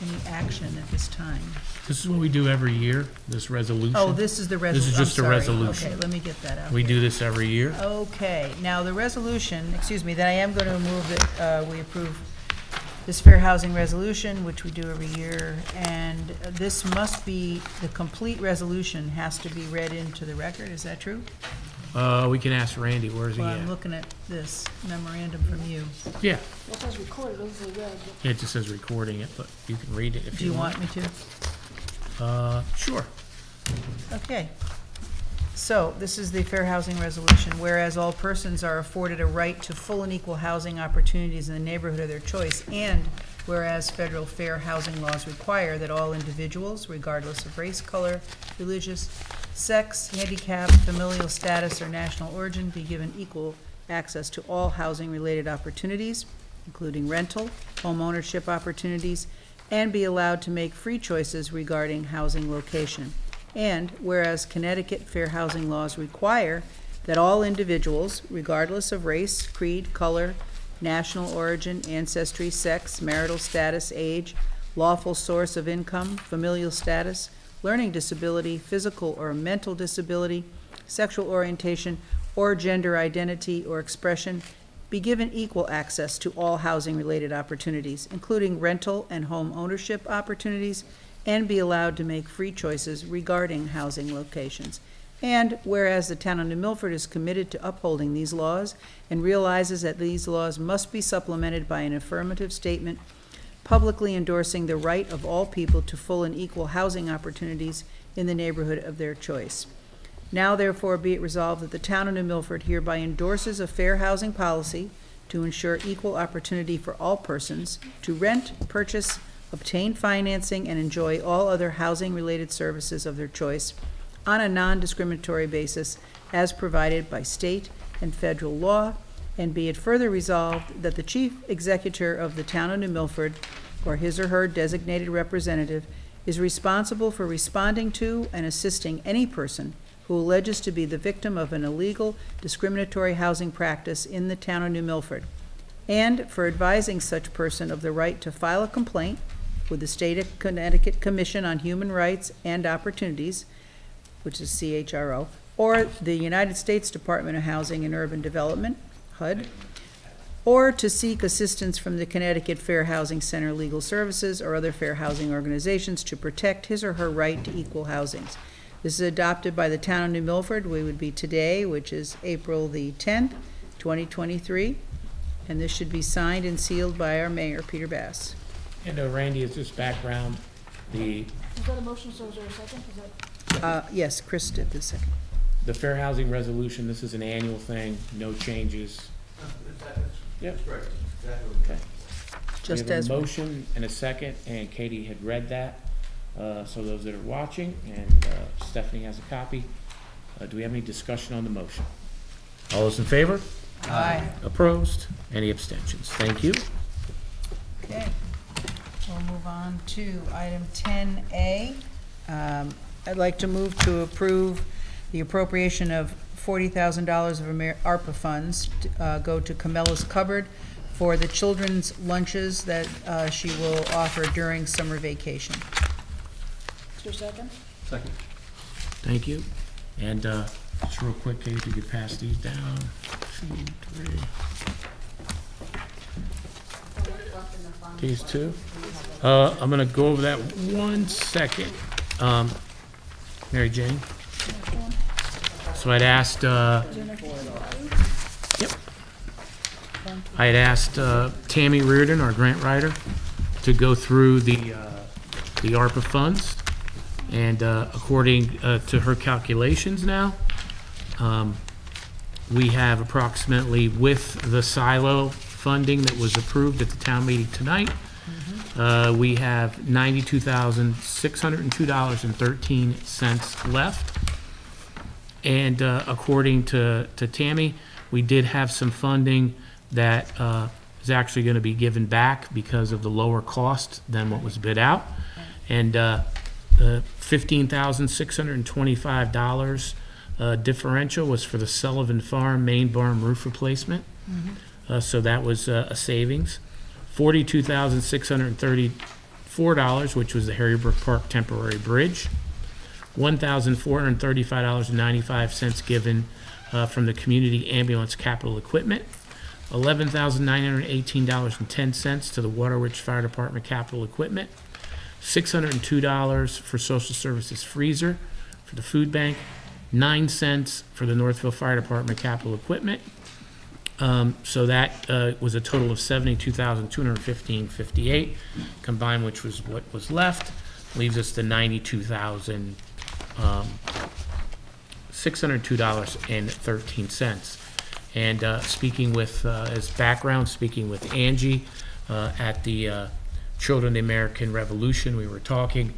any action at this time. This is what we do every year, this resolution. Oh, this is the resolution. This is just a resolution. Okay, let me get that out. We do this every year. Okay, now the resolution, excuse me, that I am going to move that we approve this fair housing resolution, which we do every year, and this must be, the complete resolution has to be read into the record, is that true? We can ask Randy. Where's he at? I'm looking at this memorandum from you. Yeah. It says recorded. It just says recording it, but you can read it if you want. Do you want me to? Sure. Okay. So this is the Fair Housing Resolution. Whereas all persons are afforded a right to full and equal housing opportunities in the neighborhood of their choice, and whereas federal fair housing laws require that all individuals, regardless of race, color, religious, sex, handicap, familial status, or national origin, be given equal access to all housing-related opportunities, including rental, home ownership opportunities, and be allowed to make free choices regarding housing location. And whereas Connecticut fair housing laws require that all individuals, regardless of race, creed, color, national origin, ancestry, sex, marital status, age, lawful source of income, familial status, learning disability, physical or mental disability, sexual orientation, or gender identity or expression, be given equal access to all housing-related opportunities, including rental and home ownership opportunities, and be allowed to make free choices regarding housing locations. And whereas the town of New Milford is committed to upholding these laws and realizes that these laws must be supplemented by an affirmative statement publicly endorsing the right of all people to full and equal housing opportunities in the neighborhood of their choice. Now, therefore, be it resolved that the town of New Milford hereby endorses a fair housing policy to ensure equal opportunity for all persons to rent, purchase, obtain financing, and enjoy all other housing-related services of their choice on a non-discriminatory basis as provided by state and federal law, and be it further resolved that the chief executor of the town of New Milford, or his or her designated representative, is responsible for responding to and assisting any person who alleges to be the victim of an illegal discriminatory housing practice in the town of New Milford, and for advising such person of the right to file a complaint with the State of Connecticut Commission on Human Rights and Opportunities, which is CHRO, or the United States Department of Housing and Urban Development, HUD, or to seek assistance from the Connecticut Fair Housing Center Legal Services or other fair housing organizations to protect his or her right to equal housings. This is adopted by the town of New Milford. We would be today, which is April the 10th, 2023. And this should be signed and sealed by our mayor, Peter Bass. And Randy, is this background the... Is that a motion, so is there a second? Is that... yes, Chris did the second. The fair housing resolution, this is an annual thing, no changes. Yep. Correct. Exactly. Okay. Just we have as a motion and a second, and Katie had read that. So those that are watching, and Stephanie has a copy. Do we have any discussion on the motion? All those in favor? Aye. Opposed? Any abstentions? Thank you. Okay. We'll move on to item 10A. I'd like to move to approve the appropriation of $40,000 of ARPA funds to, go to Camella's Cupboard for the children's lunches that she will offer during summer vacation. Second? Second. Thank you. And just real quick, Kate, if you could pass these down. 2, 3. These two. I'm going to go over that 1 second. Mary Jane. So I'd asked, yep. I had asked Tammy Reardon, our grant writer, to go through the ARPA funds. And according to her calculations now, we have approximately, with the silo funding that was approved at the town meeting tonight, we have $92,602.13 left. And according to Tammy, we did have some funding that is actually going to be given back because of the lower cost than what was bid out. And $15,625 differential was for the Sullivan Farm main barn roof replacement. So that was a savings. $42,634, which was the Harrybrook Park temporary bridge. $1,435.95 given from the community ambulance capital equipment. $11,918.10 to the Waterridge Fire Department capital equipment. $602 for social services freezer for the food bank, 9 cents for the Northville Fire Department capital equipment. So that was a total of $72,215.58 combined, which was what was left. Leaves us the $92,602.13. And speaking with as background, speaking with Angie at the Children of the American Revolution, we were talking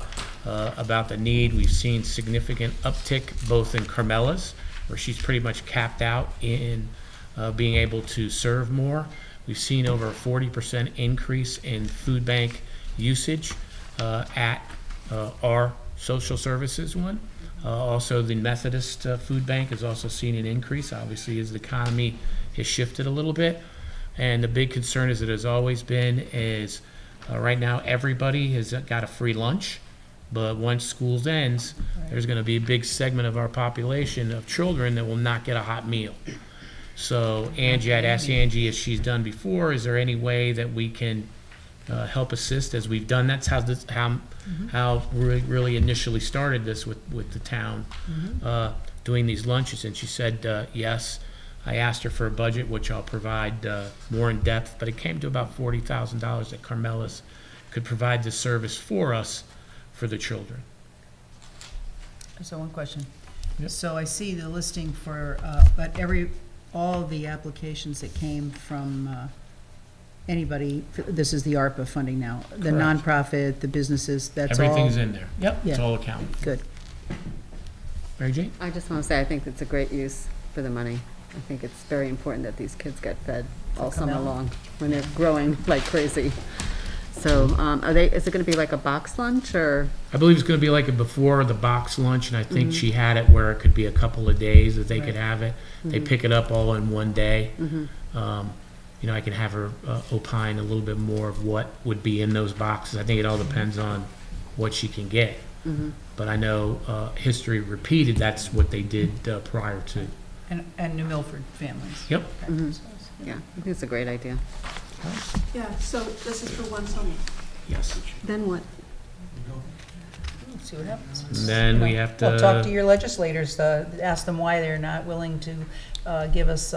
about the need. We've seen significant uptick both in Carmela's, where she's pretty much capped out in being able to serve more. We've seen over a 40% increase in food bank usage at our social services one. Also, the Methodist food bank has also seen an increase, obviously, as the economy has shifted a little bit. And the big concern, as it has always been, is right now everybody has got a free lunch, but once school ends, there's going to be a big segment of our population of children that will not get a hot meal. So Angie, I'd ask Angie, as she's done before, is there any way that we can help assist, as we've done? That's how this, how really initially started this with the town, doing these lunches. And she said yes. I asked her for a budget, which I'll provide more in depth, but it came to about $40,000 that Camella's could provide the service for us for the children. So one question. Yep. So I see the listing for, but all the applications that came from anybody, this is the ARPA funding now, the nonprofit, the businesses, that's everything's all in there. Yep, yeah. It's all accounted. Good. Mary Jane? I just want to say I think it's a great use for the money. I think it's very important that these kids get fed all summer long when they're growing like crazy. So is it going to be like a box lunch, or? I believe it's going to be like a before the box lunch, and I think she had it where it could be a couple of days that they could have it. They pick it up all in one day. You know, I can have her opine a little bit more of what would be in those boxes. I think it all depends on what she can get. But I know history repeated, that's what they did prior to. And New Milford families. Yep. Yeah, I think it's a great idea. Yeah, so this is for one summer. Yes. Then what? We'll see what happens. And then we have to... Well, talk to your legislators, ask them why they're not willing to give us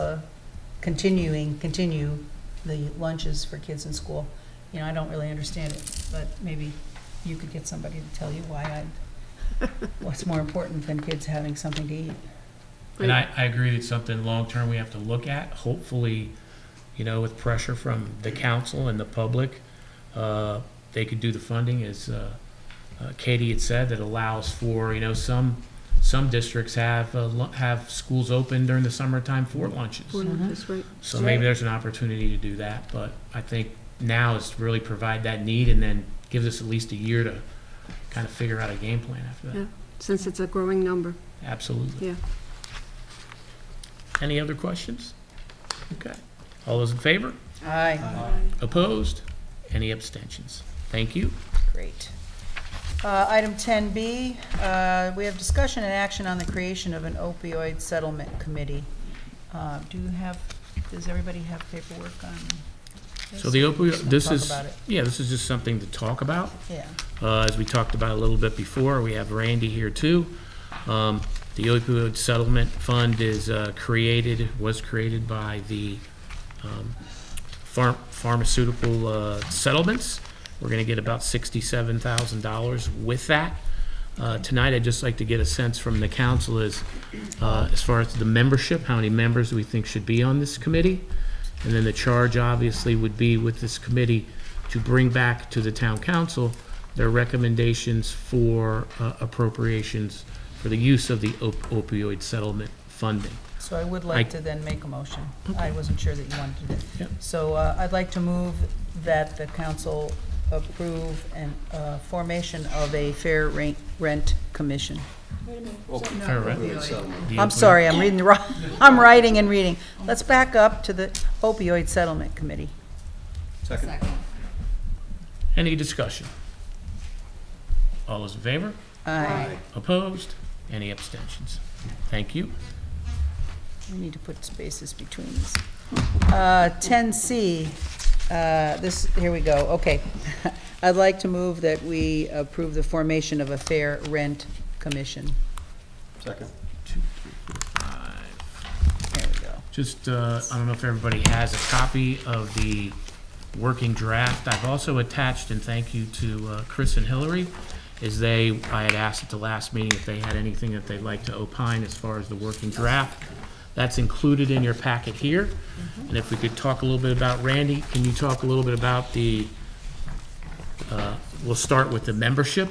continue the lunches for kids in school. You know, I don't really understand it, but maybe you could get somebody to tell you why what's more important than kids having something to eat. And I agree that it's something long-term we have to look at. Hopefully, you know, with pressure from the council and the public, they could do the funding, as Katie had said, that allows for, you know, some districts have schools open during the summertime for lunches. So maybe there's an opportunity to do that. But I think now is to really provide that need and then gives us at least a year to kind of figure out a game plan after that. Yeah, since it's a growing number. Absolutely. Yeah. Any other questions? Okay. All those in favor? Aye. Aye. Opposed? Any abstentions? Thank you. Great. Item 10B, we have discussion and action on the creation of an opioid settlement committee. Does everybody have paperwork on this? So the opioid, this is just something to talk about. Yeah. As we talked about a little bit before, we have Randy here too. The opioid settlement fund is was created by the pharmaceutical settlements. We're going to get about $67,000 with that. Tonight, I'd just like to get a sense from the council as far as the membership, how many members we think should be on this committee. And then the charge obviously would be with this committee to bring back to the town council their recommendations for appropriations for the use of the opioid settlement funding. So I would like to then make a motion. Okay. I wasn't sure that you wanted to do that. Yep. So I'd like to move that the council approve and formation of a fair rent commission. Wait a minute. Okay. No. Fair rent. I'm sorry, I'm reading the wrong. I'm writing and reading. Let's back up to the opioid settlement committee. Second. Any discussion? All those in favor? Aye. Opposed? Any abstentions? Thank you. We need to put spaces between these. 10C, here we go, okay. I'd like to move that we approve the formation of a fair rent commission. Second. 2, 3, 4, 5. There we go. Just, I don't know if everybody has a copy of the working draft. I've also attached, and thank you to Chris and Hillary, I had asked at the last meeting if they had anything that they'd like to opine as far as the working draft. That's included in your packet here. And if we could talk a little bit about, Randy, can you talk a little bit about the, we'll start with the membership.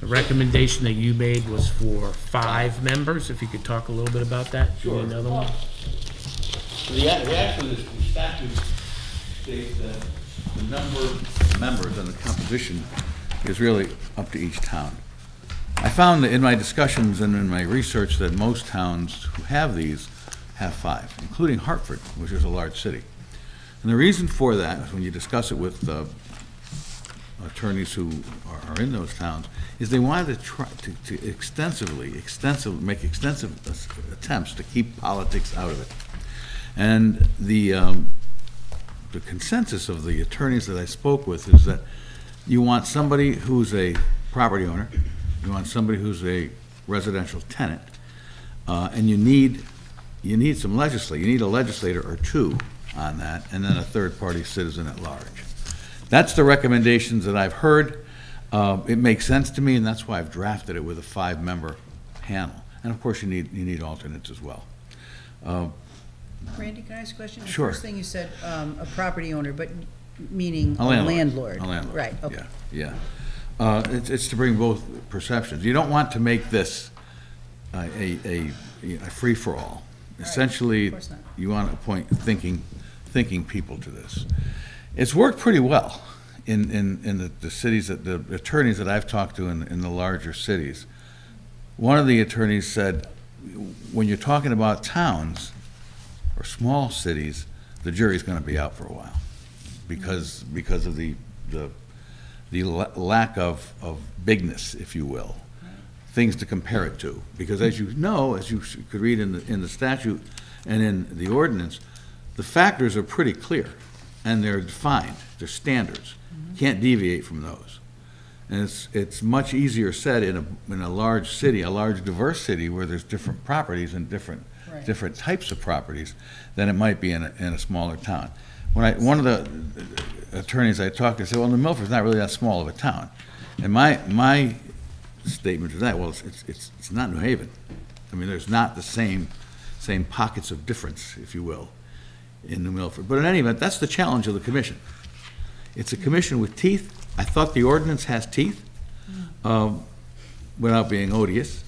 The recommendation that you made was for 5 members. If you could talk a little bit about that. Sure. Another one? The statute states that the number of members and the composition is really up to each town. I found that in my discussions and in my research that most towns who have these have 5, including Hartford, which is a large city. And the reason for that, when you discuss it with attorneys who are in those towns, is they wanted to try to make extensive attempts to keep politics out of it. And the consensus of the attorneys that I spoke with is that you want somebody who's a property owner, you want somebody who's a residential tenant, and you need some legislator. You need a legislator or two on that, and then a third-party citizen at large. That's the recommendations that I've heard. It makes sense to me, and that's why I've drafted it with a 5-member panel. And of course, you need alternates as well. Randy, can I ask a question? Sure. The first thing you said, a property owner, but meaning a landlord. A landlord. Right. Okay. Yeah. Yeah. It's to bring both perceptions. You don't want to make this a free-for-all. Right. Essentially, you want to appoint thinking people to this. It's worked pretty well in the cities, that the attorneys that I've talked to in the larger cities. One of the attorneys said, when you're talking about towns or small cities, the jury's going to be out for a while because of the lack of bigness, if you will, things to compare it to. Because as you know, as you could read in the statute and in the ordinance, the factors are pretty clear, and they're defined. They're standards. Mm-hmm. Can't deviate from those. And it's much easier said in a large city, a large diverse city where there's different properties and different types of properties than it might be in a smaller town. One of the attorneys I talked to said, well, New Milford's not really that small of a town. And my statement to that, well, it's not New Haven. I mean, there's not the same pockets of difference, if you will, in New Milford. But in any event, that's the challenge of the commission. It's a commission with teeth. I thought the ordinance has teeth, without being odious,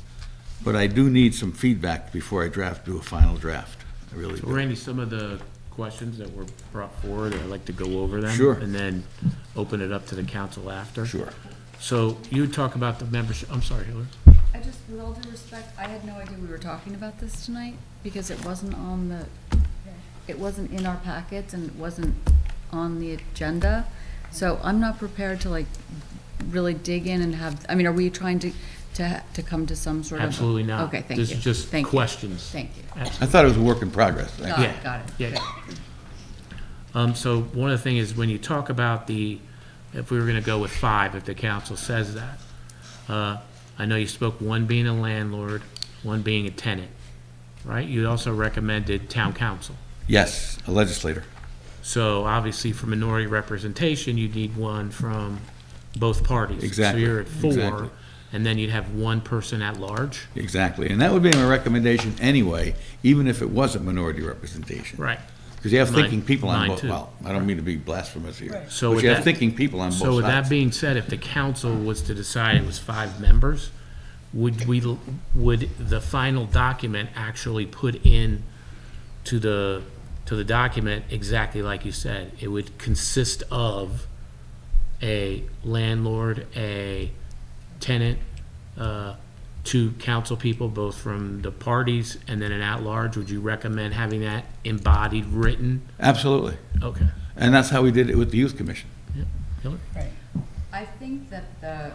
but I do need some feedback before I do a final draft. I really do. Randy, some of the questions that were brought forward, I'd like to go over them. Sure. And then open it up to the council after. Sure. So you talk about the membership. I'm sorry, Hillary. I just, with all due respect, I had no idea we were talking about this tonight because it wasn't on the, it wasn't in our packets and it wasn't on the agenda. So I'm not prepared to like really dig in and have, I mean, are we trying to come to some sort of? Absolutely not. Okay, thank you. This is just questions. Thank you. Absolutely. I thought it was a work in progress. Got it, got it. Yeah. So one of the things is when you talk about the, if we were going to go with 5, if the council says that, I know you spoke 1 being a landlord, 1 being a tenant, right? You also recommended town council. Yes, a legislator. So obviously for minority representation, you need 1 from both parties. Exactly. So you're at 4, exactly. And then you'd have 1 person at large. Exactly, and that would be my recommendation anyway, even if it wasn't minority representation. Right. Because you have thinking people on both sides. Well, I don't mean to be blasphemous here. Right. So you have thinking people on both sides. So with that being said, if the council was to decide it was 5 members, would the final document actually put in to the document exactly like you said? It would consist of a landlord, a tenant, 2 council people, both from the parties, and then an at-large. Would you recommend having that embodied, written? Absolutely. Okay. And that's how we did it with the Youth Commission. Yeah. Hillary? Right. I think that the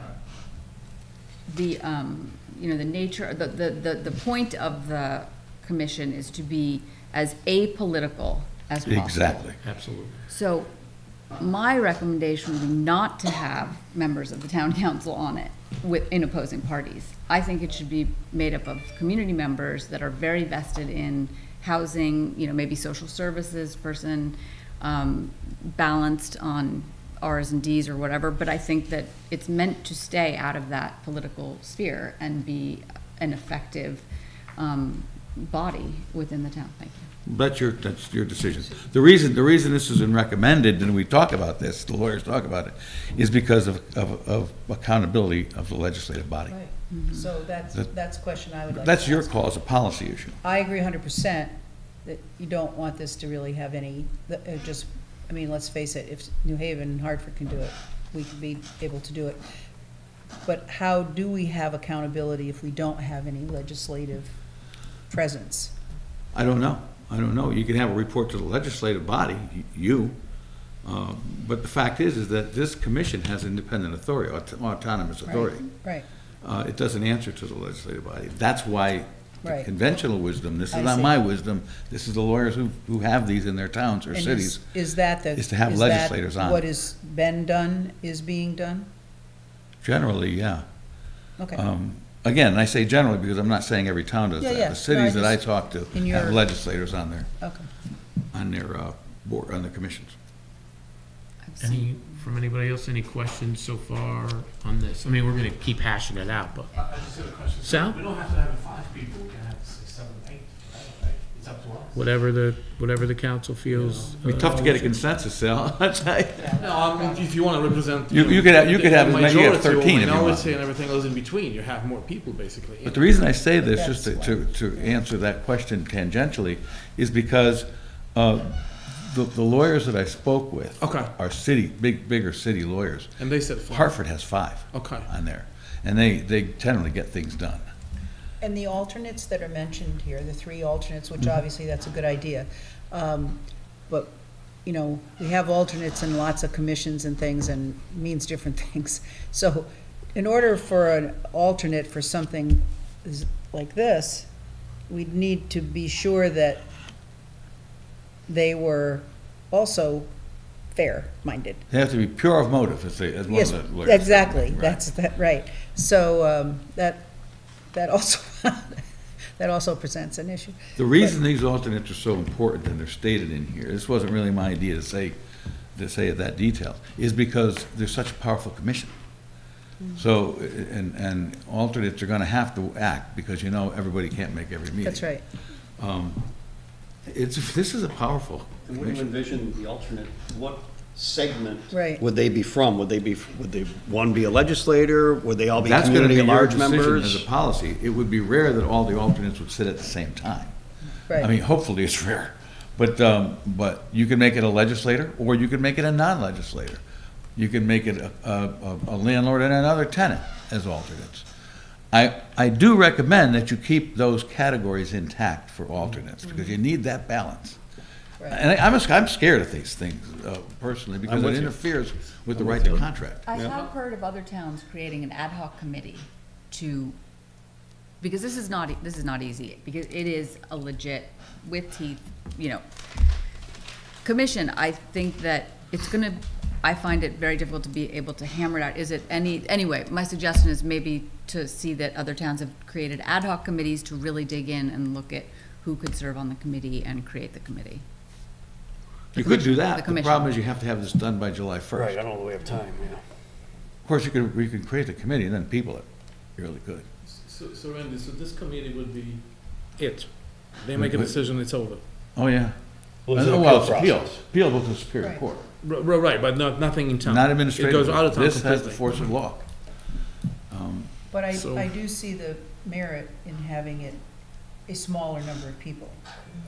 nature, the point of the commission is to be as apolitical as possible. Exactly. Absolutely. So my recommendation would be not to have members of the town council on it in opposing parties. I think it should be made up of community members that are very vested in housing, you know, maybe social services person, balanced on R's and D's or whatever, but I think that it's meant to stay out of that political sphere and be an effective body within the town. Thank you. That's your decision. The reason this is recommended, and we talk about this, the lawyers talk about it, is because of accountability of the legislative body. Right. Mm-hmm. So that's a question I would like to ask. That's your call as a policy issue. I agree 100% that you don't want this to really have any, just, I mean, let's face it, if New Haven and Hartford can do it, we could be able to do it. But how do we have accountability if we don't have any legislative presence? I don't know. I don't know, you can have a report to the legislative body, but the fact is that this commission has independent authority, autonomous authority. Right. It doesn't answer to the legislative body. That's why the conventional wisdom, this is not my wisdom, this is the lawyers who have these in their towns or cities, is to have legislators on. What has been done is being done? Generally, yeah. Okay. Again, I say generally because I'm not saying every town does that. Yeah. The cities that I talk to have legislators on their board, on the commissions. Any from anybody else? Any questions so far on this? I mean, we're going to keep hashing it out, but I just have a question. So we don't have to have 5 people. We can have 6, 7, 8. Right? It's up to us. Whatever the council feels. It'd be tough to get a consensus, Sal. I'll tell you. No, if you want to represent, you could have 13. You know, and everything goes in between. You have more people basically. But the reason I say this, just to answer that question tangentially, is because. The lawyers that I spoke with are bigger city lawyers. And they said 5. Hartford has 5 on there. And they generally get things done. And the alternates that are mentioned here, the 3 alternates, which obviously that's a good idea. But, you know, we have alternates in lots of commissions and things and means different things. So in order for an alternate for something like this, we'd need to be sure that they were also fair-minded. They have to be pure of motive, as one of the lawyers. Exactly. Right. That's that. Right. So that also presents an issue. The reason these alternates are so important, and they're stated in here, this wasn't really my idea to say that detail, is because they're such a powerful commission. So and alternates are going to have to act because everybody can't make every meeting. That's right. This is a powerful. And when you envision the alternate, what segment would they be from? Would one be a legislator? Would they all be community at large members? As a policy, it would be rare that all the alternates would sit at the same time. Right. I mean, hopefully it's rare, but you can make it a legislator, or you can make it a non-legislator. You can make it a landlord and another tenant as alternates. I do recommend that you keep those categories intact for alternates because you need that balance. Right. And I'm scared of these things personally because it interferes with the right to contract. I have heard of other towns creating an ad hoc committee because this is not easy because it is a legit with teeth commission. I think that it's going to. I find it very difficult to be able to hammer it out. Anyway, my suggestion is maybe to see that other towns have created ad hoc committees to really dig in and look at who could serve on the committee and create the committee. You could do that. The problem is you have to have this done by July 1st. Right, I don't know that we have time. Yeah. Of course, you could create a committee and then people it. You really could. So Randy, so this committee would be it. They make a decision, it's over. Oh, yeah. Well, it's appealable to the Superior Court. Right, but nothing in town. Not administrative. It goes out of town. This has the force of law. But I do see the merit in having it a smaller number of people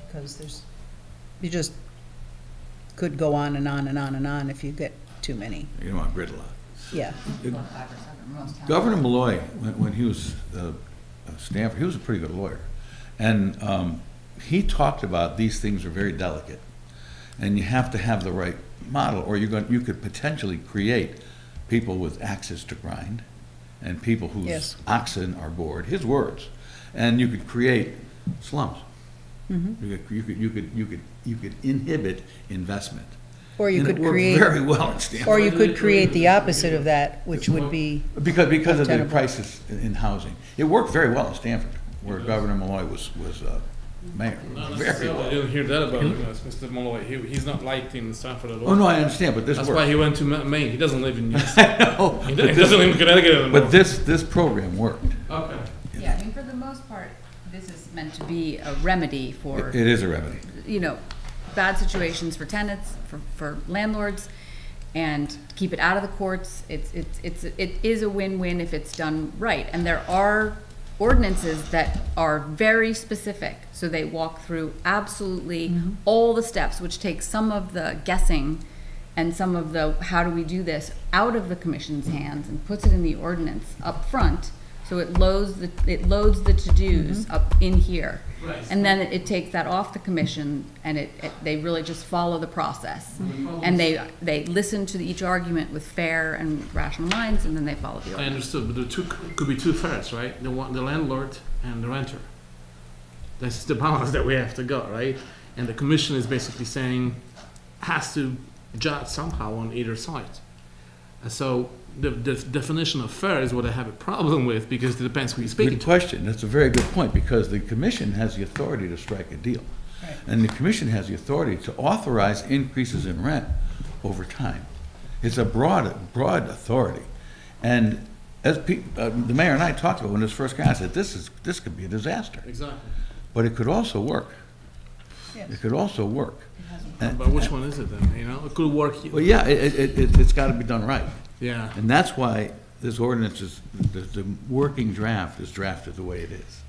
because you just could go on and on and on and on if you get too many. You don't want gridlock. Yeah. Governor Malloy, when he was at Stanford, he was a pretty good lawyer, and he talked about these things are very delicate, and you have to have the right model, or you could potentially create people with axes to grind and people whose oxen are bored, his words, and you could create slums. You could inhibit investment, or you could create the opposite of that, which would be because of the crisis in housing. It worked very well in Stanford, where Governor Malloy was mayor. I didn't hear that about Mr. Malloy. He's not liked in Stanford at all. Oh no, I understand, but that's why he went to Maine. He doesn't live in New York. He doesn't live in Connecticut anymore. But this program worked. Okay. Yeah, I mean, for the most part, this is meant to be a remedy for. It is a remedy. Bad situations for tenants, for landlords, and keep it out of the courts. It is a win-win if it's done right, and there are ordinances that are very specific, so they walk through absolutely all the steps, which takes some of the guessing and some of the how do we do this out of the commission's hands and puts it in the ordinance up front So it loads the to-dos up in here. Right. And then it takes that off the commission, and they really just follow the process. And they listen to each argument with fair and rational minds, and then they follow the order. I understood, but there could be two threats, right? The landlord and the renter. That's the balance that we have to go, right? And the commission is basically saying, has to judge somehow on either side. So the definition of fair is what I have a problem with, because it depends who you speak to. Good question. That's a very good point, because the commission has the authority to strike a deal. Right. And the commission has the authority to authorize increases in rent over time. It's a broad authority. And as the mayor and I talked about when this first came out, I said, this could be a disaster. Exactly. But it could also work. Yes. It could also work. But which one is it then? You know, it could work. Well, yeah, it's got to be done right. Yeah. And that's why this ordinance is, the working draft is drafted the way it is.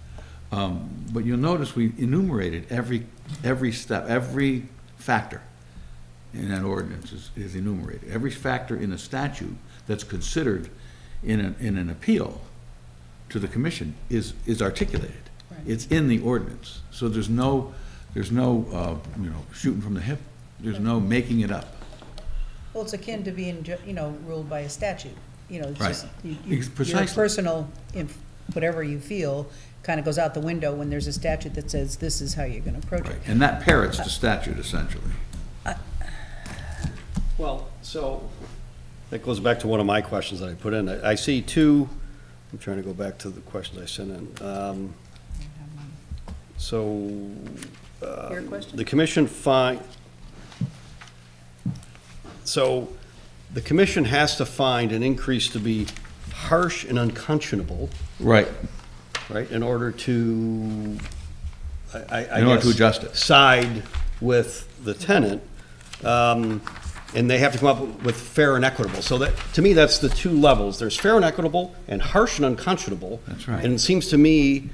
But you'll notice we enumerated every step, every factor in that ordinance is enumerated. Every factor in a statute that's considered in an appeal to the commission is articulated. Right. It's in the ordinance. So there's no shooting from the hip. There's no making it up. Well, it's akin to being, ruled by a statute. It's right. Just your personal, whatever you feel, kind of goes out the window when there's a statute that says this is how you're going to approach it. And that parrots the statute, essentially. Well, so that goes back to one of my questions that I put in. I see two. I'm trying to go back to the questions I sent in. Your question? The commission finds. So the commission has to find an increase to be harsh and unconscionable. Right. Right, in order to, I guess, adjust it. Side with the tenant, and they have to come up with fair and equitable. So that, to me, that's the two levels. There's fair and equitable and harsh and unconscionable. That's right. And it seems to me,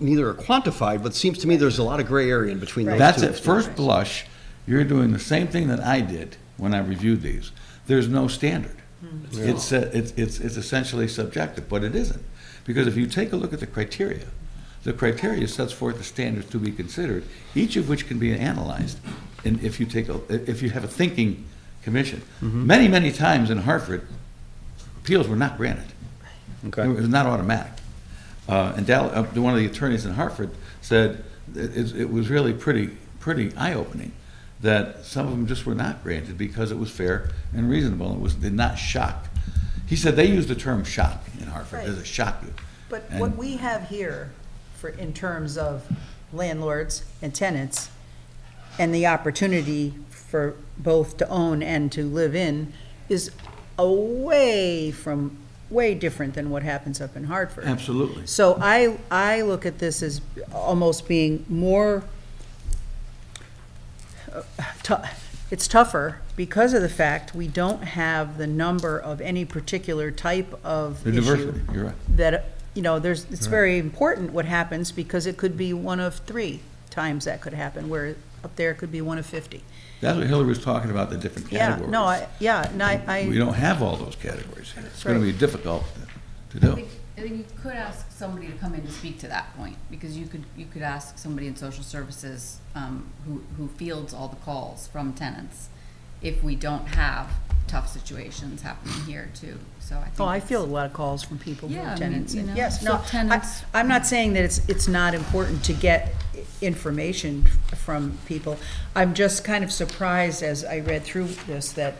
neither are quantified, but it seems to me there's a lot of gray area in between those two. That's at first blush. You're doing the same thing that I did when I reviewed these. There's no standard. Mm-hmm. Yeah. It's essentially subjective, but it isn't. Because if you take a look at the criteria sets forth the standards to be considered, each of which can be analyzed. And if you have a thinking commission, mm-hmm. many times in Hartford, appeals were not granted. Okay. It was not automatic. And one of the attorneys in Hartford said it was really pretty eye-opening that some of them just were not granted because it was fair and reasonable. And did not shock. He said they used the term shock in Hartford. Right. As a shock. But what we have here in terms of landlords and tenants and the opportunity for both to own and to live in is way different than what happens up in Hartford. Absolutely. So I look at this as almost being more it's tougher because of the fact we don't have the number of any particular type of issue. You're right. That it's very important what happens, because it could be one of three times that could happen, where up there it could be one of 50. That's what Hillary was talking about, the different categories. We don't have all those categories here. It's going to be difficult to do. I think you could ask somebody to come in to speak to that point, because you could ask somebody in social services who fields all the calls from tenants if we don't have tough situations happening here too. So I think I feel a lot of calls from people who are tenants. I'm not saying that it's not important to get information from people. I'm just kind of surprised as I read through this that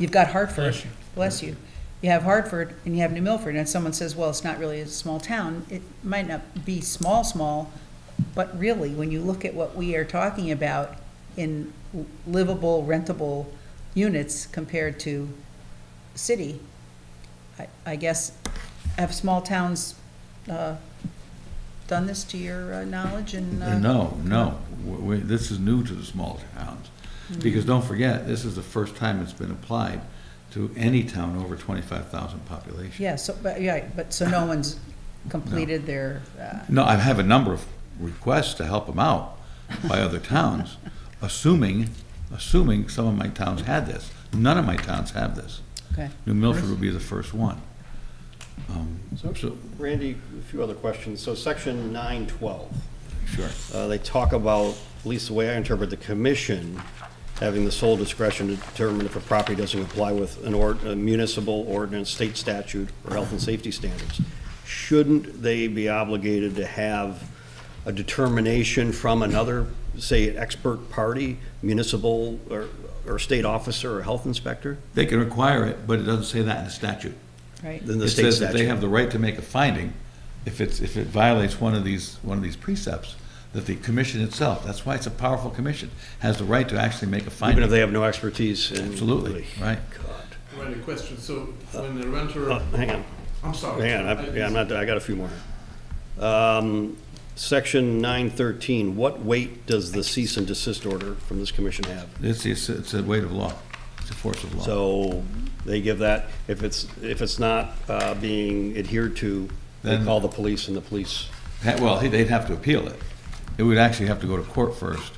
you've got Hartford. Bless you. You have Hartford and you have New Milford, and someone says, well, it's not really a small town. It might not be small, but really when you look at what we are talking about in livable, rentable units compared to city, I guess, have small towns done this to your knowledge? And No. This is new to the small towns, mm-hmm. because don't forget, this is the first time it's been applied to any town over 25,000 population. Yeah. So no one's completed their. No, I have a number of requests to help them out by other towns, assuming some of my towns had this. None of my towns have this. Okay. New Milford would be the first one. So Randy, a few other questions. So section 912. Sure. They talk about, at least the way I interpret the commission, having the sole discretion to determine if a property doesn't comply with an a municipal ordinance, state statute, or health and safety standards. Shouldn't they be obligated to have a determination from another, say, an expert party, municipal or state officer or health inspector? They can require it, but it doesn't say that in the statute. Right. Then the state says statute. That they have the right to make a finding if it violates one of these precepts. That the commission itself, that's why it's a powerful commission, has the right to actually make a finding. Even if they have no expertise. Absolutely, right. God. Right, a question. So when the renter. Hang on. I'm sorry. Hang on. I got a few more. Section 913. What weight does the cease and desist order from this commission have? It's a weight of law. It's a force of law. So they give that if it's not being adhered to, then they call the police and the police. Well, they'd have to appeal it. It would actually have to go to court first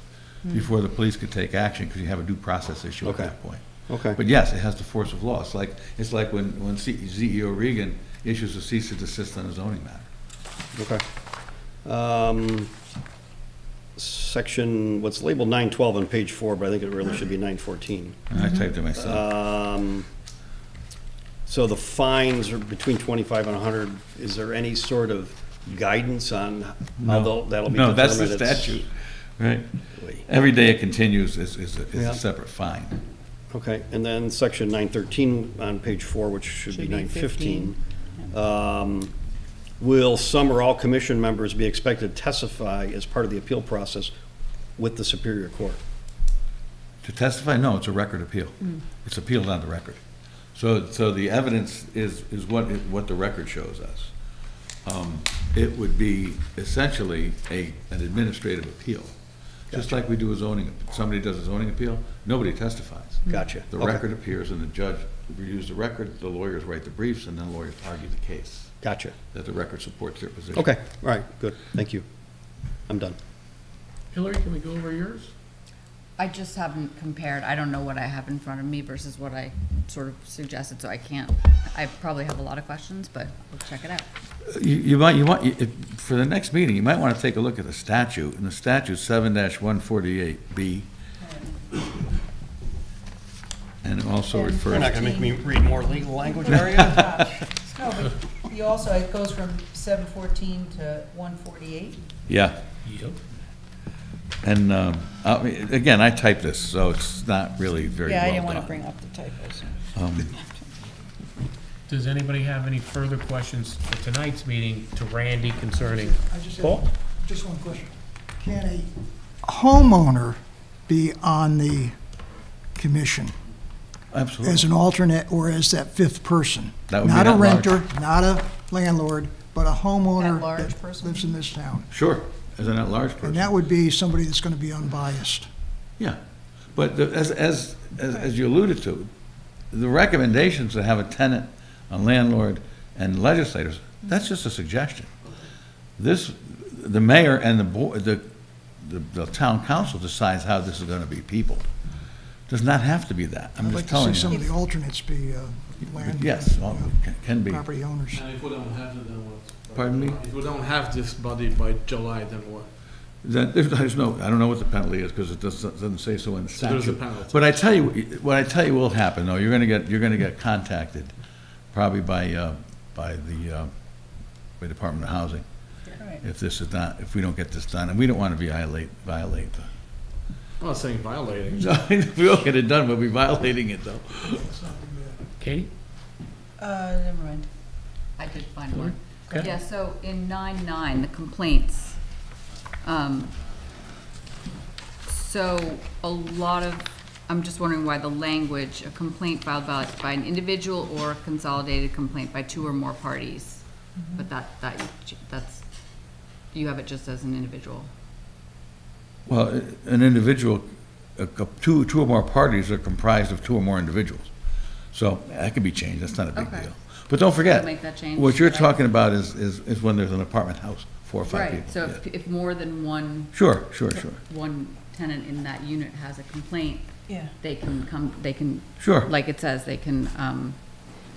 before the police could take action, because you have a due process issue at that point. Okay. But yes, it has the force of law. It's like when CEO Regan issues a cease and desist on a zoning matter. Okay. Section, what's labeled 912 on page 4, but I think it really should be 914. I typed it myself. So the fines are between 25 and 100. Is there any sort of guidance on how that'll be? No, that's the statute, right? Every day it continues is a separate fine. Okay, and then section 913 on page 4, which should be 915. Will some or all commission members be expected to testify as part of the appeal process with the Superior Court? To testify? No, it's a record appeal. It's appealed on the record. So the evidence is what the record shows us. It would be essentially an administrative appeal, just like we do a zoning. Somebody does a zoning appeal, nobody testifies. Gotcha. The record appears, and the judge reviews the record. The lawyers write the briefs, and then lawyers argue the case. Gotcha. That the record supports their position. Okay. All right. Good. Thank you. I'm done. Hillary, can we go over yours? I just haven't compared. I don't know what I have in front of me versus what I sort of suggested, so I can't. I probably have a lot of questions, but we'll check it out. You might, for the next meeting, you might want to take a look at the statute. And the statute 7-148B, and it also refers. You're not going to make me read more legal language, are you? No, but you also, it goes from 714 to 148. Yeah. Yep. And again, I typed this, so it's not really very well done. Yeah, I didn't want to bring up the typos. Does anybody have any further questions for tonight's meeting to Randy concerning? I just one question. Can a homeowner be on the commission? Absolutely. As an alternate or as that fifth person? That would not a renter, not a landlord, but a homeowner that lives in this town. Sure. As an at-large person. And that would be somebody that's going to be unbiased. Yeah, but as you alluded to, the recommendations to have a tenant, a landlord, and legislators, that's just a suggestion. This, the mayor and the board, the town council decides how this is going to be peopled. Does not have to be that. I'm just telling you. I'd like to see some of the alternates be land. Yes, can be. Property owners. And if we don't have it, then what? Pardon me? If we don't have this body by July, then what? There's no, I don't know what the penalty is, because it doesn't say so in the statute. There's a penalty. But I tell you, what I tell you will happen, though, you're going to get contacted, probably by the Department of Housing, right, if we don't get this done, and we don't want to violate the. I'm not saying violating. If we don't get it done, we'll be violating it, though. Katie? Never mind. I did find one. Okay. Yeah, so in 9-9, the complaints, so a lot of, I'm just wondering why the language, a complaint filed by an individual or a consolidated complaint by two or more parties, but that's, you have it just as an individual. Well, an individual, two or more parties are comprised of two or more individuals, so that can be changed, that's not a big deal. But don't forget, what you're talking about is when there's an apartment house, 4 or 5 people. Right, so if more than one, sure, one tenant in that unit has a complaint, they can come, like it says, they can,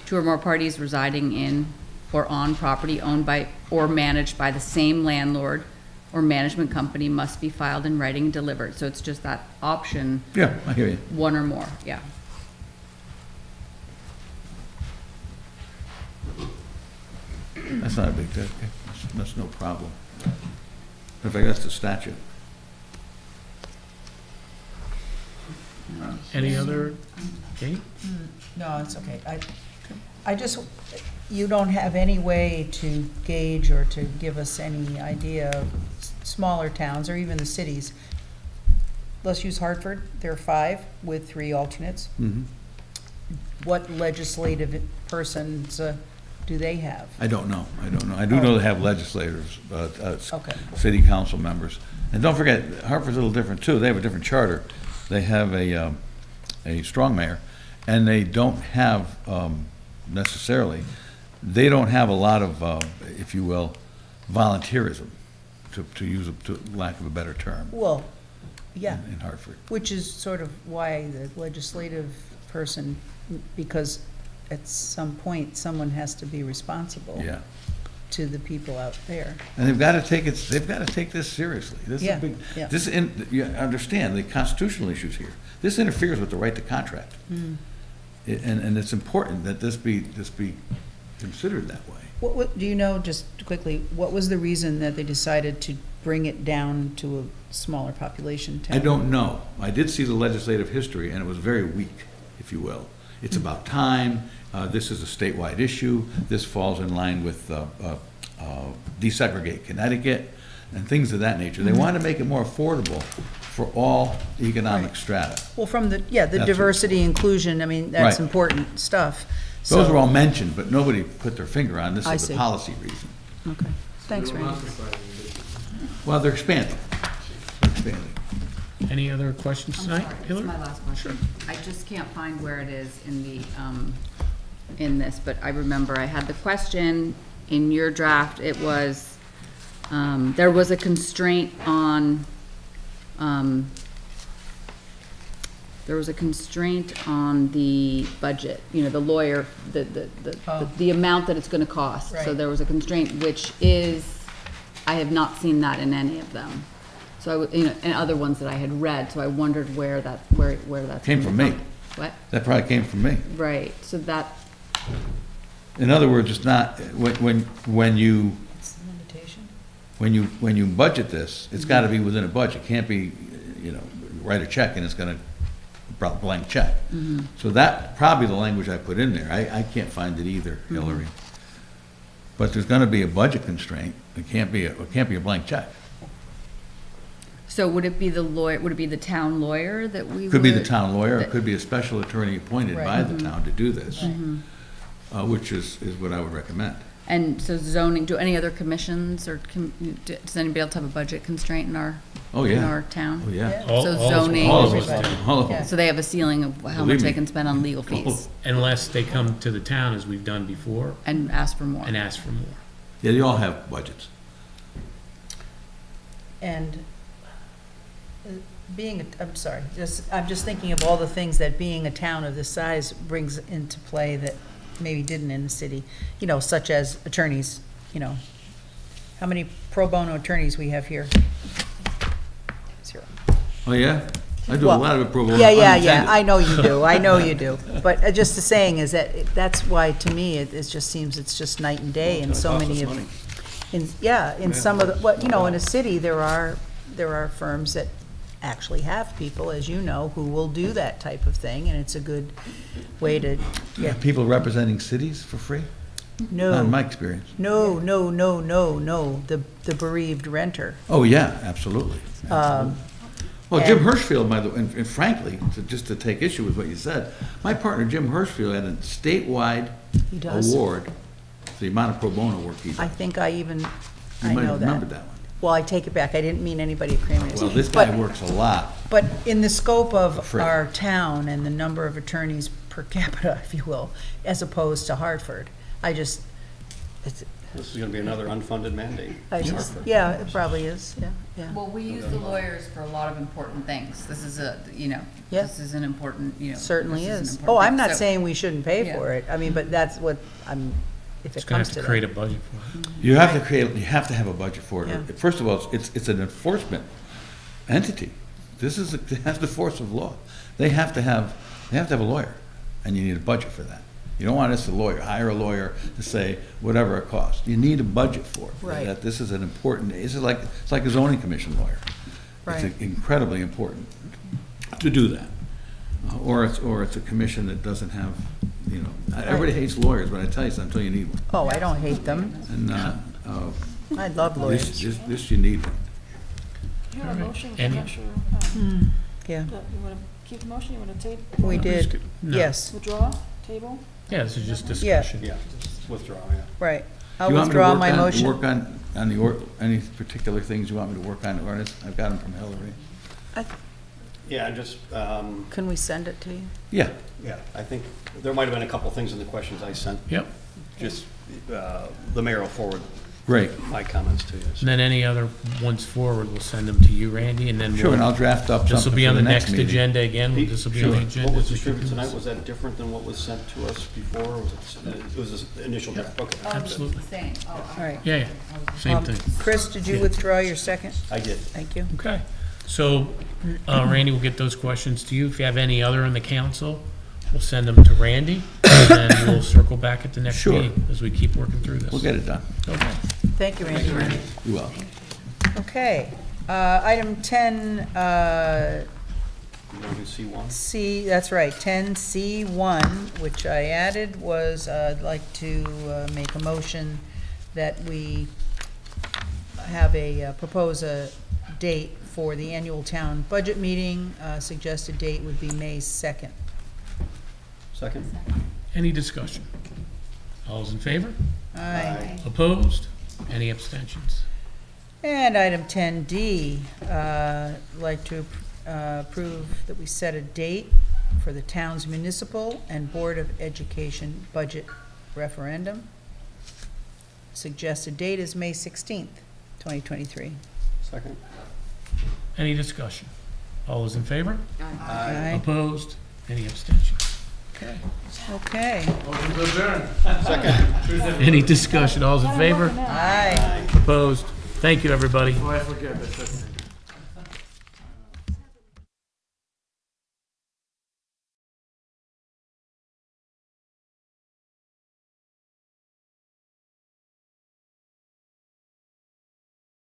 two or more parties residing in or on property owned by or managed by the same landlord or management company must be filed in writing and delivered. So it's just that option. Yeah, I hear you. One or more, yeah. That's not a big deal. That's no problem. In fact, that's the statute. Any other? Okay. No, it's okay. I just, you don't have any way to gauge or to give us any idea of smaller towns or even the cities. Let's use Hartford. There are 5 with 3 alternates. Mm-hmm. What legislative persons do they have? I don't know. I don't know. I do know they have legislators, city council members. And don't forget, Hartford's a little different too. They have a different charter. They have a strong mayor, and they don't have necessarily, they don't have a lot of, if you will, volunteerism, to use a lack of a better term. Well, yeah. In Hartford. Which is sort of why the legislative person, because at some point someone has to be responsible to the people out there. And they've got to take it, they've got to take this seriously. This is big, this you understand the constitutional issues here. This interferes with the right to contract. Mm. And it's important that this be considered that way. What do you know, just quickly, what was the reason that they decided to bring it down to a smaller population town? I don't know. I did see the legislative history, and it was very weak, if you will. It's about time. This is a statewide issue. This falls in line with desegregate Connecticut and things of that nature. They want to make it more affordable for all economic strata. Well, from the, the diversity, inclusion, I mean, that's important stuff. So those were all mentioned, but nobody put their finger on this is the policy reason. Okay. Thanks, Randy. Well, they're expanding. Any other questions tonight? Sorry, my last question. Sure. I just can't find where it is in the in this, but I remember I had the question in your draft. It was there was a constraint on the budget. You know, the lawyer, the amount that it's going to cost. Right. So there was a constraint, which is I have not seen that in any of them. So I, you know, and other ones that I had read, so I wondered where that that came from. Me. What? That probably came from me. Right. So that. In other words, it's not when you. It's the limitation. When you budget this, it's got to be within a budget. It can't be, you know, write a check and it's going to blank check. Mm-hmm. So that probably the language I put in there. I can't find it either, Hillary. But there's going to be a budget constraint. It can't be a blank check. So would it be the lawyer? Would it be the town lawyer that we could be the town lawyer? It could be a special attorney appointed by the town to do this, which is what I would recommend. And so zoning. Do any other commissions or does anybody else have a budget constraint in our? Oh yeah. In our town. Oh yeah. So zoning. All of them. So they have a ceiling of how much they can spend on legal fees. Unless they come to the town as we've done before. And ask for more. Yeah, they all have budgets. And. I'm just thinking of all the things that being a town of this size brings into play that maybe didn't in the city, you know, such as attorneys, you know. How many pro bono attorneys we have here? 0. Oh, yeah? I do a lot of pro bono. Yeah. I know you do. I know you do. But just the saying is that that's why, to me, it just seems it's just night and day in so many of them. Some of the, well, you know, in a city there are firms that actually have people, as you know, who will do that type of thing, and it's a good way to people representing cities for free. No, not in my experience. No. The bereaved renter. Oh yeah, absolutely. Well, Jim Hirschfield, by the way, and frankly, just to take issue with what you said, my partner Jim Hirschfield had a statewide award for the amount of pro bono work he did. I think I might know that. Remember that one. Well, I take it back. I didn't mean anybody at Cramer's. Well, this guy works a lot. But in the scope of our town and the number of attorneys per capita, if you will, as opposed to Hartford, this is going to be another unfunded mandate. It probably is. Yeah. Well, we use the lawyers for a lot of important things. This is a, you know, this is an important, you know. Certainly is. I'm not saying we shouldn't pay for it. I mean, but that's what I'm if it comes to that. Create a budget for it. You have to create. You have to have a budget for it. Yeah. First of all, it's an enforcement entity. This is it has the force of law. They have to have a lawyer, and you need a budget for that. You don't want us a lawyer. Hire a lawyer to say whatever it costs. You need a budget for it. Right. That this is an important. It's like a zoning commission lawyer. Right. It's incredibly important to do that. Or it's a commission that doesn't have, you know. Everybody hates lawyers, but I tell you something, until you need one. Oh, I don't hate them. And I love lawyers. This you need one. You have a motion, Commissioner. Yeah. You want to keep the motion? You want to table? We did. No. Yes. Withdraw? Table? Yeah, this is just discussion. Yeah. Just withdraw, yeah. Right. I'll withdraw my motion. You want me to work on the any particular things you want me to work on, Ernest? I've got them from Hillary. Yeah, just... can we send it to you? Yeah. Yeah, I think there might have been a couple things in the questions I sent. Yep. Just the mayor will forward my comments to you. So. And then any other ones forward, we'll send them to you, Randy, and then sure, and I'll draft up this will be on the next agenda again. This will be on the agenda. What was distributed tonight, was that different than what was sent to us before? Or was it, was this initial draft? Okay. Absolutely. Same. Oh, all right. Yeah, yeah. Same thing. Chris, did you withdraw your second? I did. Thank you. Okay. So, Randy will get those questions to you. If you have any other on the council, we'll send them to Randy, and then we'll circle back at the next meeting as we keep working through this. We'll get it done. Okay. Thank you, Randy. Thank you, Randy. You're welcome. Okay. Item 10. C1. C. That's right. 10C1, which I added, was I'd like to make a motion that we have a propose a date for the annual town budget meeting. Suggested date would be May 2nd. Second. Any discussion? All's in favor? Aye. Opposed? Any abstentions? And item 10D, like to approve that we set a date for the town's municipal and Board of Education budget referendum. Suggested date is May 16th, 2023. Second. Any discussion? All those in favor? Aye. Opposed? Any abstentions? Okay. Okay. Motion to adjourn. Second. Any discussion? All's in favor? Aye. Opposed? Thank you, everybody. Well, I forget this.